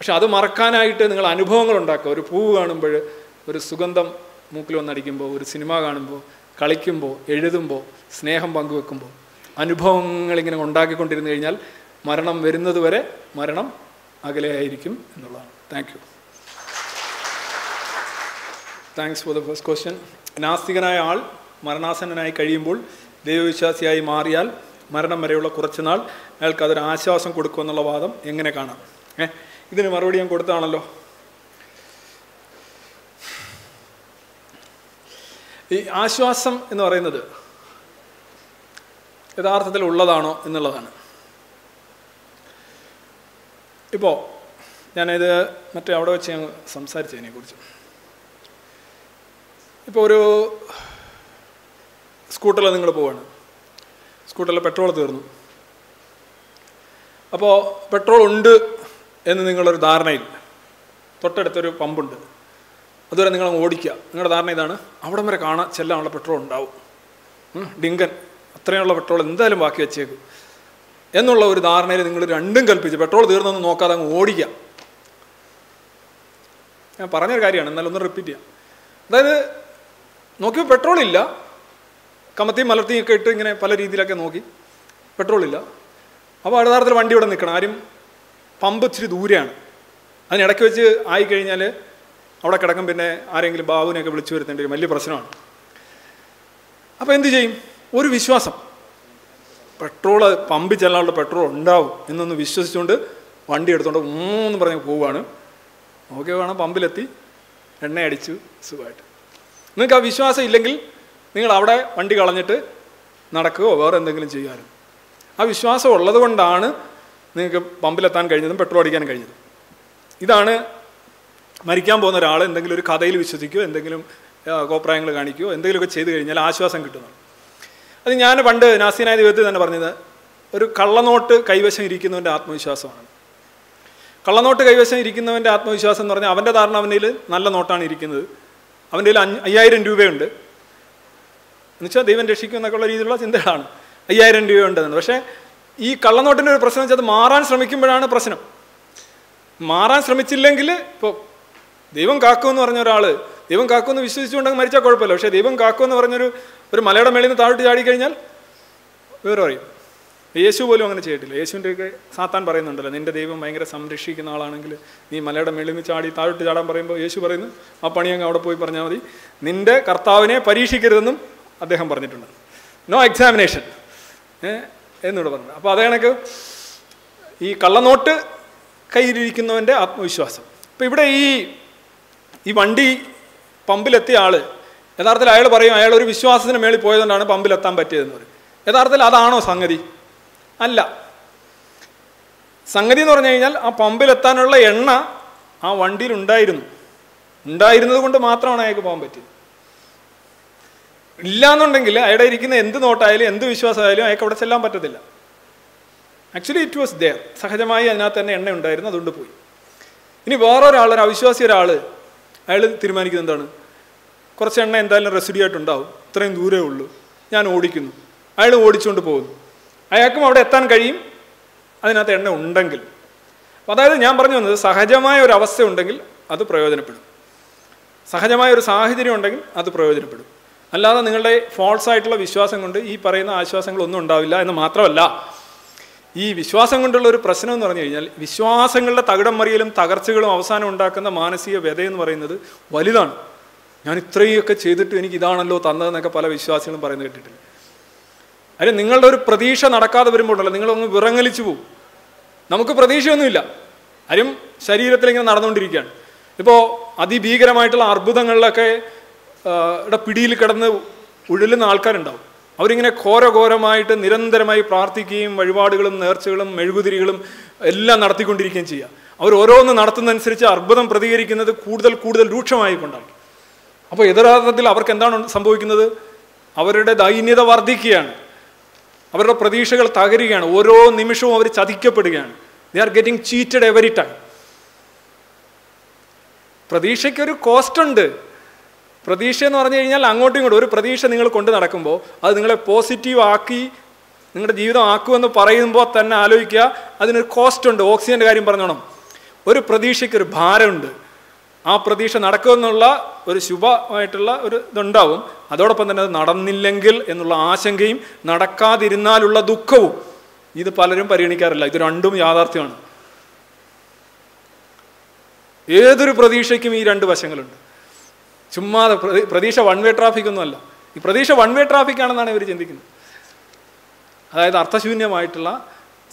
പക്ഷെ അത് മറക്കാനായിട്ട് നിങ്ങൾ അനുഭവങ്ങൾ ഉണ്ടാക്കുക. ഒരു പൂവ് കാണുമ്പോൾ, ഒരു സുഗന്ധം മൂക്കിൽ വന്നടിക്കുമ്പോൾ, ഒരു സിനിമ കാണുമ്പോൾ, കളിക്കുമ്പോൾ, എഴുതുമ്പോൾ, സ്നേഹം പങ്കുവെക്കുമ്പോൾ അനുഭവങ്ങളിങ്ങനെ ഉണ്ടാക്കിക്കൊണ്ടിരുന്നു കഴിഞ്ഞാൽ മരണം വരുന്നത് വരെ മരണം അകലെയായിരിക്കും എന്നുള്ളതാണ്. Thank you. Thanks for the first question. നാസ്തികനായ ആൾ മരണാസന്നനായി കഴിയുമ്പോൾ ദൈവവിശ്വാസിയായി മാറിയാൽ മരണം വരെയുള്ള കുറച്ച് നാൾ അയാൾക്ക് അതൊരു ആശ്വാസം കൊടുക്കുമെന്നുള്ള വാദം എങ്ങനെ കാണാം? ഇതിന് മറുപടി ഞാൻ കൊടുത്താണല്ലോ. ഈ ആശ്വാസം എന്ന് പറയുന്നത് യഥാർത്ഥത്തിൽ ഉള്ളതാണോ എന്നുള്ളതാണ്. ഇപ്പോൾ ഞാനിത് മറ്റേ അവിടെ വെച്ച് ഞാൻ സംസാരിച്ചതിനെക്കുറിച്ച്. ഇപ്പോൾ ഒരു സ്കൂട്ടറിൽ നിങ്ങൾ പോവുകയാണ്, സ്കൂട്ടറിൽ പെട്രോൾ തീർന്നു. അപ്പോൾ പെട്രോൾ ഉണ്ട് എന്ന് നിങ്ങളൊരു ധാരണയിൽ തൊട്ടടുത്തൊരു പമ്പുണ്ട്, അതുവരെ നിങ്ങൾ ഓടിക്കുക. നിങ്ങളുടെ ധാരണ ഇതാണ്, അവിടം വരെ കാണാൻ ചെല്ലാനുള്ള പെട്രോൾ ഉണ്ടാവും, ഡിങ്കൻ അത്രയുള്ള പെട്രോൾ എന്തായാലും ബാക്കി വെച്ചേക്കും എന്നുള്ള ഒരു ധാരണയിൽ നിങ്ങൾ രണ്ടും കൽപ്പിച്ച് പെട്രോൾ തീർന്നൊന്നും നോക്കാതെ അങ്ങ് ഓടിക്കുക. ഞാൻ പറഞ്ഞൊരു കാര്യമാണ്, എന്നാലും ഒന്ന് റിപ്പീറ്റ് ചെയ്യാം. അതായത് നോക്കിയപ്പോൾ പെട്രോൾ ഇല്ല, കമത്തിയും മലർത്തിയും ഒക്കെ ഇട്ട് ഇങ്ങനെ പല രീതിയിലൊക്കെ നോക്കി പെട്രോൾ ഇല്ല. അപ്പോൾ അടുത്താരത്തിൽ വണ്ടി ഇവിടെ നിൽക്കണം, ആരും പമ്പ് ഇച്ചിരി ദൂരെയാണ്, അതിനിടയ്ക്ക് വെച്ച് ആയിക്കഴിഞ്ഞാൽ അവിടെ കിടക്കും, പിന്നെ ആരെങ്കിലും ബാബുവിനെയൊക്കെ വിളിച്ചു വരുത്തേണ്ടി വരും, വലിയ പ്രശ്നമാണ്. അപ്പോൾ എന്തു ചെയ്യും? ഒരു വിശ്വാസം, പെട്രോൾ പമ്പിൽ ചെല്ലാനുള്ള പെട്രോൾ ഉണ്ടാവും എന്നൊന്ന് വിശ്വസിച്ചുകൊണ്ട് വണ്ടി എടുത്തുകൊണ്ട് മൂന്ന് പറഞ്ഞ് പോവുകയാണ്. ഓക്കെ, വേണം പമ്പിലെത്തി, എണ്ണയടിച്ചു, സുഖമായിട്ട്. നിങ്ങൾക്ക് ആ വിശ്വാസം ഇല്ലെങ്കിൽ നിങ്ങൾ അവിടെ വണ്ടി കളഞ്ഞിട്ട് നടക്കുകയോ വേറെ എന്തെങ്കിലും ചെയ്യാനും. ആ വിശ്വാസം ഉള്ളത് കൊണ്ടാണ് നിങ്ങൾക്ക് പമ്പിലെത്താൻ കഴിഞ്ഞതും പെട്രോൾ അടിക്കാൻ കഴിഞ്ഞതും. ഇതാണ് മരിക്കാൻ പോകുന്ന ഒരാൾ എന്തെങ്കിലും ഒരു കഥയിൽ വിശ്വസിക്കുകയോ എന്തെങ്കിലും കോപ്രായങ്ങൾ കാണിക്കുകയോ എന്തെങ്കിലുമൊക്കെ ചെയ്തു കഴിഞ്ഞാൽ ആശ്വാസം കിട്ടുന്നത്. അത് ഞാൻ പണ്ട് നാസ്തികനായ ദൈവത്തിൽ തന്നെ പറഞ്ഞത്, ഒരു കള്ളനോട്ട് കൈവശം ഇരിക്കുന്നവൻ്റെ ആത്മവിശ്വാസമാണ്. കള്ളനോട്ട് കൈവശം ഇരിക്കുന്നവൻ്റെ ആത്മവിശ്വാസം എന്ന് പറഞ്ഞാൽ അവൻ്റെ ധാരണ അവൻ്റെ നല്ല നോട്ടാണ് ഇരിക്കുന്നത്, അവൻ്റെ കയ്യിൽ 5000 രൂപയുണ്ട്, എന്നുവെച്ചാൽ ദൈവം രക്ഷിക്കും എന്നൊക്കെയുള്ള രീതിയിലുള്ള ചിന്തകളാണ്. 5000 രൂപയുണ്ട് എന്നാണ്. പക്ഷേ ഈ കള്ളനോട്ടിൻ്റെ ഒരു പ്രശ്നം വെച്ചാൽ അത് മാറാൻ ശ്രമിക്കുമ്പോഴാണ് പ്രശ്നം. മാറാൻ ശ്രമിച്ചില്ലെങ്കിൽ, ഇപ്പോൾ ദൈവം കാക്കുമെന്ന് പറഞ്ഞ ഒരാൾ ദൈവം കാക്കുമെന്ന് വിശ്വസിച്ചുകൊണ്ടെങ്കിൽ മരിച്ചാൽ കുഴപ്പമില്ല. പക്ഷേ ദൈവം കാക്കുമെന്ന് പറഞ്ഞൊരു മലയുടെ മേളിൽ നിന്ന് താഴോട്ട് ചാടിക്കഴിഞ്ഞാൽ വേറെ അറിയും. യേശു പോലും അങ്ങനെ ചെയ്തിട്ടില്ല. യേശുവിൻ്റെയൊക്കെ സാത്താൻ പറയുന്നുണ്ടല്ലോ, നിൻ്റെ ദൈവം ഭയങ്കര സംരക്ഷിക്കുന്ന ആളാണെങ്കിൽ നീ മലയുടെ മേളിൽ നിന്ന് ചാടി താഴോട്ട് ചാടാൻ പറയുമ്പോൾ യേശു പറയുന്നു, ആ പണിയങ്ങ് അവിടെ പോയി പറഞ്ഞാൽ മതി, നിൻ്റെ കർത്താവിനെ പരീക്ഷിക്കരുതെന്നും അദ്ദേഹം പറഞ്ഞിട്ടുണ്ട്. നോ എക്സാമിനേഷൻ എന്നോട് പറഞ്ഞു. അപ്പോൾ അത് കണക്ക് ഈ കള്ളനോട്ട് കയ്യിലിരിക്കുന്നവൻ്റെ ആത്മവിശ്വാസം. അപ്പോൾ ഇവിടെ ഈ വണ്ടി പമ്പിലെത്തിയ ആൾ യഥാർത്ഥത്തിൽ അയാൾ പറയും അയാളൊരു വിശ്വാസത്തിന് മേളിൽ പോയതുകൊണ്ടാണ് പമ്പിലെത്താൻ പറ്റിയതെന്ന് പറയും. യഥാർത്ഥത്തിൽ അതാണോ സംഗതി? അല്ല. സംഗതി എന്ന് പറഞ്ഞു കഴിഞ്ഞാൽ ആ പമ്പിലെത്താനുള്ള എണ്ണ ആ വണ്ടിയിൽ ഉണ്ടായിരുന്നത് കൊണ്ട് മാത്രമാണ് അയാൾക്ക് പോകാൻ പറ്റിയത്. ഇല്ലാന്നുണ്ടെങ്കിൽ അയാളുടെ ഇരിക്കുന്ന എന്ത് നോട്ടായാലും എന്ത് വിശ്വാസമായാലും അയാൾക്ക് അവിടെ ചെല്ലാൻ പറ്റത്തില്ല. ആക്ച്വലി ഇറ്റ് വാസ് ദെയർ, സഹജമായി അതിനകത്ത് തന്നെ എണ്ണ ഉണ്ടായിരുന്നു, അതുകൊണ്ട് പോയി. ഇനി വേറൊരാൾ, ഒരു അവിശ്വാസി ഒരാൾ, അയാൾ തീരുമാനിക്കുന്നത് എന്താണ്? കുറച്ച് എണ്ണ എന്തായാലും റെസിഡ്യൂ ആയിട്ടുണ്ടാവും, ഇത്രയും ദൂരമേ ഉള്ളൂ, ഞാൻ ഓടിക്കുന്നു. അയാൾ ഓടിച്ചുകൊണ്ട് പോകുന്നു, അയാൾക്കും അവിടെ എത്താൻ കഴിയും അതിനകത്ത് എണ്ണ ഉണ്ടെങ്കിൽ. അതായത് ഞാൻ പറഞ്ഞു വന്നത്, സഹജമായ ഒരു അവസ്ഥ ഉണ്ടെങ്കിൽ അത് പ്രയോജനപ്പെടും, സഹജമായ ഒരു സാഹചര്യം ഉണ്ടെങ്കിൽ അത് പ്രയോജനപ്പെടും. അല്ലാതെ നിങ്ങളുടെ ഫോൾസ് ആയിട്ടുള്ള വിശ്വാസം കൊണ്ട് ഈ പറയുന്ന ആശ്വാസങ്ങളൊന്നും ഉണ്ടാവില്ല എന്ന് മാത്രമല്ല, ഈ വിശ്വാസം കൊണ്ടുള്ള ഒരു പ്രശ്നം എന്ന് പറഞ്ഞു കഴിഞ്ഞാൽ വിശ്വാസങ്ങളുടെ തകിടം മറിയലും തകർച്ചകളും അവസാനം ഉണ്ടാക്കുന്ന മാനസിക വ്യഥയെന്ന് പറയുന്നത് വലുതാണ്. ഞാനിത്രയൊക്കെ ചെയ്തിട്ട് എനിക്കിതാണല്ലോ തന്നതെന്നൊക്കെ പല വിശ്വാസികളും പറയുന്നത് കേട്ടിട്ടില്ല. അതിന് നിങ്ങളുടെ ഒരു പ്രതീക്ഷ നടക്കാതെ വരുമ്പോഴല്ലോ നിങ്ങളൊന്ന് വിറങ്ങലിച്ചു പോകും. നമുക്ക് പ്രതീക്ഷയൊന്നുമില്ല, കാര്യം ശരീരത്തിലിങ്ങനെ നടന്നുകൊണ്ടിരിക്കുകയാണ്. ഇപ്പോൾ അതിഭീകരമായിട്ടുള്ള അർബുദങ്ങളിലൊക്കെ പിടിയിൽ കിടന്ന് ഉഴലുന്ന ആൾക്കാരുണ്ടാവും. അവരിങ്ങനെ ഘോരഘോരമായിട്ട് നിരന്തരമായി പ്രാർത്ഥിക്കുകയും വഴിപാടുകളും നേർച്ചകളും മെഴുകുതിരികളും എല്ലാം നടത്തിക്കൊണ്ടിരിക്കുകയും ചെയ്യുക. അവർ ഓരോന്ന് നടത്തുന്നതനുസരിച്ച് അർബുദം പ്രതികരിക്കുന്നത് കൂടുതൽ കൂടുതൽ രൂക്ഷമായിക്കൊണ്ടാണ്. അപ്പോൾ യഥാർത്ഥത്തിൽ അവർക്ക് എന്താണ് സംഭവിക്കുന്നത്? അവരുടെ ദൈന്യത വർദ്ധിക്കുകയാണ്, അവരുടെ പ്രതീക്ഷകൾ തകരുകയാണ്, ഓരോ നിമിഷവും അവർ ചതിക്കപ്പെടുകയാണ്. They are getting cheated every time. പ്രതീക്ഷയ്ക്കൊരു കോസ്റ്റുണ്ട്. പ്രതീക്ഷ എന്ന് പറഞ്ഞു കഴിഞ്ഞാൽ അങ്ങോട്ടും ഇങ്ങോട്ടും ഒരു പ്രതീക്ഷ നിങ്ങൾ കൊണ്ട് നടക്കുമ്പോൾ അത് നിങ്ങളെ പോസിറ്റീവ് ആക്കി നിങ്ങളുടെ ജീവിതം ആക്കുമെന്ന് പറയുമ്പോൾ തന്നെ ആലോചിക്കുക, അതിനൊരു കോസ്റ്റുണ്ട്. ഓക്സിജൻ്റെ കാര്യം പറഞ്ഞോണം. ഒരു പ്രതീക്ഷയ്ക്കൊരു ഭാരമുണ്ട്. ആ പ്രതീക്ഷ നടക്കുമെന്നുള്ള ഒരു ശുഭമായിട്ടുള്ള ഒരു ഇതുണ്ടാവും. അതോടൊപ്പം തന്നെ അത് നടന്നില്ലെങ്കിൽ എന്നുള്ള ആശങ്കയും നടക്കാതിരുന്നാലുള്ള ദുഃഖവും ഇത് പലരും പരിഗണിക്കാറില്ല. ഇത് രണ്ടും യാഥാർത്ഥ്യമാണ്. ഏതൊരു പ്രതീക്ഷയ്ക്കും ഈ രണ്ട് വശങ്ങളുണ്ട്. ചുമ്മാതെ പ്രതീക്ഷ വൺ വേ ട്രാഫിക് ഒന്നുമല്ല. ഈ പ്രതീക്ഷ വൺ വേ ട്രാഫിക് ആണെന്നാണ് ഇവർ ചിന്തിക്കുന്നത്. അതായത് അർത്ഥശൂന്യമായിട്ടുള്ള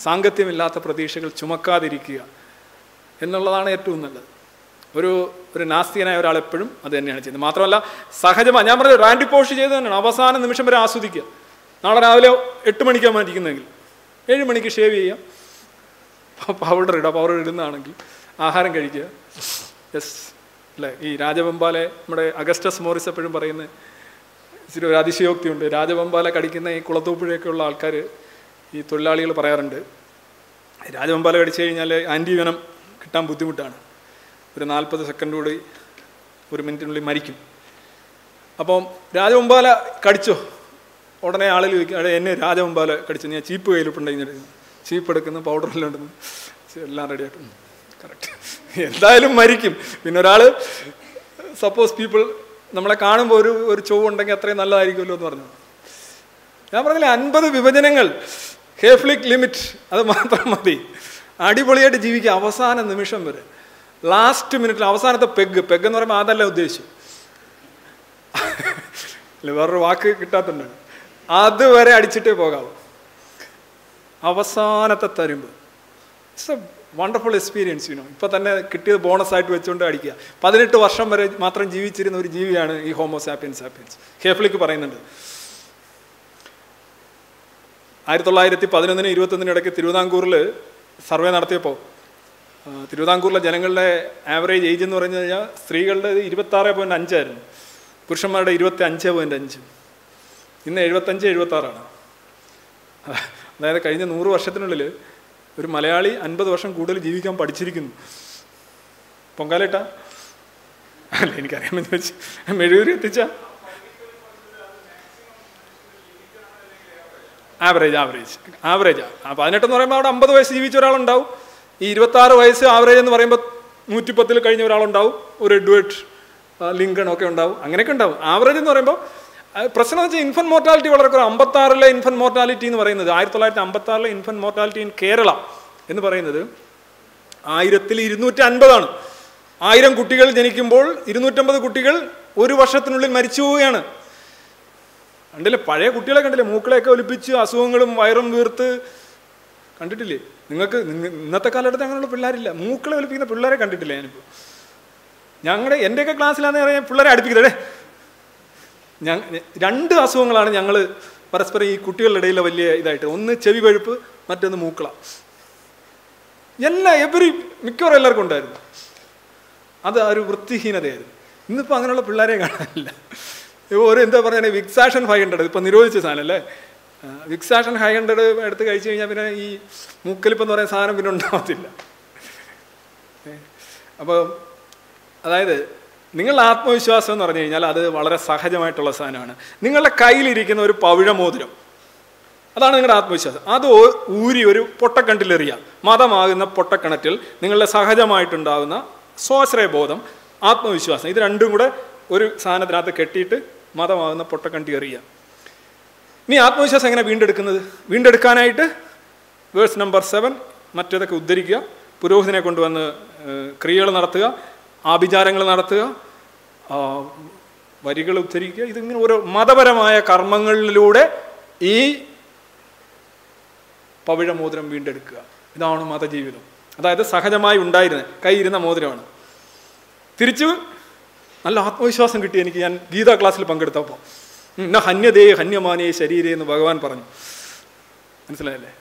സാങ്കത്യമില്ലാത്ത പ്രതീക്ഷകൾ ചുമക്കാതിരിക്കുക എന്നുള്ളതാണ് ഏറ്റവും നല്ലത്. ഒരു നാസ്തികനായ ഒരാൾ എപ്പോഴും അത് തന്നെയാണ് ചെയ്യുന്നത്. മാത്രമല്ല സഹജമായി ഞാൻ പറഞ്ഞത് റാൻഡി പോഷ് ചെയ്ത് തന്നെയാണ്. അവസാന നിമിഷം വരെ ആസ്വദിക്കുക. നാളെ രാവിലെ 8 മണിക്കാണ് മാറ്റിക്കുന്നതെങ്കിൽ 7 മണിക്ക് ഷേവ് ചെയ്യുക, പൗഡർ ഇടുക, പൗഡർ ഇടുന്നതാണെങ്കിൽ ആഹാരം കഴിക്കുക. യെസ് അല്ലേ? ഈ രാജവെമ്പാല നമ്മുടെ അഗസ്റ്റസ് മോറിസ് എപ്പോഴും പറയുന്ന ഇച്ചിരി ഒരു അതിശയോക്തിയുണ്ട്. രാജവെമ്പാല കടിക്കുന്ന ഈ കുളത്തൂപ്പുഴയൊക്കെയുള്ള ആൾക്കാർ ഈ തൊഴിലാളികൾ പറയാറുണ്ട്, രാജവെമ്പാല കടിച്ചു കഴിഞ്ഞാൽ ആൻറ്റിവെനം കിട്ടാൻ ബുദ്ധിമുട്ടാണ്, ഒരു 40 സെക്കൻഡോട് 1 മിനിറ്റിനുള്ളിൽ മരിക്കും. അപ്പം രാജവെമ്പാല കടിച്ചോ? ഉടനെ ആളിൽ ചോദിക്കും, എന്നെ രാജവെമ്പാല കടിച്ചു, ഞാൻ ചീപ്പ് കയ്യിലിട്ടുണ്ടെങ്കിൽ ചീപ്പ് എടുക്കുന്നു, പൗഡറെല്ലാം ഉണ്ടെന്ന്, എല്ലാം റെഡിയായിട്ടുണ്ട്, കറക്റ്റ്, എന്തായാലും മരിക്കും. പിന്നെ ഒരാൾ സപ്പോസ് പീപ്പിൾ നമ്മളെ കാണുമ്പോൾ ഒരു ചൊവ്വുണ്ടെങ്കിൽ അത്രയും നല്ലതായിരിക്കുമല്ലോ എന്ന് പറഞ്ഞു. ഞാൻ പറഞ്ഞില്ലേ 50 വിഭജനങ്ങൾ, ഹേഫ്ലിക് ലിമിറ്റ്, അത് മാത്രം മതി. അടിപൊളിയായിട്ട് ജീവിക്കുക അവസാന നിമിഷം വരെ, ലാസ്റ്റ് മിനിറ്റിൽ. അവസാനത്തെ പെഗ് എന്ന് പറയുമ്പോൾ അതല്ല ഉദ്ദേശിച്ചു, അല്ല വേറൊരു വാക്ക് കിട്ടാത്തതാണ്, അതുവരെ അടിച്ചിട്ടേ പോകാവൂ അവസാനത്തെ തരുമ്പ്. It's a wonderful experience. ഇപ്പോൾ തന്നെ കിട്ടിയത് ബോണസായിട്ട് വെച്ചുകൊണ്ട് അടിക്കുക. 18 വർഷം വരെ മാത്രം ജീവിച്ചിരുന്ന ഒരു ജീവിയാണ് ഈ ഹോമോസാപ്പിയൻസ് സാപ്പിയൻസ്. ഹേഫ്ലിക്ക് പറയുന്നുണ്ട് 1911-21 ഇടയ്ക്ക് തിരുവിതാംകൂറിൽ സർവേ നടത്തിയപ്പോൾ തിരുവിതാംകൂറിലെ ജനങ്ങളുടെ ആവറേജ് ഏജ് എന്ന് പറഞ്ഞു കഴിഞ്ഞാൽ സ്ത്രീകളുടെ 26.5 ആയിരുന്നു, പുരുഷന്മാരുടെ 25.5. ഇന്ന് 75-76 ആണ്. അതായത് കഴിഞ്ഞ 100 വർഷത്തിനുള്ളിൽ ഒരു മലയാളി 50 വർഷം കൂടുതൽ ജീവിക്കാൻ പഠിച്ചിരിക്കുന്നു. പൊങ്കാലിട്ടാ അല്ല എനിക്കറിയാമെന്ന് വെച്ച് മെഴുകുതിരി എത്തിച്ച ആവറേജ് ആവറേജ് ആവറേജ് ആ 18 എന്ന് പറയുമ്പോൾ അവിടെ 50 വയസ്സ് ജീവിച്ച ഒരാളുണ്ടാവും. ഈ 26 വയസ്സ് ആവറേജ് എന്ന് പറയുമ്പോൾ 110 കഴിഞ്ഞ ഒരാളുണ്ടാവും, ഒരു എഡ്വേർഡ് ലിങ്കൺ ഒക്കെ ഉണ്ടാവും, അങ്ങനെയൊക്കെ ഉണ്ടാവും. ആവറേജ് എന്ന് പറയുമ്പോൾ പ്രശ്നം വെച്ചാൽ ഇൻഫൻറ്റ് മോർട്ടാലിറ്റി വളരെ കുറവ്. 56-ലെ ഇൻഫൻറ്റ് മോർട്ടാലിറ്റി എന്ന് പറയുന്നത് 1956-ലെ ഇൻഫൻറ്റ് മോർട്ടാലിറ്റി ഇൻ കേരള എന്ന് പറയുന്നത് 1000-ൽ 250 ആണ്. 1000 കുട്ടികൾ ജനിക്കുമ്പോൾ 250 കുട്ടികൾ 1 വർഷത്തിനുള്ളിൽ മരിച്ചു പോവുകയാണ്. കണ്ടില്ലേ? പഴയ കുട്ടികളെ കണ്ടില്ലേ? മൂക്കളെയൊക്കെ ഒലിപ്പിച്ച് അസുഖങ്ങളും വയറും വീർത്ത് കണ്ടിട്ടില്ലേ? നിങ്ങൾക്ക് ഇന്നത്തെ കാലഘട്ടത്തിൽ അങ്ങനെയുള്ള പിള്ളേരില്ല. മൂക്കളെ ഒലിപ്പിക്കുന്ന പിള്ളേരെ കണ്ടിട്ടില്ല ഞാനിപ്പോൾ. ഞങ്ങളുടെ എൻ്റെയൊക്കെ ക്ലാസ്സിലാണെന്ന് പറയാൻ പിള്ളേരെ അടുപ്പിക്കുന്നത്. രണ്ട് അസുഖങ്ങളാണ് ഞങ്ങൾ പരസ്പരം ഈ കുട്ടികളുടെ ഇടയിലെ വലിയ ഇതായിട്ട്, ഒന്ന് ചെവി പഴുപ്പ്, മറ്റൊന്ന് മൂക്കള. മിക്കവാറും എല്ലാവർക്കും ഉണ്ടായിരുന്നു. അത് ഒരു വൃത്തിഹീനതയായിരുന്നു. ഇന്നിപ്പോൾ അങ്ങനെയുള്ള പിള്ളേരെ കാണാനില്ല. ഒരു എന്താ പറയുക, വിക്സാഷൻ 500 ഇപ്പം നിരോധിച്ച സാധനം അല്ലേ? വിക്സാഷൻ 500 എടുത്ത് കഴിച്ചു കഴിഞ്ഞാൽ പിന്നെ ഈ മൂക്കലിപ്പെന്ന് പറയുന്ന സാധനം പിന്നെ ഉണ്ടാവത്തില്ല. അപ്പോൾ അതായത് നിങ്ങളുടെ ആത്മവിശ്വാസം എന്ന് പറഞ്ഞു കഴിഞ്ഞാൽ അത് വളരെ സഹജമായിട്ടുള്ള സാധനമാണ്. നിങ്ങളുടെ കയ്യിലിരിക്കുന്ന ഒരു പവിഴമോതിരം, അതാണ് നിങ്ങളുടെ ആത്മവിശ്വാസം. അത് ഊരി ഒരു പൊട്ടക്കണ്ടിലെറിയാം, മതമാകുന്ന പൊട്ടക്കിണറ്റിൽ നിങ്ങളുടെ സഹജമായിട്ടുണ്ടാകുന്ന സ്വാശ്രയബോധം, ആത്മവിശ്വാസം, ഇത് രണ്ടും കൂടെ ഒരു സാധനത്തിനകത്ത് കെട്ടിയിട്ട് മതമാകുന്ന പൊട്ടക്കണ്ടി എറിയാം. ഇനി ആത്മവിശ്വാസം എങ്ങനെ വീണ്ടെടുക്കുന്നത്? വീണ്ടെടുക്കാനായിട്ട് വേഴ്സ് നമ്പർ 7 മറ്റേതൊക്കെ ഉദ്ധരിക്കുക, പുരോഹിതനെ കൊണ്ടുവന്ന് ക്രിയകൾ നടത്തുക, ആഭിചാരങ്ങൾ നടത്തുക, വരികൾ ഉദ്ധരിക്കുക. ഇതിങ്ങനെ ഓരോ മതപരമായ കർമ്മങ്ങളിലൂടെ ഈ പവിഴമോതിരം വീണ്ടെടുക്കുക. ഇതാണ് മതജീവിതം. അതായത് സഹജമായി ഉണ്ടായിരുന്ന കൈയിരുന്ന മോതിരമാണ്. തിരിച്ചു നല്ല ആത്മവിശ്വാസം കിട്ടി എനിക്ക് ഞാൻ ഗീതാ ക്ലാസ്സിൽ പങ്കെടുത്തപ്പോൾ. ഇന്ന ഹന്യതേ ഹന്യമാനേ ശരീരേ എന്ന് ഭഗവാൻ പറഞ്ഞു. മനസ്സിലായല്ലേ?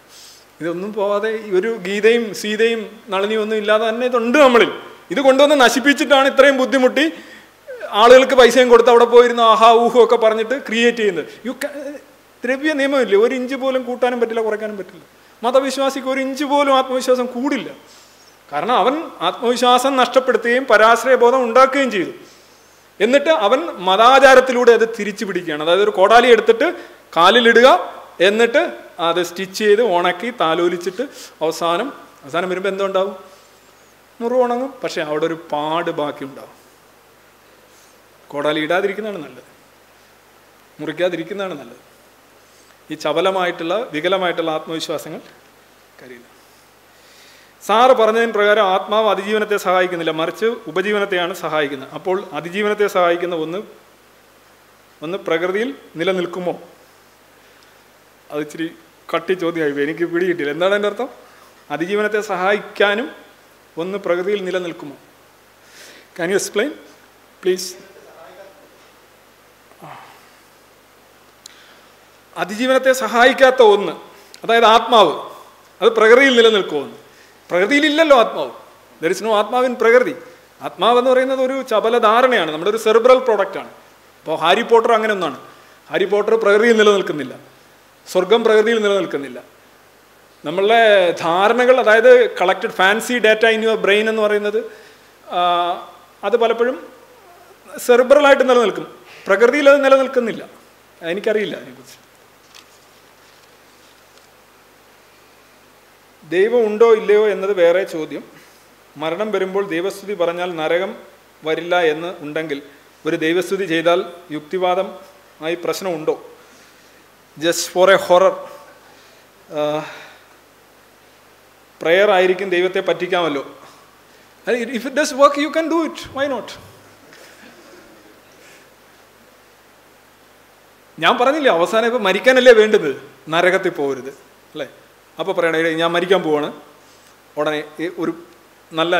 ഇതൊന്നും പോവാതെ ഒരു ഗീതയും സീതയും നളിനിയും ഒന്നും ഇല്ലാതെ തന്നെ ഇതുണ്ട് നമ്മളിൽ. ഇത് കൊണ്ടുവന്ന് നശിപ്പിച്ചിട്ടാണ് ഇത്രയും ബുദ്ധിമുട്ടി ആളുകൾക്ക് പൈസയും കൊടുത്ത് അവിടെ പോയിരുന്ന ആഹാ ഊഹും ഒക്കെ പറഞ്ഞിട്ട് ക്രിയേറ്റ് ചെയ്യുന്നത്. ദ്രവ്യ നിയമമില്ലേ? ഒരു ഇഞ്ച് പോലും കൂട്ടാനും പറ്റില്ല, കുറയ്ക്കാനും പറ്റില്ല. മതവിശ്വാസിക്ക് ഒരു ഇഞ്ച് പോലും ആത്മവിശ്വാസം കൂടില്ല. കാരണം അവൻ ആത്മവിശ്വാസം നഷ്ടപ്പെടുത്തുകയും പരാശ്രയബോധം ഉണ്ടാക്കുകയും ചെയ്തു. എന്നിട്ട് അവൻ മതാചാരത്തിലൂടെ അത് തിരിച്ചു പിടിക്കുകയാണ്. അതായത് ഒരു കോടാലി എടുത്തിട്ട് കാലിലിടുക, എന്നിട്ട് അത് സ്റ്റിച്ച് ചെയ്ത് ഉണക്കി താലോലിച്ചിട്ട് അവസാനം അവസാനം വരുമ്പോൾ എന്തുണ്ടാവും? മുറിവുണങ്ങും. പക്ഷെ അവിടെ ഒരു പാട് ബാക്കി ഉണ്ടാവും. കോടാലി ഇടാതിരിക്കുന്നതാണ് നല്ലത്, മുറിക്കാതിരിക്കുന്നതാണ് നല്ലത്. ഈ ചപലമായിട്ടുള്ള വികലമായിട്ടുള്ള ആത്മവിശ്വാസങ്ങൾ കരിയില്ല. സാറ് പറഞ്ഞതിന് പ്രകാരം ആത്മാവ് അതിജീവനത്തെ സഹായിക്കുന്നില്ല, മറിച്ച് ഉപജീവനത്തെയാണ് സഹായിക്കുന്നത്. അപ്പോൾ അതിജീവനത്തെ സഹായിക്കുന്ന ഒന്ന് പ്രകൃതിയിൽ നിലനിൽക്കുമോ? അത് ഇച്ചിരി കട്ടി ചോദ്യമായി പോയി, എനിക്ക് പിടികിട്ടില്ല. എന്താണ് എൻ്റെ അർത്ഥം? അതിജീവനത്തെ സഹായിക്കാനും ഒന്ന് പ്രകൃതിയിൽ നിലനിൽക്കുമോ? Can you explain please? അതിജീവനത്തെ സഹായിക്കാത്ത ഒന്ന്, അതായത് ആത്മാവ്, അത് പ്രകൃതിയിൽ നിലനിൽക്കുമെന്ന്. പ്രകൃതിയിലില്ലല്ലോ ആത്മാവ്. ദർ ഇസ് നോ ആത്മാവിൻ പ്രകൃതി. ആത്മാവെന്ന് പറയുന്നത് ഒരു ചപലധാരണയാണ്, നമ്മുടെ ഒരു സെറിബ്രൽ പ്രോഡക്റ്റാണ്. അപ്പോൾ ഹാരി പോട്ടർ അങ്ങനെ ഒന്നാണ്. ഹാരി പോട്ടർ പ്രകൃതിയിൽ നിലനിൽക്കുന്നില്ല, സ്വർഗം പ്രകൃതിയിൽ നിലനിൽക്കുന്നില്ല. നമ്മളുടെ ധാരണകൾ, അതായത് collected fancy data in your brain എന്ന് പറയുന്നത്, അത് പലപ്പോഴും സെറിബ്രലായിട്ട് നിലനിൽക്കും. പ്രകൃതിയിൽ അത് നിലനിൽക്കുന്നില്ല. എനിക്കറിയില്ല അതിനെക്കുറിച്ച്. ദൈവം ഉണ്ടോ ഇല്ലയോ എന്നത് വേറെ ചോദ്യം. മരണം വരുമ്പോൾ ദൈവസ്തുതി പറഞ്ഞാൽ നരകം വരില്ല എന്ന് ഉണ്ടെങ്കിൽ ഒരു ദൈവസ്തുതി ചെയ്താൽ യുക്തിവാദം ആയി പ്രശ്നമുണ്ടോ? Just for a horror prayer ആയിരിക്കും ദൈവത്തെ പറ്റിക്കാമല്ലോ. If it does work you can do it, why not? ഞാൻ പറഞ്ഞില്ലേ അവസാനം ഇപ്പോൾ മരിക്കാനല്ലേ വേണ്ടത്, നരകത്തിൽ പോകരുത് അല്ലേ? അപ്പോൾ പറയണേ ഞാൻ മരിക്കാൻ പോവാണ്, ഉടനെ ഒരു നല്ല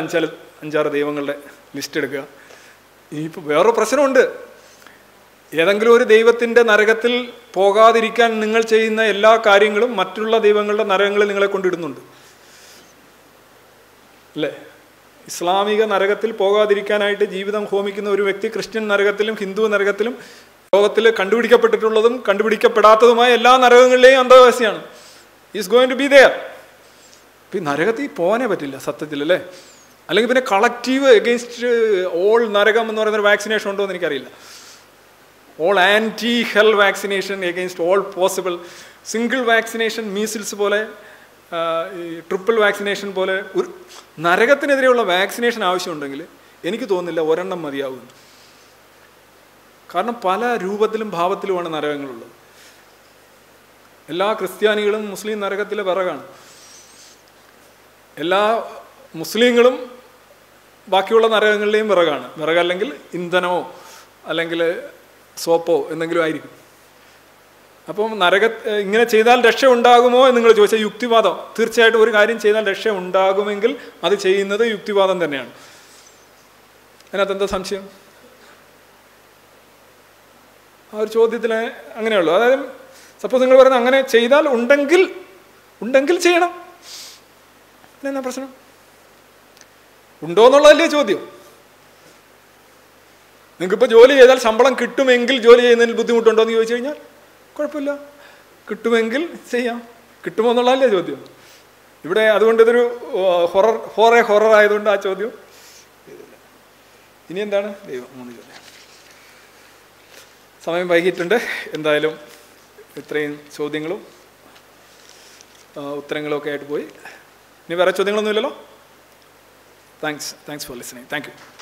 അഞ്ചാറ് ദൈവങ്ങളുടെ ലിസ്റ്റ് എടുക്കുക. ഇനിയിപ്പോൾ വേറൊരു പ്രശ്നമുണ്ട്, ഏതെങ്കിലും ഒരു ദൈവത്തിൻ്റെ നരകത്തിൽ പോകാതിരിക്കാൻ നിങ്ങൾ ചെയ്യുന്ന എല്ലാ കാര്യങ്ങളും മറ്റുള്ള ദൈവങ്ങളുടെ നരകങ്ങളിൽ നിങ്ങളെ കൊണ്ടിടുന്നുണ്ട് അല്ലേ? ഇസ്ലാമിക നരകത്തിൽ പോകാതിരിക്കാനായിട്ട് ജീവിതം ഹോമിക്കുന്ന ഒരു വ്യക്തി ക്രിസ്ത്യൻ നരകത്തിലും ഹിന്ദു നരകത്തിലും ലോകത്തിൽ കണ്ടുപിടിക്കപ്പെട്ടിട്ടുള്ളതും കണ്ടുപിടിക്കപ്പെടാത്തതുമായ എല്ലാ നരകങ്ങളിലെയും അന്തേവാസിയാണ്. Is going to be there. ഇപ്പം ഈ നരകത്തിൽ പോകാനേ പറ്റില്ല സത്യത്തിൽ അല്ലേ? അല്ലെങ്കിൽ പിന്നെ കളക്റ്റീവ് എഗെയിൻസ്റ്റ് ഓൾ നരകം എന്ന് പറയുന്നൊരു വാക്സിനേഷൻ ഉണ്ടോ എന്ന് എനിക്കറിയില്ല. All anti hell vaccination against all possible. Single vaccination measles പോലെ, ട്രിപ്പിൾ വാക്സിനേഷൻ പോലെ ഒരു നരകത്തിനെതിരെയുള്ള വാക്സിനേഷൻ ആവശ്യമുണ്ടെങ്കിൽ എനിക്ക് തോന്നുന്നില്ല ഒരെണ്ണം മതിയാവുന്നു. കാരണം പല രൂപത്തിലും ഭാവത്തിലുമാണ് നരകങ്ങളുള്ളത്. എല്ലാ ക്രിസ്ത്യാനികളും മുസ്ലിം നരകത്തിലെ വിറകാണ്. എല്ലാ മുസ്ലിങ്ങളും ബാക്കിയുള്ള നരകങ്ങളിലെയും വിറകാണ്. വിറകല്ലെങ്കിൽ ഇന്ധനമോ അല്ലെങ്കിൽ സോപ്പോ എന്തെങ്കിലും ആയിരിക്കും. അപ്പം ഇങ്ങനെ ചെയ്താൽ രക്ഷ ഉണ്ടാകുമോ എന്ന് നിങ്ങൾ ചോദിച്ചാൽ യുക്തിവാദം. തീർച്ചയായിട്ടും ഒരു കാര്യം ചെയ്താൽ രക്ഷ ഉണ്ടാകുമെങ്കിൽ അത് ചെയ്യുന്നത് യുക്തിവാദം തന്നെയാണ്. അതിനകത്ത് എന്താ സംശയം? ആ ഒരു ചോദ്യത്തിന് അങ്ങനെയുള്ളൂ. അതായത് സപ്പോസ് നിങ്ങൾ പറയുന്നത് അങ്ങനെ ചെയ്താൽ ഉണ്ടെങ്കിൽ ചെയ്യണം, എന്നാ പ്രശ്നം? ഉണ്ടോ എന്നുള്ളതല്ലേ ചോദ്യം. നിങ്ങൾക്കിപ്പോൾ ജോലി ചെയ്താൽ ശമ്പളം കിട്ടുമെങ്കിൽ ജോലി ചെയ്യുന്നതിൽ ബുദ്ധിമുട്ടുണ്ടോ എന്ന് ചോദിച്ചു കഴിഞ്ഞാൽ കുഴപ്പമില്ല, കിട്ടുമെങ്കിൽ ചെയ്യാം. കിട്ടുമോ എന്നുള്ളതല്ലേ ചോദ്യം ഇവിടെ. അതുകൊണ്ട് ഇതൊരു ഹൊറർ ആയതുകൊണ്ട് ആ ചോദ്യം ചെയ്തില്ല. ഇനി എന്താണ്? ദൈവം മൂന്ന് ചോദ്യം. സമയം വൈകിയിട്ടുണ്ട്. എന്തായാലും ഇത്രയും ചോദ്യങ്ങളും ഉത്തരങ്ങളും ഒക്കെ ആയിട്ട് പോയി. ഇനി വേറെ ചോദ്യങ്ങളൊന്നുമില്ലല്ലോ. Thanks for listening. Thank U.